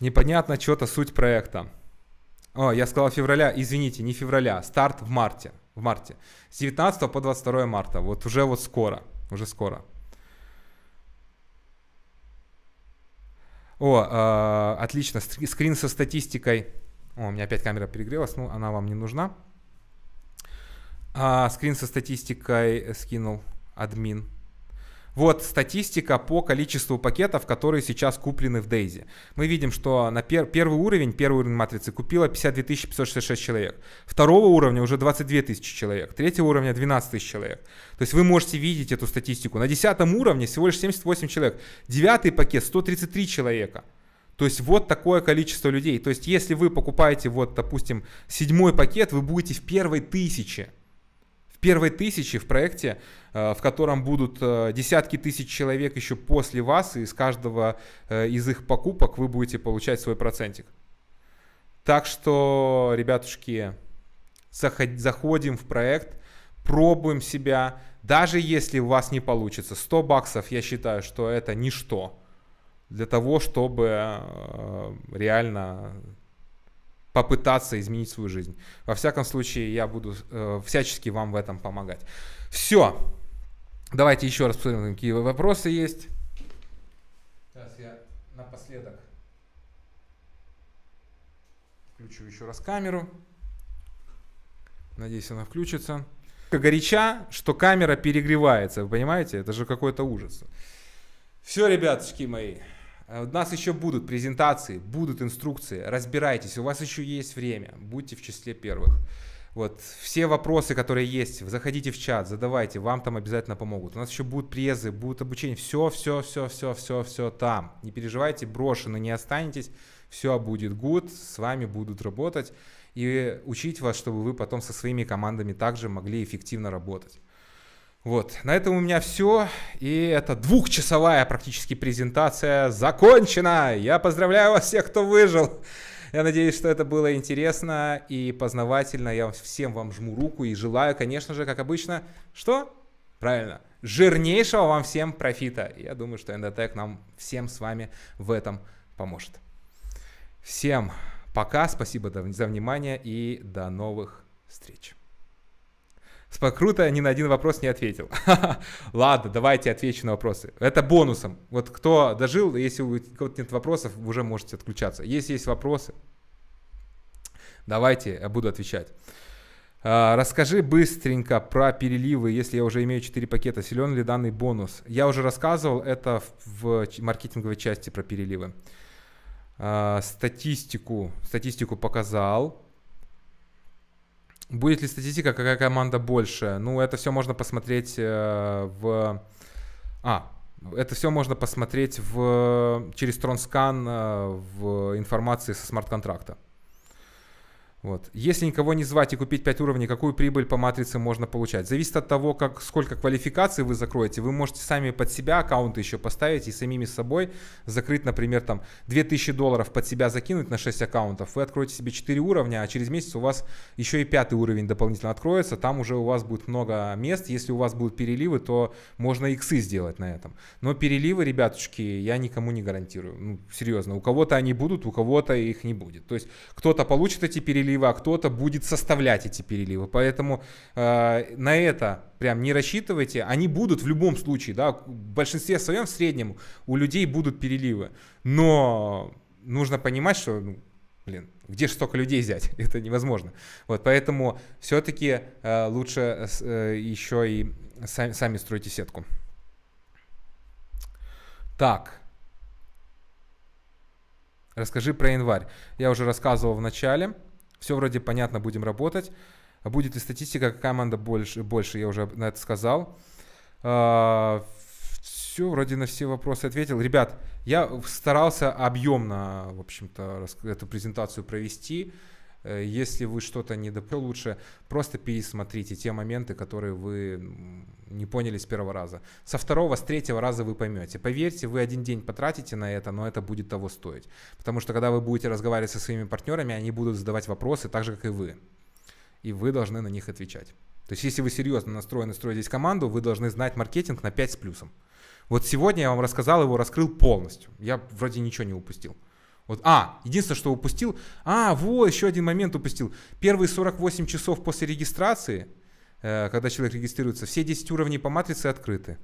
Непонятно что-то суть проекта. О, я сказал февраля, извините, не февраля, старт в марте. В марте. С 19 по 22 марта, вот скоро, уже скоро. О, отлично, скрин со статистикой. О, у меня опять камера перегрелась, но она вам не нужна. Скрин со статистикой скинул админ. Вот статистика по количеству пакетов, которые сейчас куплены в Daisy. Мы видим, что на первый уровень матрицы купило 52 566 человек. Второго уровня уже 22 тысячи человек. Третьего уровня 12 тысяч человек. То есть вы можете видеть эту статистику. На 10 уровне всего лишь 78 человек. 9 пакет 133 человека. То есть вот такое количество людей. То есть если вы покупаете, вот допустим, 7 пакет, вы будете в первой 1000. первой тысячи в проекте, в котором будут десятки тысяч человек еще после вас, и с каждого из их покупок вы будете получать свой процентик. Так что, ребятушки, заходим в проект, пробуем себя. Даже если у вас не получится, 100 баксов, я считаю, что это ничто для того, чтобы реально попытаться изменить свою жизнь. Во всяком случае, я буду всячески вам в этом помогать. Все. Давайте еще раз посмотрим, какие вопросы есть. Сейчас я напоследок включу еще раз камеру. Надеюсь, она включится. Горяча, что камера перегревается. Вы понимаете? Это же какой-то ужас. Все, ребятушки мои. У нас еще будут презентации, будут инструкции. Разбирайтесь, у вас еще есть время. Будьте в числе первых. Вот. Все вопросы, которые есть, заходите в чат, задавайте. Вам там обязательно помогут. У нас еще будут презы, будут обучение. Все там. Не переживайте, брошены не останетесь. Все будет good. С вами будут работать и учить вас, чтобы вы потом со своими командами также могли эффективно работать. Вот, на этом у меня все. И эта двухчасовая практически презентация закончена. Я поздравляю вас всех, кто выжил. Я надеюсь, что это было интересно и познавательно. Я всем вам жму руку и желаю, конечно же, как обычно, что? Правильно, жирнейшего вам всем профита. Я думаю, что Endotech нам всем с вами в этом поможет. Всем пока, спасибо за внимание и до новых встреч. Круто, ни на один вопрос не ответил. Ладно, давайте отвечу на вопросы. Это бонусом. Вот кто дожил, если у кого-то нет вопросов, уже можете отключаться. Если есть вопросы, давайте, я буду отвечать. Расскажи быстренько про переливы, если я уже имею 4 пакета. Силен ли данный бонус? Я уже рассказывал это в маркетинговой части про переливы. Статистику показал. Будет ли статистика, какая команда больше? Ну, это все можно посмотреть через TronScan в информации со смарт-контракта. Вот. Если никого не звать и купить 5 уровней, какую прибыль по матрице можно получать? Зависит от того, сколько квалификаций вы закроете. Вы можете сами под себя аккаунты еще поставить и самими собой закрыть, например, там $2000 под себя закинуть на 6 аккаунтов. Вы откроете себе 4 уровня, а через месяц у вас еще и 5 уровень дополнительно откроется. Там уже у вас будет много мест. Если у вас будут переливы, то можно иксы сделать на этом. Но переливы, ребятушки, я никому не гарантирую. Ну, серьезно, у кого-то они будут, у кого-то их не будет. То есть кто-то получит эти переливы, а кто-то будет составлять эти переливы. Поэтому на это прям не рассчитывайте. Они будут в любом случае, да, в большинстве своем, в среднем у людей будут переливы. Но нужно понимать, что, где же столько людей взять? Это невозможно. Вот, поэтому все-таки лучше еще и сами стройте сетку. Так. Расскажи про январь. Я уже рассказывал в начале. Все вроде понятно, будем работать. Будет ли статистика, какая команда больше, я уже на это сказал. Все, вроде на все вопросы ответил. Ребят, я старался объемно, в общем-то, эту презентацию провести. Если вы что-то не допустили, лучше просто пересмотрите те моменты, которые вы не поняли с первого раза. Со второго, с третьего раза вы поймете. Поверьте, вы один день потратите на это, но это будет того стоить. Потому что когда вы будете разговаривать со своими партнерами, они будут задавать вопросы так же, как и вы. И вы должны на них отвечать. То есть если вы серьезно настроены строить здесь команду, вы должны знать маркетинг на 5 с плюсом. Вот сегодня я вам рассказал, его раскрыл полностью. Я вроде ничего не упустил. Вот, единственное, что упустил, еще один момент упустил. Первые 48 часов после регистрации, когда человек регистрируется, все 10 уровней по матрице открыты.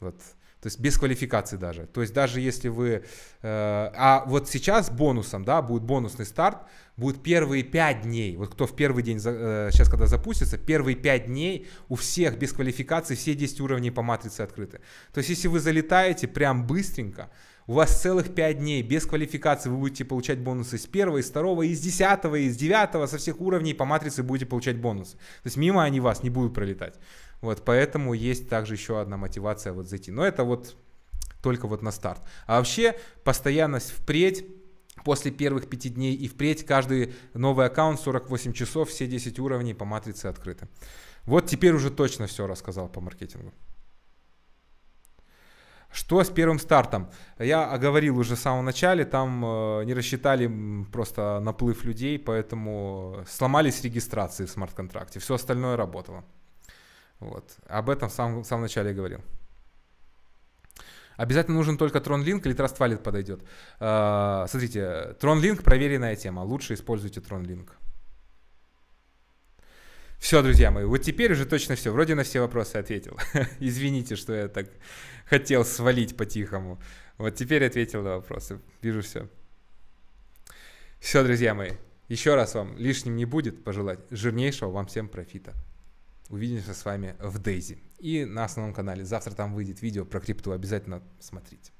Вот. То есть без квалификации даже. То есть даже если вы... вот сейчас бонусом, да, будет бонусный старт, будут первые 5 дней. Вот кто в первый день, сейчас когда запустится, первые 5 дней у всех без квалификации все 10 уровней по матрице открыты. То есть если вы залетаете прям быстренько, у вас целых 5 дней без квалификации вы будете получать бонусы с 1, с 2, из 10, из 9, со всех уровней по матрице будете получать бонусы. То есть мимо они вас не будут пролетать. Вот, поэтому есть также еще одна мотивация вот зайти. Но это вот только вот на старт. А вообще постоянность впредь после первых 5 дней, и впредь каждый новый аккаунт 48 часов, все 10 уровней по матрице открыты. Вот теперь уже точно все рассказал по маркетингу. Что с первым стартом? Я оговорил уже в самом начале, там не рассчитали просто наплыв людей, поэтому сломались регистрации в смарт-контракте. Все остальное работало. Вот. Об этом в самом начале я говорил. Обязательно нужен только TronLink или Trust Wallet подойдет. Смотрите, TronLink проверенная тема. Лучше используйте TronLink. Все, друзья мои, вот теперь уже точно все. Вроде на все вопросы ответил. Извините, что я так хотел свалить по-тихому. Вот теперь ответил на вопросы. Вижу все. Все, друзья мои, еще раз вам лишним не будет пожелать жирнейшего вам всем профита. Увидимся с вами в Дейзи и на основном канале. Завтра там выйдет видео про крипту. Обязательно смотрите.